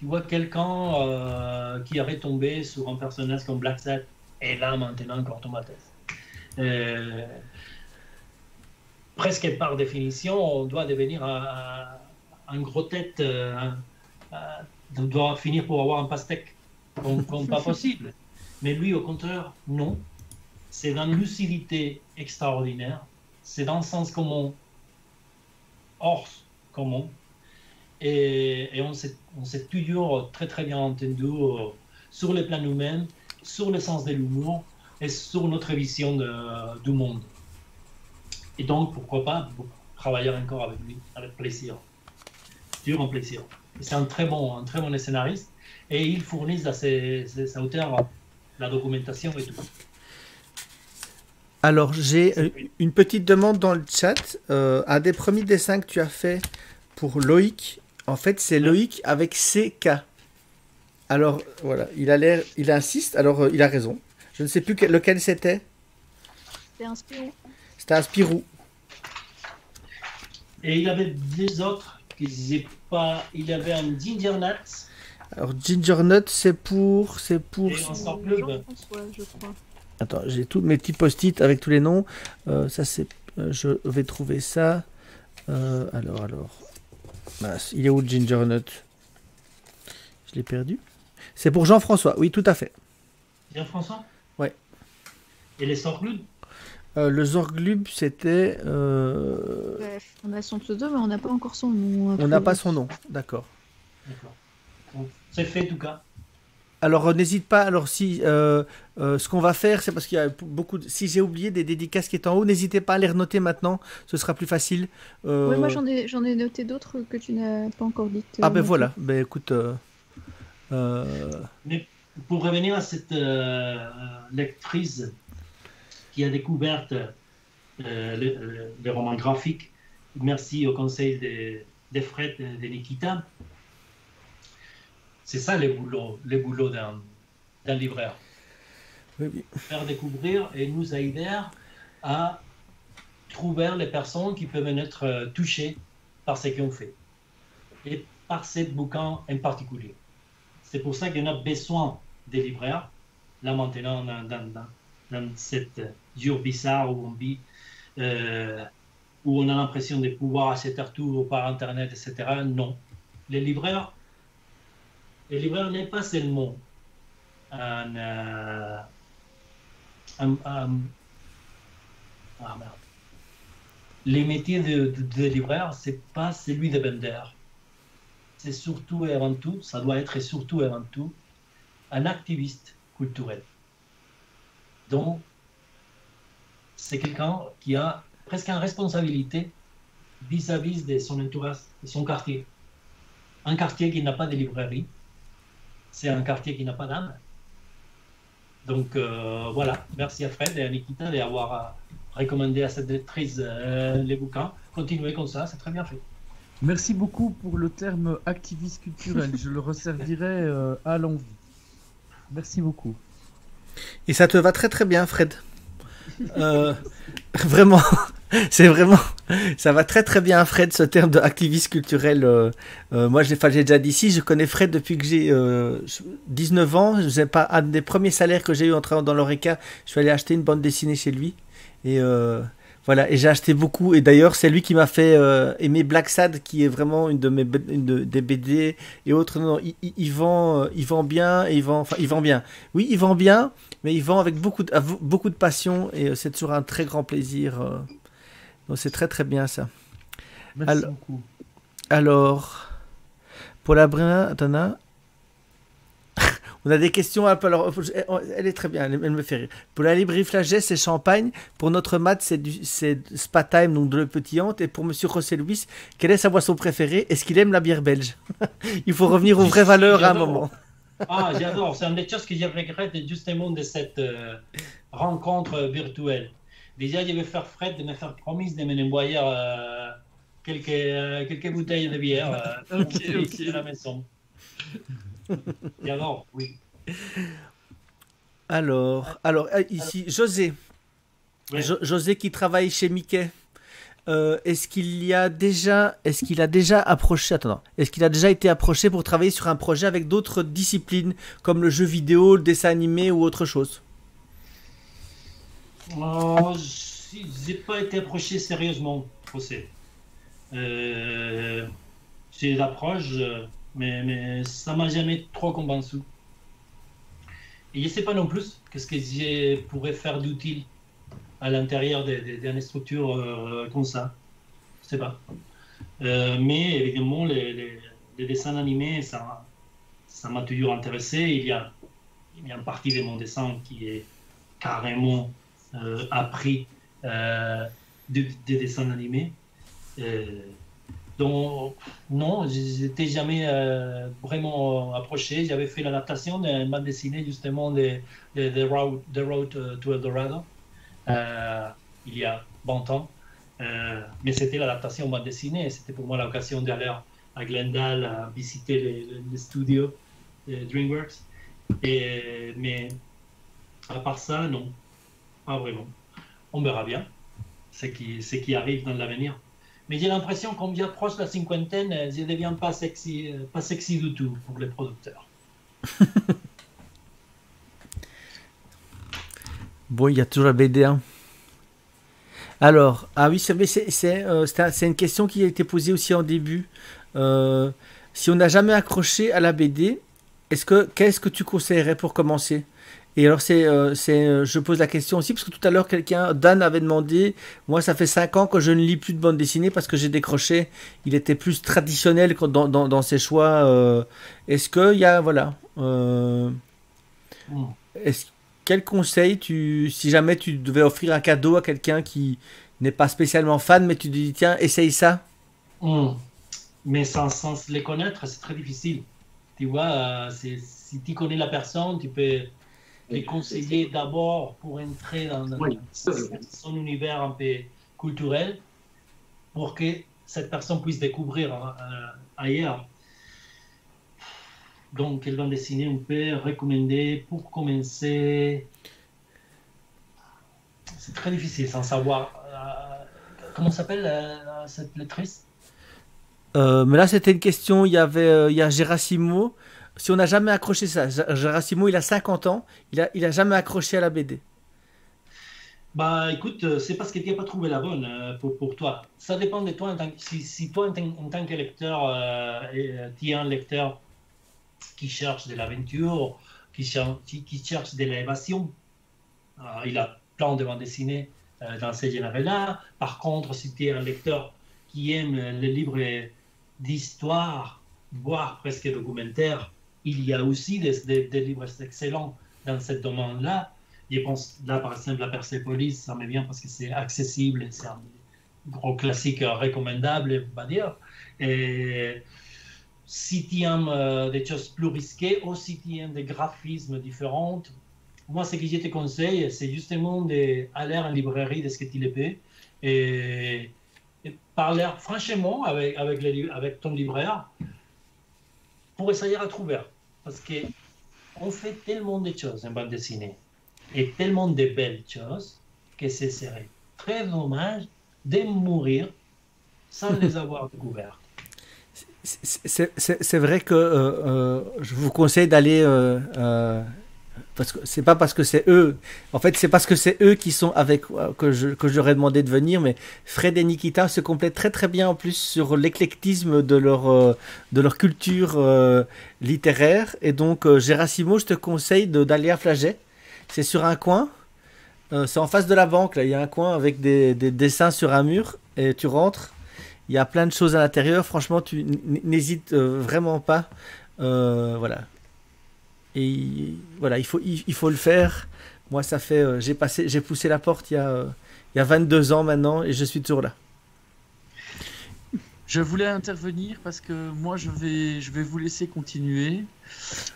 Tu vois quelqu'un qui avait tombé sur un personnage comme Black Sad et là maintenant encore Tomates. Presque par définition, on doit devenir un gros tête, on doit finir pour avoir un pastèque, comme pas possible. Mais lui, au contraire, non. C'est d'une lucidité extraordinaire. C'est dans le sens commun, hors commun. Et on s'est toujours très bien entendu sur les plans nous-mêmes, sur le sens de l'humour et sur notre vision du monde. Et donc, pourquoi pas travailler encore avec lui, avec plaisir. Toujours un plaisir. C'est un très bon scénariste et il fournit à ses auteurs la documentation et tout. Alors, j'ai une petite demande dans le chat. Un des premiers dessins que tu as fait pour Loïc, en fait, c'est Loïc avec CK. Alors, voilà, il insiste, alors il a raison. Je ne sais plus lequel c'était. C'était un Spirou. C'était un Spirou. Et il avait des autres que j'ai pas. Il avait un Ginger Nuts. Alors Ginger Nut, c'est pour. Jean-François, je crois. Attends, j'ai tous mes petits post-it avec tous les noms. Ça c'est, je vais trouver ça. Alors. Mince, il est où le Ginger Nut? Je l'ai perdu. C'est pour Jean-François, oui, tout à fait. Jean-François? Ouais. Et les Zorglub? Le Zorglub, c'était... Bref, on a son pseudo, mais on n'a pas encore son nom. On n'a pas son nom, d'accord. D'accord. C'est fait, en tout cas. Alors, n'hésite pas. Alors, si ce qu'on va faire, c'est parce qu'il y a beaucoup de... Si j'ai oublié des dédicaces qui est en haut, n'hésitez pas à les renoter maintenant. Ce sera plus facile. Oui, moi, j'en ai noté d'autres que tu n'as pas encore dites. Ah, ben voilà. Ben écoute... Mais pour revenir à cette lectrice qui a découvert les romans graphiques, merci au conseil de Fred et de Nikita. C'est ça le boulot d'un libraire. Oui, oui. Faire découvrir et nous aider à trouver les personnes qui peuvent être touchées par ce qu'on fait et par ces bouquins en particulier. C'est pour ça qu'on a besoin des libraires, là maintenant, dans cette jour bizarre où on vit, où on a l'impression de pouvoir acheter tout par Internet, etc. Non. Les libraires n'est pas seulement les métiers de libraire, ce n'est pas celui de vendeur. C'est surtout et avant tout, ça doit être surtout et avant tout, un activiste culturel. Donc, c'est quelqu'un qui a presque une responsabilité vis-à-vis de son entourage, de son quartier. Un quartier qui n'a pas de librairie, c'est un quartier qui n'a pas d'âme. Donc, voilà. Merci à Fred et à Nikita d'avoir recommandé à cette lectrice les bouquins. Continuez comme ça, c'est très bien fait. Merci beaucoup pour le terme activiste culturel. Je le resservirai à l'envie. Merci beaucoup. Et ça te va très très bien, Fred. Vraiment, c'est vraiment... Ça va très très bien, Fred, ce terme d'activiste culturel. Moi, j'ai déjà dit ici, je connais Fred depuis que j'ai 19 ans. Un des premiers salaires que j'ai eu en travaillant dans l'Horeca, je suis allé acheter une bande dessinée chez lui. Et... voilà, et j'ai acheté beaucoup, et d'ailleurs c'est lui qui m'a fait aimer Black Sad, qui est vraiment une des BD et autres. Non, il vend bien, et il vend bien. Oui, il vend bien, mais il vend avec beaucoup de passion, et c'est toujours un très grand plaisir. Donc c'est très très bien ça. Merci beaucoup. Alors, pour la Bruna, attends. On a des questions un peu, alors elle est très bien, elle me fait rire. Pour la librairie Flagey, c'est champagne. Pour notre mat, c'est spa time, donc de l'eau pétillante. Et pour monsieur José-Luis, quelle est sa boisson préférée? Est-ce qu'il aime la bière belge? Il faut revenir aux vraies valeurs à un moment. Ah, j'adore. C'est une des choses que je regrette justement de cette rencontre virtuelle. Déjà, je vais faire Fred de me faire promise de me envoyer quelques bouteilles de bière à la maison. Et alors, oui. Alors ici, José. Ouais. José qui travaille chez Mickey. Est-ce qu'il a déjà été approché pour travailler sur un projet avec d'autres disciplines, comme le jeu vidéo, le dessin animé ou autre chose? J'ai pas été approché sérieusement, José. J'ai l'approche. Mais ça ne m'a jamais trop convaincu. Et je ne sais pas non plus qu'est-ce que je pourrais faire d'utile à l'intérieur d'une structure comme ça. Je ne sais pas. Mais évidemment, les dessins animés, ça m'a toujours intéressé. Il y a une partie de mon dessin qui est carrément appris des dessins animés. Donc, non, je n'étais jamais vraiment approché. J'avais fait l'adaptation d'une bande dessinée, justement, de Road to Eldorado, il y a 20 ans. Mais c'était l'adaptation en bande dessinée. C'était pour moi l'occasion d'aller à Glendale, à visiter les studios DreamWorks. Mais à part ça, non, pas vraiment. On verra bien ce qui arrive dans l'avenir. mais j'ai l'impression qu'on vient proche de la cinquantaine, je ne deviens pas sexy du tout pour les producteurs. Bon, il y a toujours la BD. Hein. Alors, ah oui, c'est une question qui a été posée aussi en début. Si on n'a jamais accroché à la BD, qu'est-ce que tu conseillerais pour commencer? Et alors, je pose la question aussi, parce que tout à l'heure, Dan avait demandé, moi, ça fait 5 ans que je ne lis plus de bande dessinée parce que j'ai décroché. Il était plus traditionnel dans ses choix. Est-ce qu'il y a, voilà. Quel conseil, si jamais tu devais offrir un cadeau à quelqu'un qui n'est pas spécialement fan, mais tu te dis, tiens, essaye ça. Mais sans les connaître, c'est très difficile. Tu vois, si tu connais la personne, tu peux les conseiller d'abord pour entrer dans son univers un peu culturel, pour que cette personne puisse découvrir ailleurs. Donc, elle va dessiner, on peut recommander pour commencer. C'est très difficile sans savoir. Comment s'appelle cette lettrice? Mais là, c'était une question. Il y a Gérasimo. Si on n'a jamais accroché ça, Gérasimo, il a 50 ans. Il a jamais accroché à la BD. Bah, écoute, c'est parce qu'il n'a pas trouvé la bonne pour toi. Ça dépend de toi. Si toi, en tant que lecteur, tu es un lecteur qui cherche de l'aventure, qui cherche de l'élévation. Il a plein de bandes dessinées dans ces généraux-là. Par contre, si tu es un lecteur qui aime les livres d'histoire, voire presque documentaire, il y a aussi des livres excellents dans ce domaine-là. Je pense, là, par exemple, la Persepolis, ça me vient parce que c'est accessible, c'est un gros classique recommandable, on va dire. Et si tu aimes des choses plus risquées ou si tu aimes des graphismes différents, moi, ce que je te conseille, c'est justement d'aller en librairie de ce que tu le peux et parler franchement avec ton libraire pour essayer à trouver. Parce qu'on fait tellement de choses en bande dessinée et tellement de belles choses que ce serait très dommage de mourir sans les avoir découvertes. C'est vrai que je vous conseille d'aller parce que c'est pas parce que c'est eux, en fait c'est parce que c'est eux qui sont avec que je leur ai demandé de venir, mais Fred et Nikita se complètent très bien en plus sur l'éclectisme de leur culture littéraire. Et donc Gérasimo, je te conseille d'aller à Flagey. C'est sur un coin, c'est en face de la banque là, il y a un coin avec des dessins sur un mur et tu rentres. Il y a plein de choses à l'intérieur. Franchement, tu n'hésites vraiment pas. Voilà. Et voilà, il faut le faire. Moi, ça fait. J'ai poussé la porte il y a 22 ans maintenant et je suis toujours là. Je voulais intervenir parce que moi, je vais vous laisser continuer.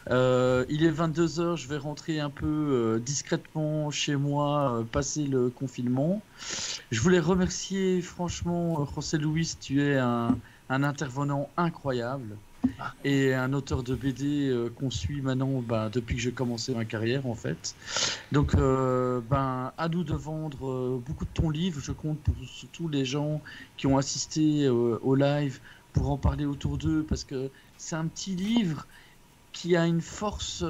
Il est 22h, je vais rentrer un peu discrètement chez moi, passer le confinement. Je voulais remercier franchement José-Luis, tu es un intervenant incroyable et un auteur de BD qu'on suit maintenant depuis que j'ai commencé ma carrière en fait. Donc à nous de vendre beaucoup de ton livre, je compte sur tous les gens qui ont assisté au live pour en parler autour d'eux parce que c'est un petit livre qui a une force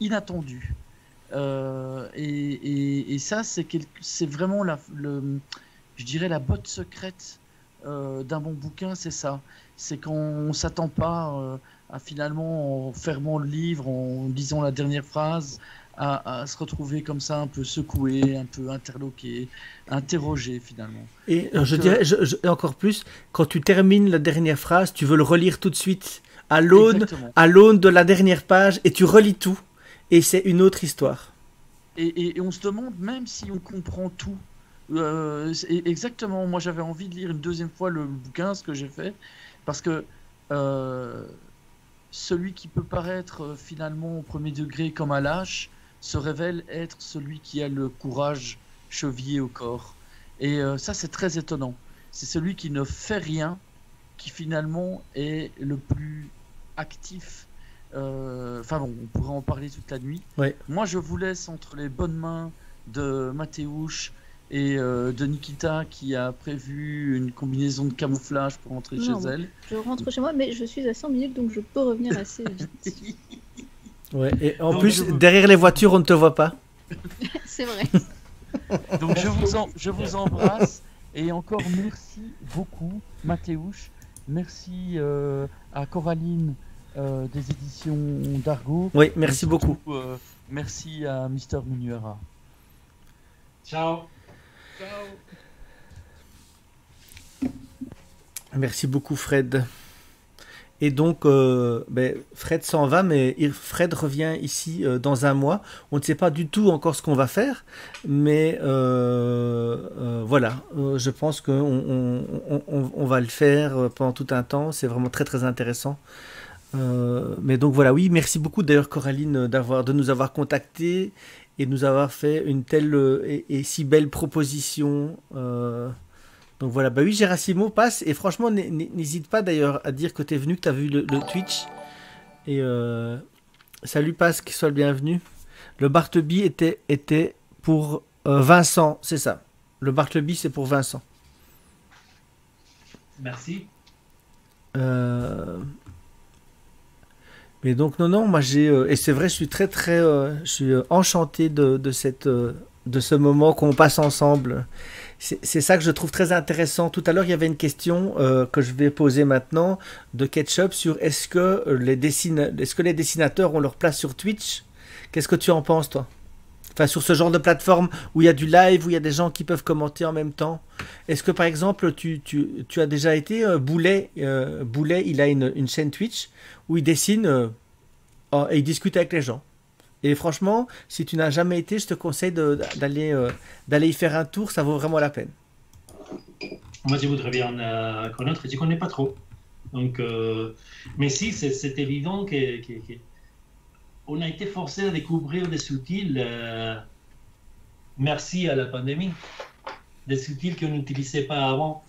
inattendue. Et ça, c'est vraiment, je dirais, la botte secrète d'un bon bouquin, c'est ça. C'est qu'on ne s'attend pas à finalement, en fermant le livre, en lisant la dernière phrase, à se retrouver comme ça, un peu secoué, un peu interloqué, interrogé finalement. Et donc, je dirais encore plus, quand tu termines la dernière phrase, tu veux le relire tout de suite. À l'aune de la dernière page, et tu relis tout, et c'est une autre histoire. Et on se demande même si on comprend tout. Exactement, moi j'avais envie de lire une deuxième fois le bouquin, ce que j'ai fait, parce que celui qui peut paraître finalement au premier degré comme un lâche, se révèle être celui qui a le courage chevillé au corps. Et ça c'est très étonnant, c'est celui qui ne fait rien, qui finalement est le plus actif. Enfin bon, on pourrait en parler toute la nuit. Ouais. Moi, je vous laisse entre les bonnes mains de Mateusz et de Nikita qui a prévu une combinaison de camouflage pour rentrer chez elle. Je rentre chez moi, mais je suis à 100 minutes, donc je peux revenir assez vite. Ouais, et en plus, derrière les voitures, on ne te voit pas. C'est vrai. Donc je vous embrasse et encore merci beaucoup, Mateusz. Merci à Coraline des éditions Dargaud. Oui, merci beaucoup. Merci à Mister Munuera. Ciao. Ciao. Merci beaucoup, Fred. Et donc, ben Fred s'en va, mais Fred revient ici dans un mois. On ne sait pas du tout encore ce qu'on va faire, mais voilà, je pense qu'on va le faire pendant tout un temps. C'est vraiment très, très intéressant. Mais donc voilà, oui, merci beaucoup d'ailleurs, Coraline, de nous avoir contactés et de nous avoir fait une telle et si belle proposition. Donc voilà, bah oui, Gérasimo passe, et franchement, n'hésite pas d'ailleurs à dire que t'es venu, que t'as vu le Twitch, et salut passe, qu'il soit le bienvenu. Le Bartleby était pour Vincent, c'est ça. Le Bartleby, c'est pour Vincent. Merci. Mais donc, non, moi j'ai... et c'est vrai, je suis très, très... je suis enchanté de ce moment qu'on passe ensemble. C'est ça que je trouve très intéressant. Tout à l'heure, il y avait une question que je vais poser maintenant de Ketchup sur est-ce que les dessinateurs ont leur place sur Twitch? Qu'est-ce que tu en penses, toi? Enfin, sur ce genre de plateforme où il y a du live, où il y a des gens qui peuvent commenter en même temps. Est-ce que, par exemple, tu as déjà été Boulet? Boulet, il a une chaîne Twitch où il dessine et il discute avec les gens. Et franchement, si tu n'as jamais été, je te conseille d'aller y faire un tour, ça vaut vraiment la peine. Moi, je voudrais bien connaître, je ne connais pas trop. Donc, mais si, c'est évident qu'on a été forcé à découvrir des sous-tiles, merci à la pandémie, des sous-tiles qu'on n'utilisait pas avant.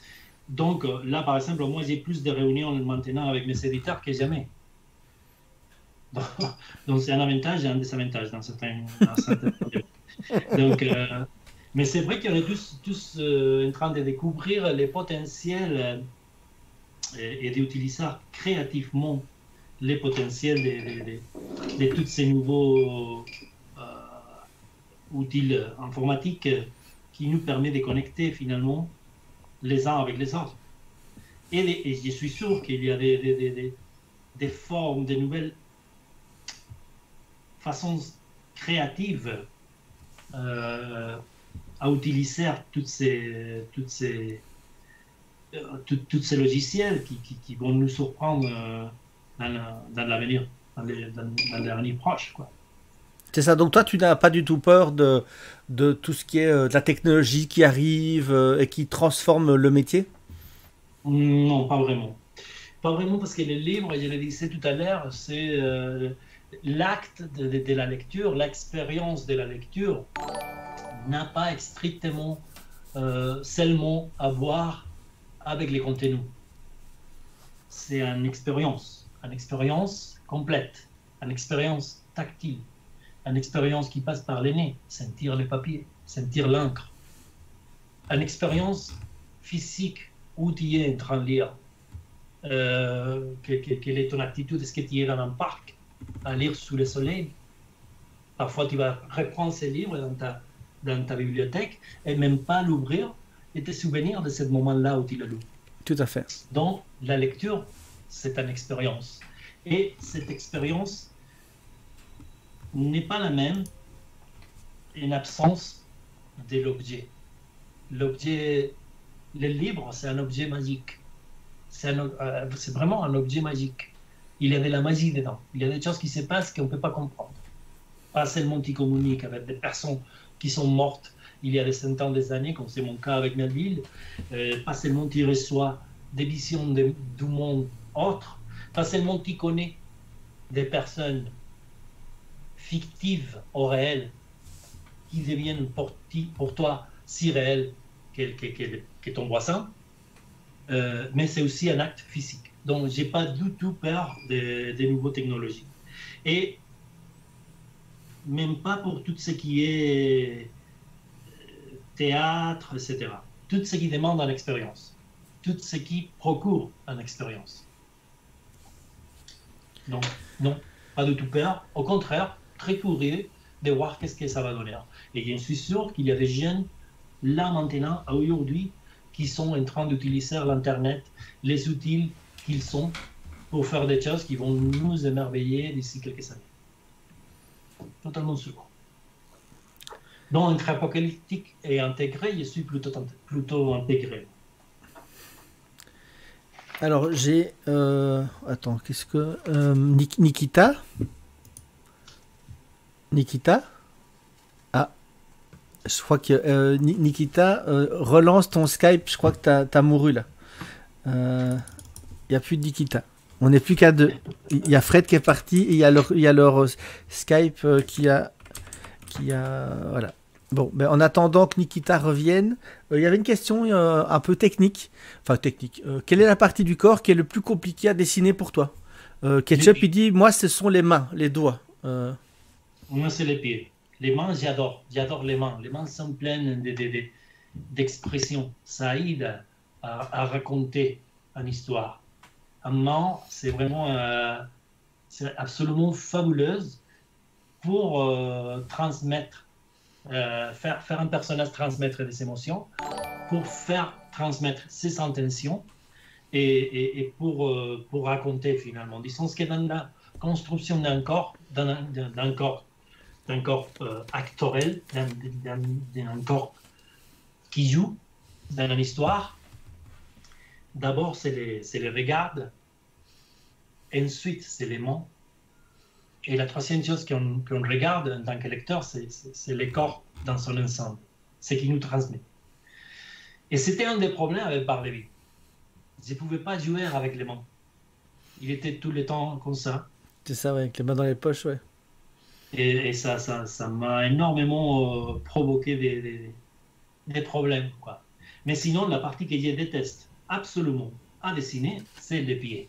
Donc là, par exemple, moi, j'ai plus de réunions maintenant avec mes éditeurs que jamais. Donc c'est un avantage et un désavantage dans certains problèmes. Donc, mais c'est vrai qu'on est tous en train de découvrir les potentiels et d'utiliser créativement les potentiels de tous ces nouveaux outils informatiques qui nous permettent de connecter finalement les uns avec les autres. Et je suis sûr qu'il y a des formes, des nouvelles façon créative à utiliser tous ces logiciels qui vont nous surprendre dans l'avenir, dans l'avenir proche, quoi. C'est ça, donc toi tu n'as pas du tout peur de tout ce qui est de la technologie qui arrive et qui transforme le métier? Non, pas vraiment. Pas vraiment, parce que les livres, je le disais tout à l'heure, c'est... l'acte de la lecture, l'expérience de la lecture n'a pas strictement seulement à voir avec les contenus. C'est une expérience complète, une expérience tactile, une expérience qui passe par les nez, sentir le papier, sentir l'encre, une expérience physique où tu es en train de lire, quelle est ton attitude, est-ce que tu es dans un parc à lire sous le soleil. Parfois, tu vas reprendre ces livres dans ta bibliothèque et même pas l'ouvrir et te souvenir de ce moment-là où tu le lis. Tout à fait. Donc, la lecture, c'est une expérience. Et cette expérience n'est pas la même en absence de l'objet. L'objet, le livre, c'est un objet magique. C'est vraiment un objet magique. Il y a de la magie dedans. Il y a des choses qui se passent qu'on ne peut pas comprendre. Pas seulement qui communiquent avec des personnes qui sont mortes il y a des centaines d'années, comme c'est mon cas avec Melville. Pas seulement qui reçoit des visions du monde autre. Pas seulement qui connaît des personnes fictives au réel qui deviennent pour toi si réelles que ton voisin. Mais c'est aussi un acte physique. Donc, je n'ai pas du tout peur des nouvelles technologies. Et même pas pour tout ce qui est théâtre, etc. Tout ce qui demande une expérience, tout ce qui procure une expérience. Donc, non, pas du tout peur, au contraire, très curieux de voir qu'est-ce que ça va donner. Et je suis sûr qu'il y a des jeunes, là maintenant, aujourd'hui, qui sont en train d'utiliser l'Internet, les outils qu'ils sont, pour faire des choses qui vont nous émerveiller d'ici quelques années. Totalement sûr. Dans un trap apocalyptique et intégré, je suis plutôt intégré. Alors, j'ai... Attends, qu'est-ce que... Nikita? Ah, je crois que... Nikita, relance ton Skype, je crois que t'as mouru là. Il n'y a plus de Nikita. On n'est plus qu'à deux. Il y a Fred qui est parti et il y a leur Skype qui a... Voilà. Bon, ben en attendant que Nikita revienne, il y avait une question un peu technique. Enfin, technique. Quelle est la partie du corps qui est le plus compliquée à dessiner pour toi? Ketchup, il dit, moi, ce sont les mains, les doigts. Moi, c'est les pieds. Les mains, j'adore. J'adore les mains. Les mains sont pleines d'expressions. Ça aide à raconter une histoire. Main, c'est vraiment c'est absolument fabuleuse pour transmettre, faire un personnage transmettre des émotions, pour faire transmettre ses intentions et pour raconter finalement. Disons ce qui est dans la construction d'un corps, actorel, d'un corps qui joue dans une histoire. D'abord, c'est les regards, ensuite, c'est les mots. Et la troisième chose qu'on regarde en tant que lecteur, c'est les corps dans son ensemble, ce qui nous transmet. Et c'était un des problèmes avec Bartleby. Je ne pouvais pas jouer avec les mains. Il était tout le temps comme ça. C'est ça, ouais, avec les mains dans les poches, ouais. Et ça m'a énormément provoqué des problèmes, quoi. Mais sinon, la partie que je déteste absolument à dessiner, c'est les pieds.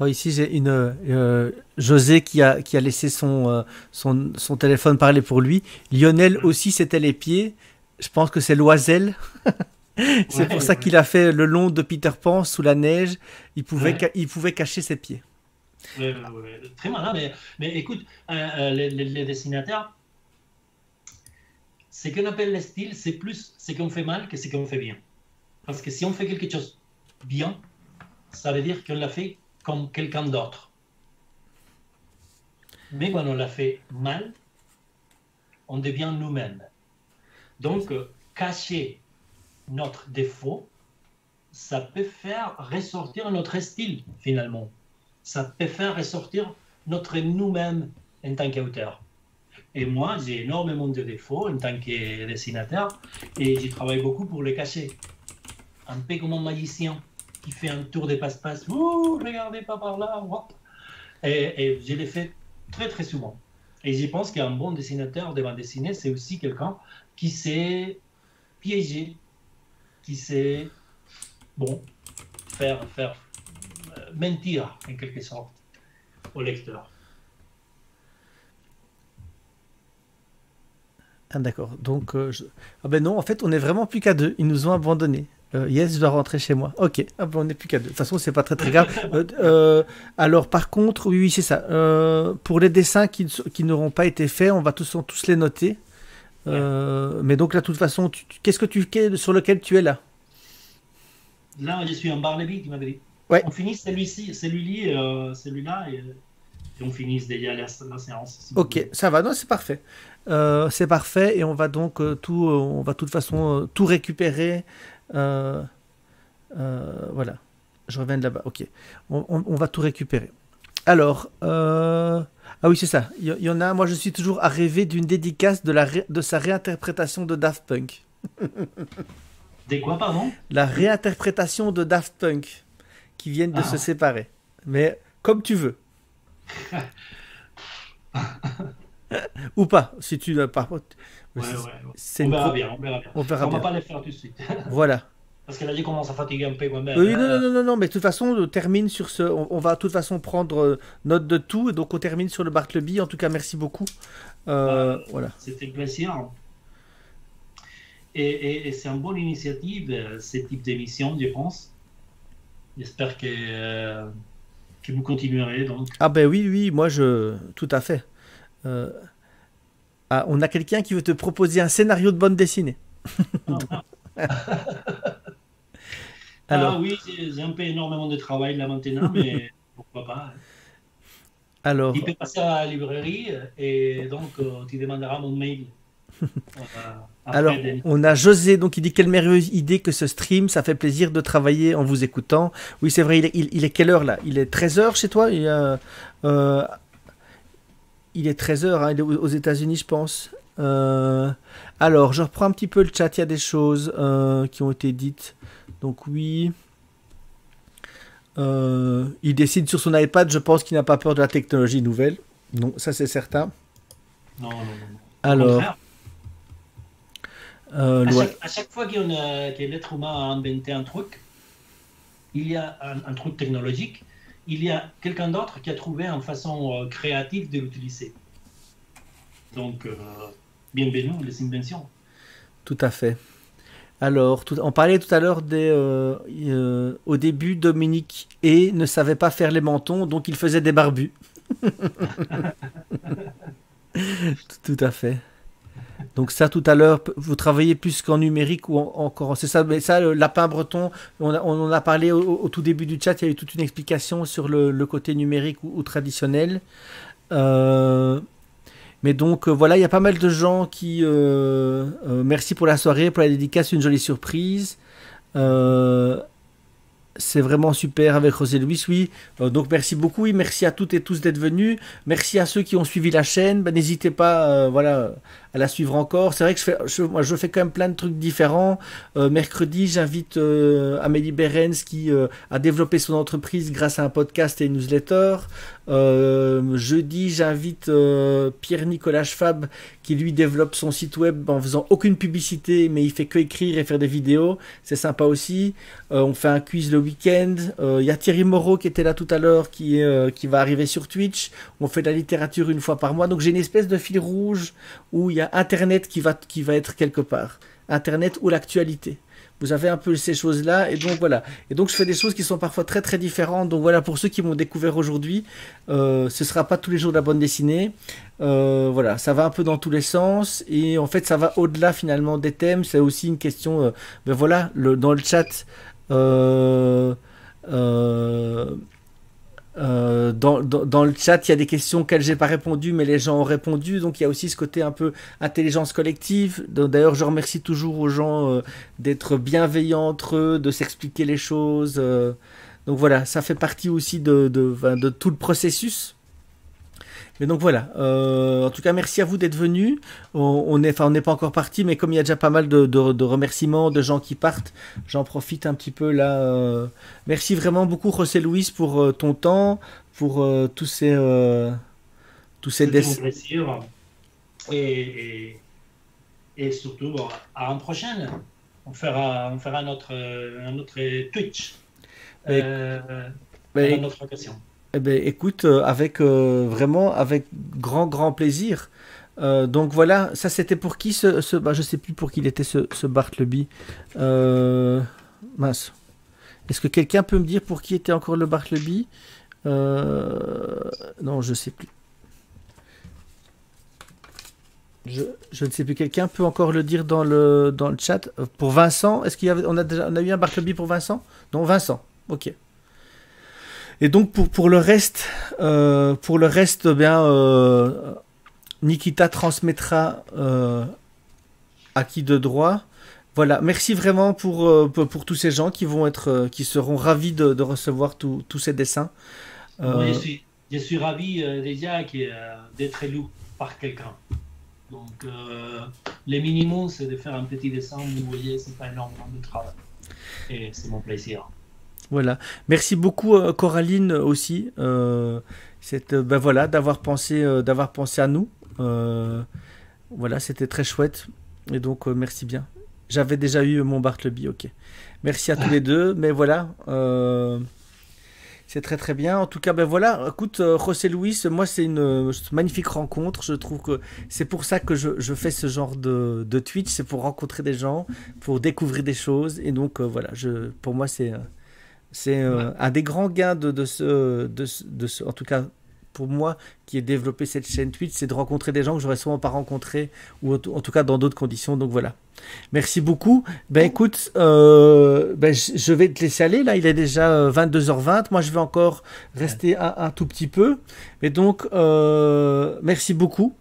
Oh, ici, j'ai une José qui a laissé son téléphone parler pour lui. Lionel aussi, c'était les pieds. Je pense que c'est Loisel. C'est pour ça qu'il a fait le long de Peter Pan sous la neige. Il pouvait cacher ses pieds. Très malin, mais écoute, les dessinateurs, ce qu'on appelle le style, c'est plus ce qu'on fait mal que ce qu'on fait bien. Parce que si on fait quelque chose bien, ça veut dire qu'on l'a fait comme quelqu'un d'autre. Mais quand on l'a fait mal, on devient nous-mêmes. Donc, cacher notre défaut, ça peut faire ressortir notre style, finalement. Ça peut faire ressortir notre nous-mêmes en tant qu'auteur. Et moi, j'ai énormément de défauts en tant que dessinateur, et j'y travaille beaucoup pour les cacher. Un peu comme un magicien qui fait un tour de passe-passe. « Ouh, regardez pas par là !» Et je l'ai fait très, très souvent. Et je pense qu'un bon dessinateur de bande dessinée, c'est aussi quelqu'un qui sait piéger, qui sait faire mentir, en quelque sorte, au lecteur. Ah, d'accord. Donc, ah ben non, en fait, on n'est vraiment plus qu'à deux. Ils nous ont abandonnés. Yes, je dois rentrer chez moi. Ok, ah, on n'est plus qu'à deux. De toute façon, c'est pas très très grave. Alors, par contre, oui, c'est ça. Pour les dessins qui n'auront pas été faits, on va tous les noter. Mais donc là, de toute façon, qu'est-ce que sur lequel tu es là? Là, je suis en Bartleby, tu m'avais dit. Ouais. On finit celui-ci, celui-là, et on finit déjà la séance. Si ok, ça va, non, c'est parfait. C'est parfait, et on va donc on va de toute façon tout récupérer. Voilà, je reviens de là-bas. Ok, on va tout récupérer. Alors, ah oui, c'est ça. Il y en a. Moi, je suis toujours à rêver d'une dédicace de sa réinterprétation de Daft Punk. Des quoi, pardon? La réinterprétation de Daft Punk qui viennent de se séparer. Mais comme tu veux. Ou pas, si tu n'as pas. Ouais. On verra bien. On va pas les faire tout de suite. Voilà. Parce que là, il commence à fatiguer un peu moi-même. Oui, non, mais de toute façon, on termine sur ce. On va de toute façon prendre note de tout, et donc on termine sur le Bartleby. En tout cas, merci beaucoup. Voilà. C'était un plaisir. Et c'est une bonne initiative, ce type d'émission, je pense. J'espère que vous continuerez. Donc. Ah ben oui, oui, moi, tout à fait. Ah, on a quelqu'un qui veut te proposer un scénario de bande dessinée. Donc... Alors... Ah oui, j'ai un peu énormément de travail là maintenant, mais pourquoi pas. Alors... Il peut passer à la librairie et donc tu demanderas mon mail. Alors, on a José donc il dit quelle merveilleuse idée que ce stream, ça fait plaisir de travailler en vous écoutant. Oui, c'est vrai, il est quelle heure là? Il est 13h chez toi? Il est 13h, hein, il est aux États-Unis je pense. Alors, je reprends un petit peu le chat, il y a des choses qui ont été dites. Donc oui, il décide sur son iPad, je pense qu'il n'a pas peur de la technologie nouvelle. Non, ça c'est certain. Non, non, non. Alors... à chaque fois que l'être humain a inventé un truc, il y a un truc technologique, il y a quelqu'un d'autre qui a trouvé une façon créative de l'utiliser. Donc, bienvenue les inventions. Tout à fait. Alors, on parlait tout à l'heure des... au début, Dominique et ne savait pas faire les mentons, donc il faisait des barbus. Tout à fait. Donc ça, tout à l'heure, vous travaillez plus qu'en numérique ou encore... C'est ça, mais ça, le lapin breton, on en a parlé au tout début du chat, il y a eu toute une explication sur le côté numérique ou traditionnel. Mais donc, voilà, il y a pas mal de gens qui... merci pour la soirée, pour la dédicace, une jolie surprise. C'est vraiment super avec José-Luis, oui. Donc merci beaucoup et merci à toutes et tous d'être venus. Merci à ceux qui ont suivi la chaîne. Ben, n'hésitez pas voilà, à la suivre encore. C'est vrai que moi, je fais quand même plein de trucs différents. Mercredi, j'invite Amélie Berens qui a développé son entreprise grâce à un podcast et une newsletter. Jeudi, j'invite Pierre-Nicolas Schwab qui lui développe son site web en faisant aucune publicité, mais il fait que écrire et faire des vidéos. C'est sympa aussi. On fait un quiz le week-end. Il y a Thierry Moreau qui était là tout à l'heure qui va arriver sur Twitch. On fait de la littérature une fois par mois. Donc j'ai une espèce de fil rouge où il y a Internet qui va être quelque part. Internet ou l'actualité. Vous avez un peu ces choses-là, et donc voilà. Et donc je fais des choses qui sont parfois très très différentes. Donc voilà, pour ceux qui m'ont découvert aujourd'hui, ce sera pas tous les jours de la bande dessinée. Voilà, ça va un peu dans tous les sens, et en fait ça va au-delà finalement des thèmes. C'est aussi une question, ben voilà, dans le chat, dans le chat, il y a des questions auxquelles j'ai pas répondu, mais les gens ont répondu. Donc il y a aussi ce côté un peu intelligence collective. D'ailleurs, je remercie toujours aux gens d'être bienveillants entre eux, de s'expliquer les choses. Donc voilà, ça fait partie aussi de tout le processus. Mais donc voilà, en tout cas merci à vous d'être venus, on n'est pas encore parti, mais comme il y a déjà pas mal de remerciements, de gens qui partent, j'en profite un petit peu là. Merci vraiment beaucoup José-Luis pour ton temps, pour tous ces dessins. Et surtout, bon, à l'an prochain, on fera notre Twitch, à notre occasion. Eh bien, écoute, avec vraiment avec grand plaisir. Donc voilà, ça c'était pour qui bah, je sais plus pour qui il était ce Bartleby. Mince. Est-ce que quelqu'un peut me dire pour qui était encore le Bartleby? Non, je sais plus. Je ne sais plus. Quelqu'un peut encore le dire dans le chat. Pour Vincent, est-ce qu'on a eu un Bartleby pour Vincent? Non, Vincent. Ok. Et donc pour le reste, bien Nikita transmettra à qui de droit. Voilà, merci vraiment pour tous ces gens qui seront ravis de recevoir tous ces dessins. Oui, je suis ravi déjà d'être élu par quelqu'un. Donc le minimum c'est de faire un petit dessin. Vous voyez, c'est pas énormément de travail et c'est mon plaisir. Voilà, merci beaucoup Coraline aussi, ben voilà, d'avoir pensé à nous, voilà, c'était très chouette, et donc merci bien. J'avais déjà eu mon Bartleby, ok. Merci à tous les deux, mais voilà, C'est très très bien. En tout cas, ben voilà, écoute, José-Luis, moi c'est une magnifique rencontre. Je trouve que c'est pour ça que je fais ce genre de Twitch, c'est pour rencontrer des gens, pour découvrir des choses. Et donc voilà, pour moi c'est un des grands gains de ce, en tout cas pour moi, qui ai développé cette chaîne Twitch, c'est de rencontrer des gens que j'aurais souvent pas rencontrés, ou en tout cas dans d'autres conditions. Donc voilà. Merci beaucoup. Ben écoute, je vais te laisser aller. Là, il est déjà 22h20. Moi, je vais encore rester un tout petit peu. Mais donc, merci beaucoup.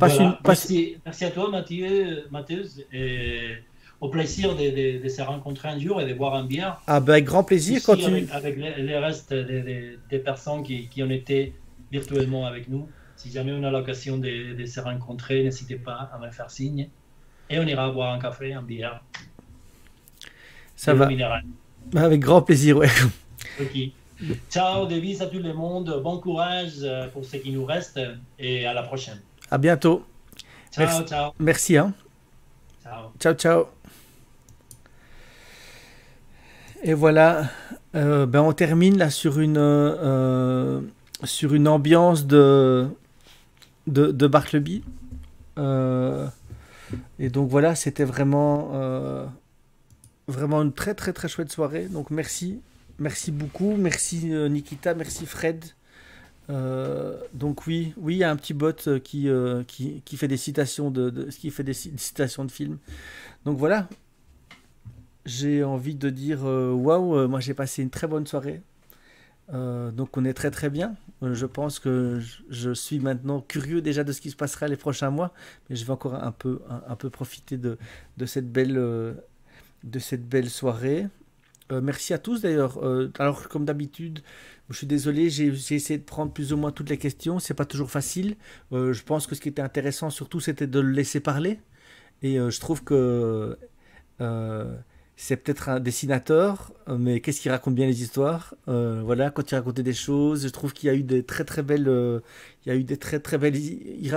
Merci à toi, Mathieu. Et au plaisir de se rencontrer un jour et de boire un bière. Ah ben, avec grand plaisir. Ici, avec les restes des personnes qui ont été virtuellement avec nous. Si jamais on a l'occasion de se rencontrer, n'hésitez pas à me faire signe. Et on ira boire un café, un bière. Ça va. Avec grand plaisir, ouais. Ok. Ciao, Davis, à tout le monde. Bon courage pour ce qui nous reste. Et à la prochaine. À bientôt. Ciao, merci. Ciao. Merci. Hein. Ciao. Ciao, ciao. Et voilà. On termine là sur une ambiance de Bartleby. Et donc voilà, c'était vraiment, vraiment une très très très chouette soirée. Donc merci, merci beaucoup, merci Nikita, merci Fred. Donc oui, il y a un petit bot qui fait des citations de films. Donc voilà, j'ai envie de dire waouh, moi j'ai passé une très bonne soirée. Donc on est très très bien. Je pense que je suis maintenant curieux déjà de ce qui se passera les prochains mois, mais je vais encore un peu profiter de cette belle soirée. Merci à tous d'ailleurs. Alors comme d'habitude, je suis désolé, j'ai essayé de prendre plus ou moins toutes les questions. C'est pas toujours facile. Je pense que ce qui était intéressant surtout, c'était de le laisser parler. Et je trouve que c'est peut-être un dessinateur, mais qu'est-ce qu'il raconte bien les histoires. Voilà, quand il racontait des choses, je trouve qu'il y a eu des très très belles, il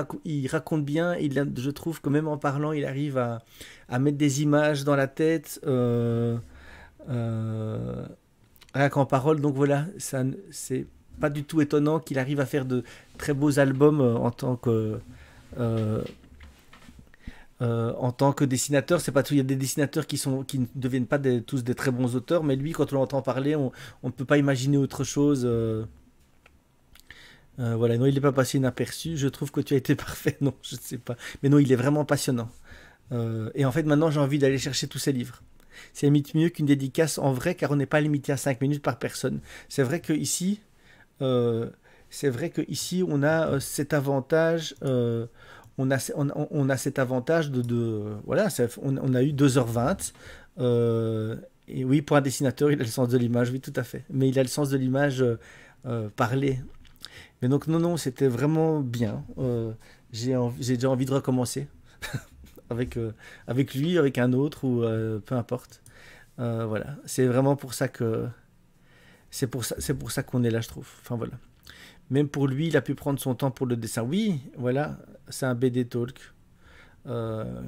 raconte bien. Je trouve que même en parlant, il arrive à mettre des images dans la tête, rien qu'en parole. Donc voilà, ça c'est pas du tout étonnant qu'il arrive à faire de très beaux albums en tant que dessinateur. C'est pas tout, il y a des dessinateurs qui ne deviennent pas tous des très bons auteurs, mais lui, quand on l'entend parler, on ne peut pas imaginer autre chose. Voilà, non, il n'est pas passé inaperçu. Je trouve que tu as été parfait. Non, je ne sais pas, mais non, il est vraiment passionnant. Et en fait, maintenant, j'ai envie d'aller chercher tous ses livres. C'est limite mieux qu'une dédicace en vrai, car on n'est pas limité à 5 minutes par personne. C'est vrai que ici, on a cet avantage. On a cet avantage voilà, on a eu 2h20. Et oui, pour un dessinateur, il a le sens de l'image, oui, tout à fait. Mais il a le sens de l'image parlée. Mais donc, non, c'était vraiment bien. J'ai déjà envie de recommencer avec lui, avec un autre, ou peu importe. Voilà, c'est vraiment pour ça que... C'est pour ça qu'on est là, je trouve. Enfin, voilà. Même pour lui, il a pu prendre son temps pour le dessin. Oui, voilà, c'est un BD Talk.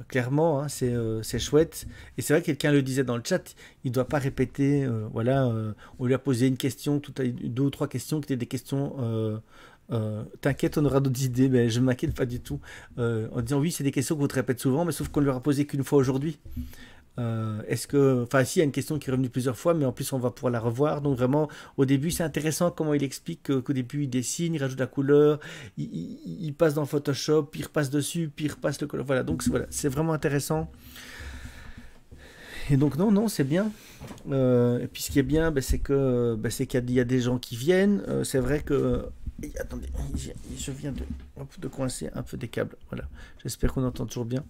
Clairement, hein, c'est chouette. Et c'est vrai que quelqu'un le disait dans le chat, il ne doit pas répéter. On lui a posé une question, 2 ou 3 questions qui étaient des questions... t'inquiète, on aura d'autres idées, mais je ne m'inquiète pas du tout. En disant, oui, c'est des questions que vous te répétez souvent, mais sauf qu'on ne lui aura posé qu'une fois aujourd'hui. Enfin, si, il y a une question qui est revenue plusieurs fois, mais en plus on va pouvoir la revoir. Donc vraiment, au début, c'est intéressant comment il explique qu'au début il dessine, il rajoute la couleur, il passe dans Photoshop, puis il repasse dessus, puis il repasse le color. Voilà, donc voilà, c'est vraiment intéressant. Et donc non, c'est bien. Et puis ce qui est bien, c'est qu'il y a des gens qui viennent. C'est vrai que... Et attendez, je viens de coincer un peu des câbles. Voilà, j'espère qu'on entend toujours bien.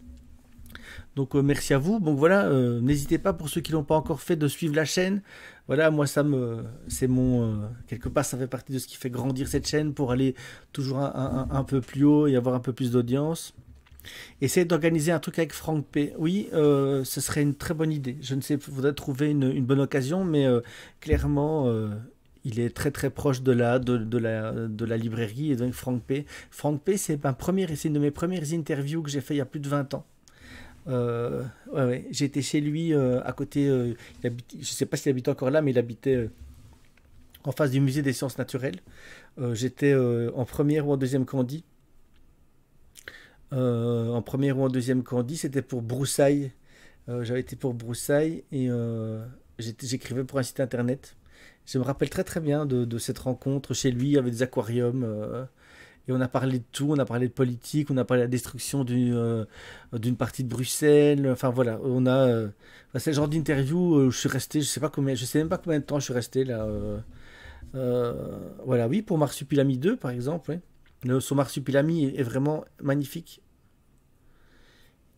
Donc merci à vous. Donc voilà, n'hésitez pas, pour ceux qui l'ont pas encore fait, de suivre la chaîne. Voilà, moi c'est mon quelque part, ça fait partie de ce qui fait grandir cette chaîne, pour aller toujours un peu plus haut et avoir un peu plus d'audience. Essayez d'organiser un truc avec Franck P. Oui, ce serait une très bonne idée. Je ne sais, faudrait trouver une bonne occasion, mais clairement. Il est très très proche de la librairie, et donc Franck P. Franck P, c'est une de mes premières interviews que j'ai fait il y a plus de 20 ans. Ouais, j'étais chez lui à côté, je ne sais pas s'il habite encore là, mais il habitait en face du musée des sciences naturelles. J'étais en première ou en deuxième Candie. C'était pour Broussailles. J'avais été pour Broussailles et j'écrivais pour un site internet. Je me rappelle très très bien de cette rencontre chez lui, il y avait des aquariums. Et on a parlé de tout, on a parlé de politique, on a parlé de la destruction d'une partie de Bruxelles. Enfin voilà, on a... c'est le genre d'interview où je suis resté, je sais même pas combien de temps je suis resté là. Voilà, oui, pour Marsupilami 2 par exemple. Oui. Son Marsupilami est vraiment magnifique.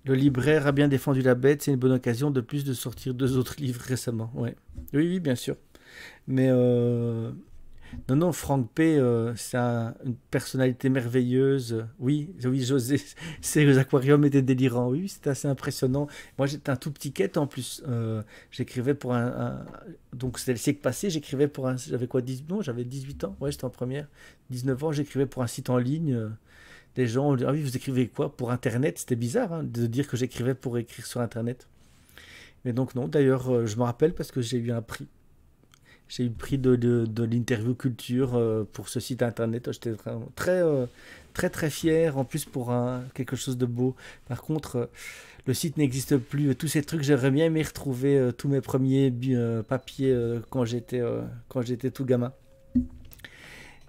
Le libraire a bien défendu la bête, c'est une bonne occasion de plus de sortir deux autres livres récemment. Ouais. Oui, oui, bien sûr. Mais non, non, Franck P, c'est une personnalité merveilleuse. Oui, oui, José, les aquariums étaient délirants. Oui, c'était assez impressionnant. Moi, j'étais un tout petit quête en plus. J'écrivais pour donc, c'était le siècle passé, j'écrivais pour un... J'avais quoi, 10... Non, j'avais 18 ans. Ouais, j'étais en première. 19 ans, j'écrivais pour un site en ligne. Des gens, ah oui, vous écrivez quoi pour Internet? C'était bizarre hein, de dire que j'écrivais pour écrire sur Internet. Mais donc non, d'ailleurs, je me rappelle parce que j'ai eu un prix. J'ai eu le prix de l'interview culture pour ce site internet. J'étais vraiment très fier, en plus pour quelque chose de beau. Par contre, le site n'existe plus. Tous ces trucs, j'aimerais bien aimé retrouver tous mes premiers papiers quand j'étais tout gamin.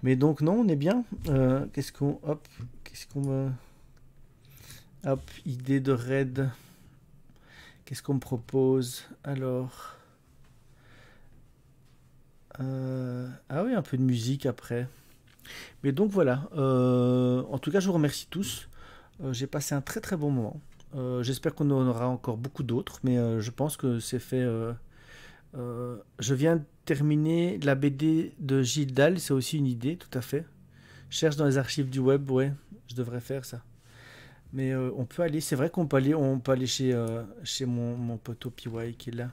Mais donc non, on est bien. Qu'est-ce qu'on... Hop, qu'est-ce qu'on me... Hop, idée de raid. Qu'est-ce qu'on me propose? Alors... ah oui, un peu de musique après. Mais donc voilà, en tout cas je vous remercie tous, j'ai passé un très bon moment, j'espère qu'on en aura encore beaucoup d'autres, mais je pense que c'est fait. Je viens de terminer la BD de Gilles Dalle, c'est aussi une idée, tout à fait. Cherche dans les archives du web, ouais, je devrais faire ça. Mais on peut aller, c'est vrai qu'on peut aller, chez, chez mon poteau PY qui est là.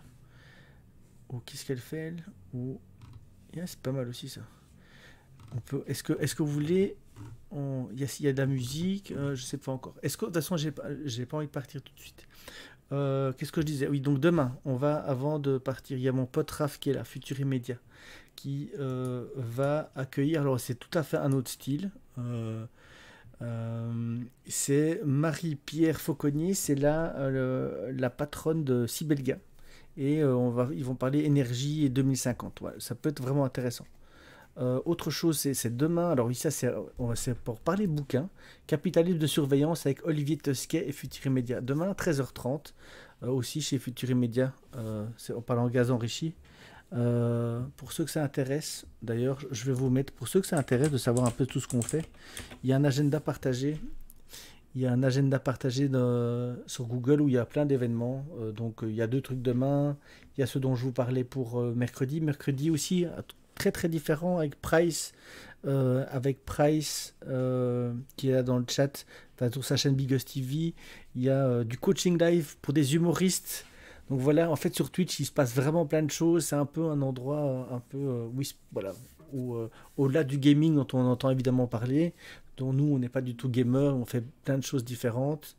Ou qu'est-ce qu'elle fait elle? Ou... Yeah, c'est pas mal aussi ça. Peut... Est-ce que vous voulez... Il y a de la musique, je sais pas encore. Est-ce que de toute façon j'ai pas envie de partir tout de suite. Qu'est-ce que je disais? Oui, donc demain, on va, avant de partir, il y a mon pote Raph qui est là, Futurimedia, qui va accueillir... Alors c'est tout à fait un autre style. C'est Marie-Pierre Fauconnier, c'est là la patronne de Sibelga. Et ils vont parler énergie et 2050. Ouais, ça peut être vraiment intéressant. Autre chose, c'est demain. Alors oui, ça c'est pour parler bouquin. Capitalisme de surveillance avec Olivier Tosquet et Futurimedia. Demain, 13h30, aussi chez Futurimedia. C'est en parlant gaz enrichi. Pour ceux que ça intéresse, d'ailleurs, je vais vous mettre, pour ceux que ça intéresse de savoir un peu tout ce qu'on fait, il y a un agenda partagé. Il y a un agenda partagé sur Google où il y a plein d'événements. Donc il y a deux trucs demain. Il y a ce dont je vous parlais pour mercredi. Mercredi aussi, très différent avec Price. Qui est là dans le chat. Enfin, sur sa chaîne Biggest TV. Il y a du coaching live pour des humoristes. Donc voilà, en fait sur Twitch, il se passe vraiment plein de choses. C'est un peu un endroit un peu... oui, voilà. Au-delà du gaming dont on entend évidemment parler, dont nous on n'est pas du tout gamer, on fait plein de choses différentes,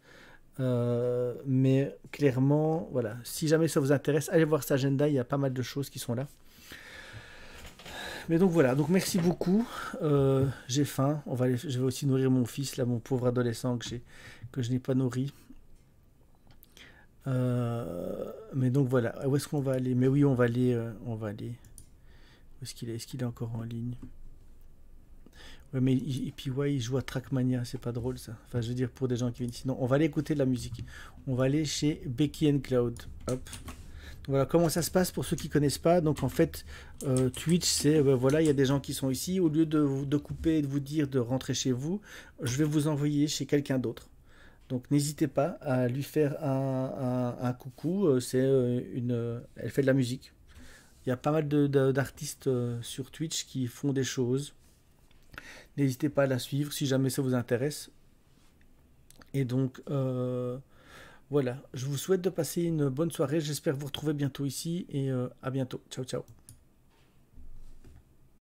mais clairement voilà, si jamais ça vous intéresse, allez voir cet agenda, il y a pas mal de choses qui sont là. Mais donc voilà, donc merci beaucoup, j'ai faim, je vais aussi nourrir mon fils là, mon pauvre adolescent que je n'ai pas nourri. Mais donc voilà, où est-ce qu'on va aller? Mais oui, on va aller. Est-ce qu'il est encore en ligne? Ouais, mais puis ouais, il joue à Trackmania, c'est pas drôle ça. Enfin, je veux dire, pour des gens qui viennent ici. Non, on va aller écouter de la musique. On va aller chez Becky and Cloud. Hop. Donc, voilà comment ça se passe pour ceux qui connaissent pas. Donc en fait, Twitch, c'est voilà, il y a des gens qui sont ici. Au lieu de couper et de vous dire de rentrer chez vous, je vais vous envoyer chez quelqu'un d'autre. Donc n'hésitez pas à lui faire un coucou. Elle fait de la musique. Il y a pas mal d'artistes sur Twitch qui font des choses. N'hésitez pas à la suivre si jamais ça vous intéresse. Et donc, voilà. Je vous souhaite de passer une bonne soirée. J'espère vous retrouver bientôt ici. Et à bientôt. Ciao, ciao.